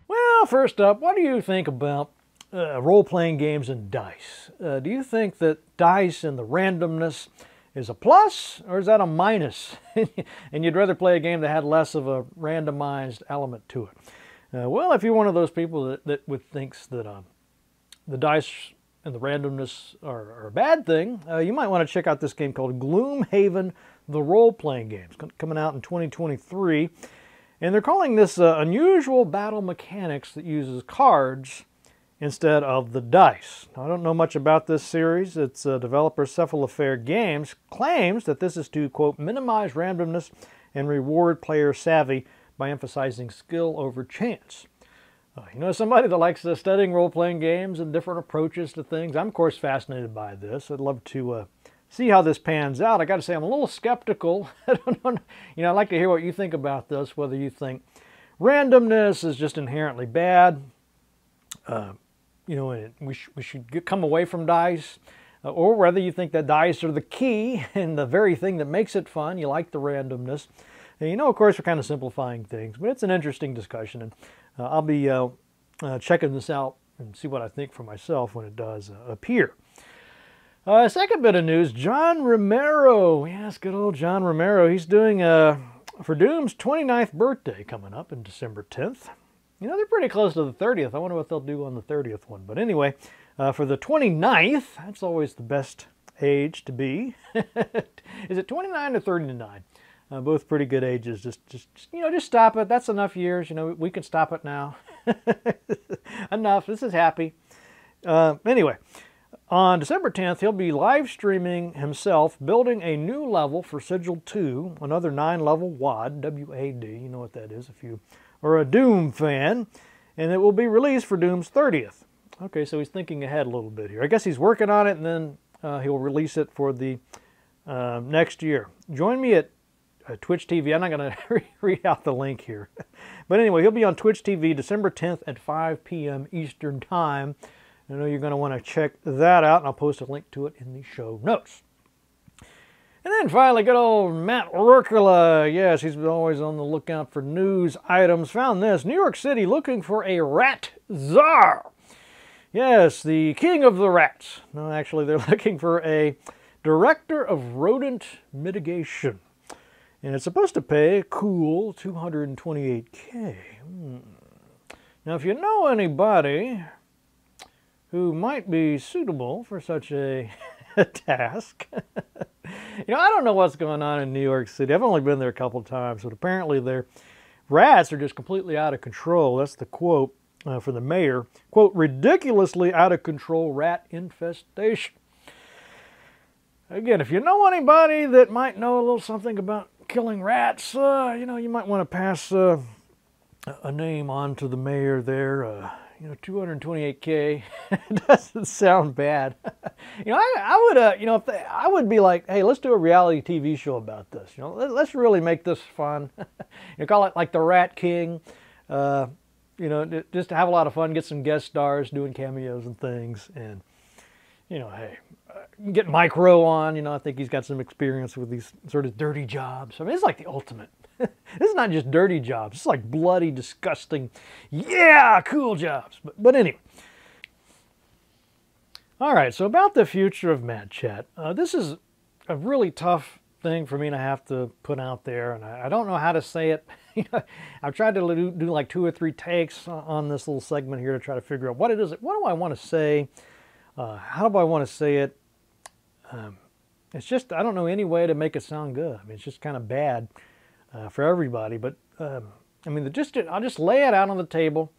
Well, first up, what do you think about uh, role-playing games and dice? Uh, do you think that dice and the randomness is a plus, or is that a minus? And you'd rather play a game that had less of a randomized element to it? Uh, well, if you're one of those people that, that would thinks that um, the dice and the randomness are, are a bad thing, uh, you might want to check out this game called Gloomhaven, the role-playing game. It's coming out in twenty twenty-three. And they're calling this uh, unusual battle mechanics that uses cards instead of the dice. Now, I don't know much about this series. Its uh, developer Cephalofair Games claims that this is to, quote, minimize randomness and reward player savvy by emphasizing skill over chance. Uh, you know, somebody that likes uh, studying role-playing games and different approaches to things, I'm, of course, fascinated by this. I'd love to... Uh, see how this pans out. I got to say, I'm a little skeptical. I don't know. You know, I'd like to hear what you think about this, whether you think randomness is just inherently bad. Uh, you know, and we, sh we should get, come away from dice, uh, or whether you think that dice are the key and the very thing that makes it fun. You like the randomness. And, you know, of course, we're kind of simplifying things, but it's an interesting discussion. And uh, I'll be uh, uh, checking this out and see what I think for myself when it does uh, appear. Uh, second bit of news, John Romero. Yes, good old John Romero. He's doing, uh, for Doom's twenty-ninth birthday coming up in December tenth. You know, they're pretty close to the thirtieth. I wonder what they'll do on the thirtieth one. But anyway, uh, for the twenty-ninth, that's always the best age to be. Is it twenty-nine or thirty-nine? Uh, both pretty good ages. Just, just, you know, just stop it. That's enough years. You know, we can stop it now. Enough. This is happy. Uh, anyway. On December tenth, he'll be live streaming himself, building a new level for Sigil two, another nine level W A D, W A D, you know what that is if you are a Doom fan, and it will be released for Doom's thirtieth. Okay, so he's thinking ahead a little bit here. I guess he's working on it, and then uh, he'll release it for the uh, next year. Join me at uh, Twitch T V. I'm not going to read out the link here. But anyway, he'll be on Twitch T V December tenth at five P M Eastern Time. I know you're going to want to check that out, and I'll post a link to it in the show notes. And then finally, good old Matt Rukula. Yes, he's always on the lookout for news items. Found this, New York City looking for a rat czar. Yes, the king of the rats. No, actually, they're looking for a director of rodent mitigation. And it's supposed to pay a cool two hundred twenty-eight K. Hmm. Now, if you know anybody who might be suitable for such a task, You know, I don't know what's going on in New York City. I've only been there a couple of times, but apparently their rats are just completely out of control. That's the quote uh, for the mayor. Quote, ridiculously out of control rat infestation. Again, if you know anybody that might know a little something about killing rats, uh, you know, you might want to pass uh, a name on to the mayor there. Uh, you know, two hundred twenty-eight K doesn't sound bad. You know, I, I would, uh, you know, if they, I would be like, hey, let's do a reality T V show about this. You know, let, let's really make this fun. You know, call it like the Rat King. Uh, you know, just to have a lot of fun, get some guest stars doing cameos and things, and you know, hey. Get Mike Rowe on, you know, I think he's got some experience with these sort of dirty jobs. I mean, it's like the ultimate. This is not just dirty jobs. It's like bloody, disgusting, yeah, cool jobs. But, but anyway. All right, so about the future of Mad Chat. Uh, this is a really tough thing for me to have to put out there, and I, I don't know how to say it. You know, I've tried to do, do like two or three takes on this little segment here to try to figure out what it is. What do I want to say? Uh, how do I want to say it? Um, it's just, I don't know any way to make it sound good. I mean, it's just kind of bad uh, for everybody. But, um, I mean, the, just I'll just lay it out on the table,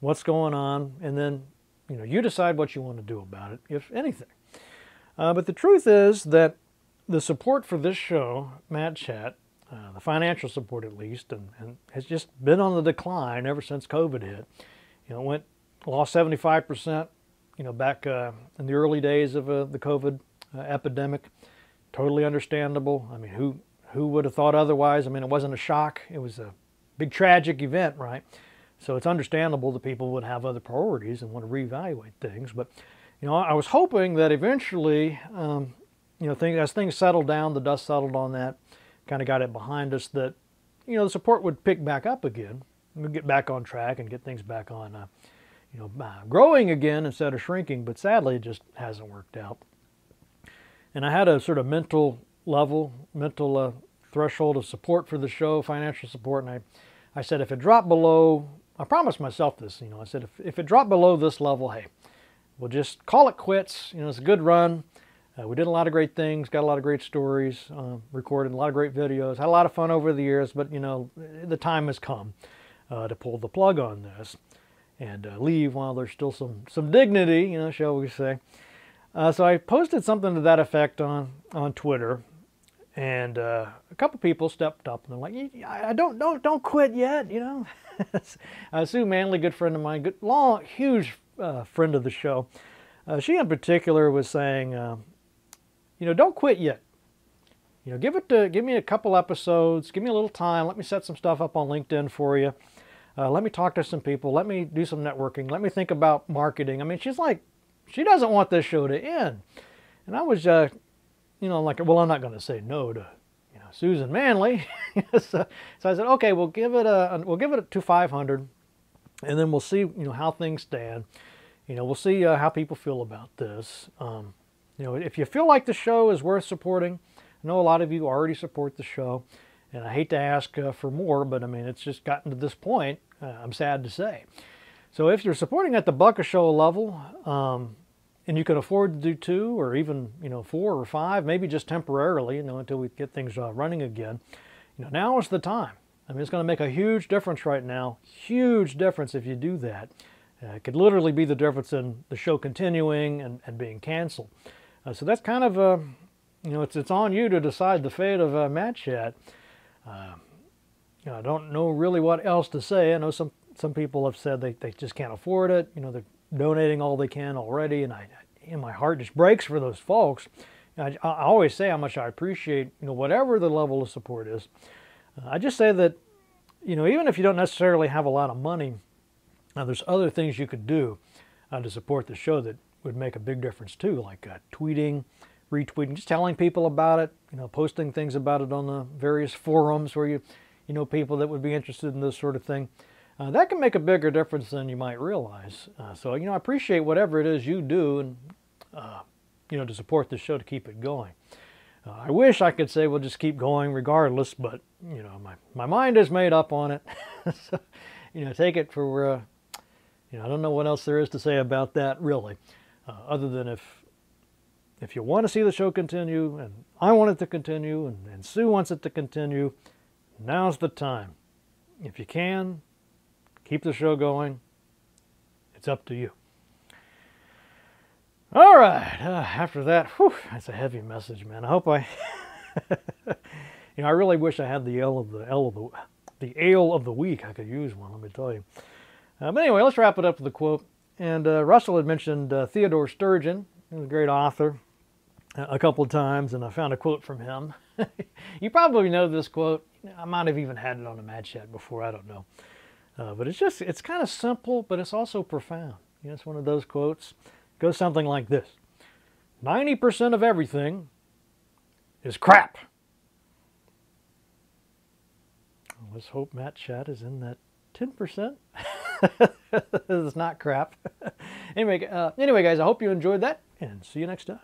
what's going on, and then, you know, you decide what you want to do about it, if anything. Uh, but the truth is that the support for this show, Mad Chat, uh, the financial support at least, and, and has just been on the decline ever since COVID hit. You know, it went, lost seventy-five percent, you know, back uh, in the early days of uh, the COVID Uh, epidemic. Totally understandable. I mean, who who would have thought otherwise? I mean, it wasn't a shock. It was a big tragic event, right? So it's understandable that people would have other priorities and want to reevaluate things. But, you know, I was hoping that eventually, um, you know, things, as things settled down, the dust settled on that, kind of got it behind us, that, you know, the support would pick back up again. We'd get back on track and get things back on, uh, you know, uh, growing again instead of shrinking. But sadly, it just hasn't worked out. And I had a sort of mental level, mental uh, threshold of support for the show, financial support. And I, I said, if it dropped below, I promised myself this, you know, I said, if, if it dropped below this level, hey, we'll just call it quits. You know, it's a good run. Uh, we did a lot of great things, got a lot of great stories, uh, recorded a lot of great videos, had a lot of fun over the years. But, you know, the time has come uh, to pull the plug on this and uh, leave while there's still some, some dignity, you know, shall we say. Uh, so I posted something to that effect on, on Twitter, and uh, a couple people stepped up and they're like, "I don't don't don't quit yet," you know. uh, Sue Manley, good friend of mine, good long huge uh, friend of the show. Uh, she in particular was saying, um, "You know, don't quit yet. You know, give it to, give me a couple episodes, give me a little time. Let me set some stuff up on LinkedIn for you. Uh, let me talk to some people. Let me do some networking. Let me think about marketing." I mean, she's like. She doesn't want this show to end. And I was, uh, you know, like, well, I'm not going to say no to, you know, Susan Manley. so, so I said, okay, we'll give it a, we'll give it to five hundred, and then we'll see, you know, how things stand. You know, we'll see uh, how people feel about this. Um, you know, if you feel like the show is worth supporting, I know a lot of you already support the show, and I hate to ask uh, for more, but I mean, it's just gotten to this point. Uh, I'm sad to say. So if you're supporting at the Buck a Show level, um, and you can afford to do two or even, you know, four or five, maybe just temporarily, you know, until we get things uh, running again, you know, now is the time. I mean, it's going to make a huge difference right now, huge difference if you do that. Uh, it could literally be the difference in the show continuing and, and being canceled. Uh, so that's kind of, uh, you know, it's, it's on you to decide the fate of uh, Mad Chat. Uh, you know, I don't know really what else to say. I know some Some people have said they, they just can't afford it. You know, they're donating all they can already, and I, in my heart just breaks for those folks. I, I always say how much I appreciate, you know, whatever the level of support is. Uh, I just say that, you know, even if you don't necessarily have a lot of money, uh, there's other things you could do uh, to support the show that would make a big difference too, like uh, tweeting, retweeting, just telling people about it, you know, posting things about it on the various forums where you, you know, people that would be interested in this sort of thing. Uh, that can make a bigger difference than you might realize. Uh, so, you know, I appreciate whatever it is you do and, uh, you know, to support this show, to keep it going. Uh, I wish I could say we'll just keep going regardless, but, you know, my, my mind is made up on it. So, you know, take it for, uh, you know, I don't know what else there is to say about that, really, uh, other than if, if you want to see the show continue, and I want it to continue, and, and Sue wants it to continue, now's the time. If you can, keep the show going. It's up to you. All right, uh, after that, whew, that's a heavy message, man. I hope I, you know, I really wish I had the L of the L of the, the ale of the week. I could use one, let me tell you. Uh, but anyway, let's wrap it up with a quote. And uh, Russell had mentioned uh, Theodore Sturgeon, who's a great author, a couple of times, and I found a quote from him. You probably know this quote. I might have even had it on a Mad Chat before, I don't know. Uh, but it's just, it's kind of simple, but it's also profound. You know, it's one of those quotes. Goes something like this: ninety percent of everything is crap. Let's hope Matt Chat is in that ten percent. It's not crap. Anyway, uh, anyway, guys, I hope you enjoyed that, and see you next time.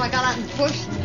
I got out and pushed.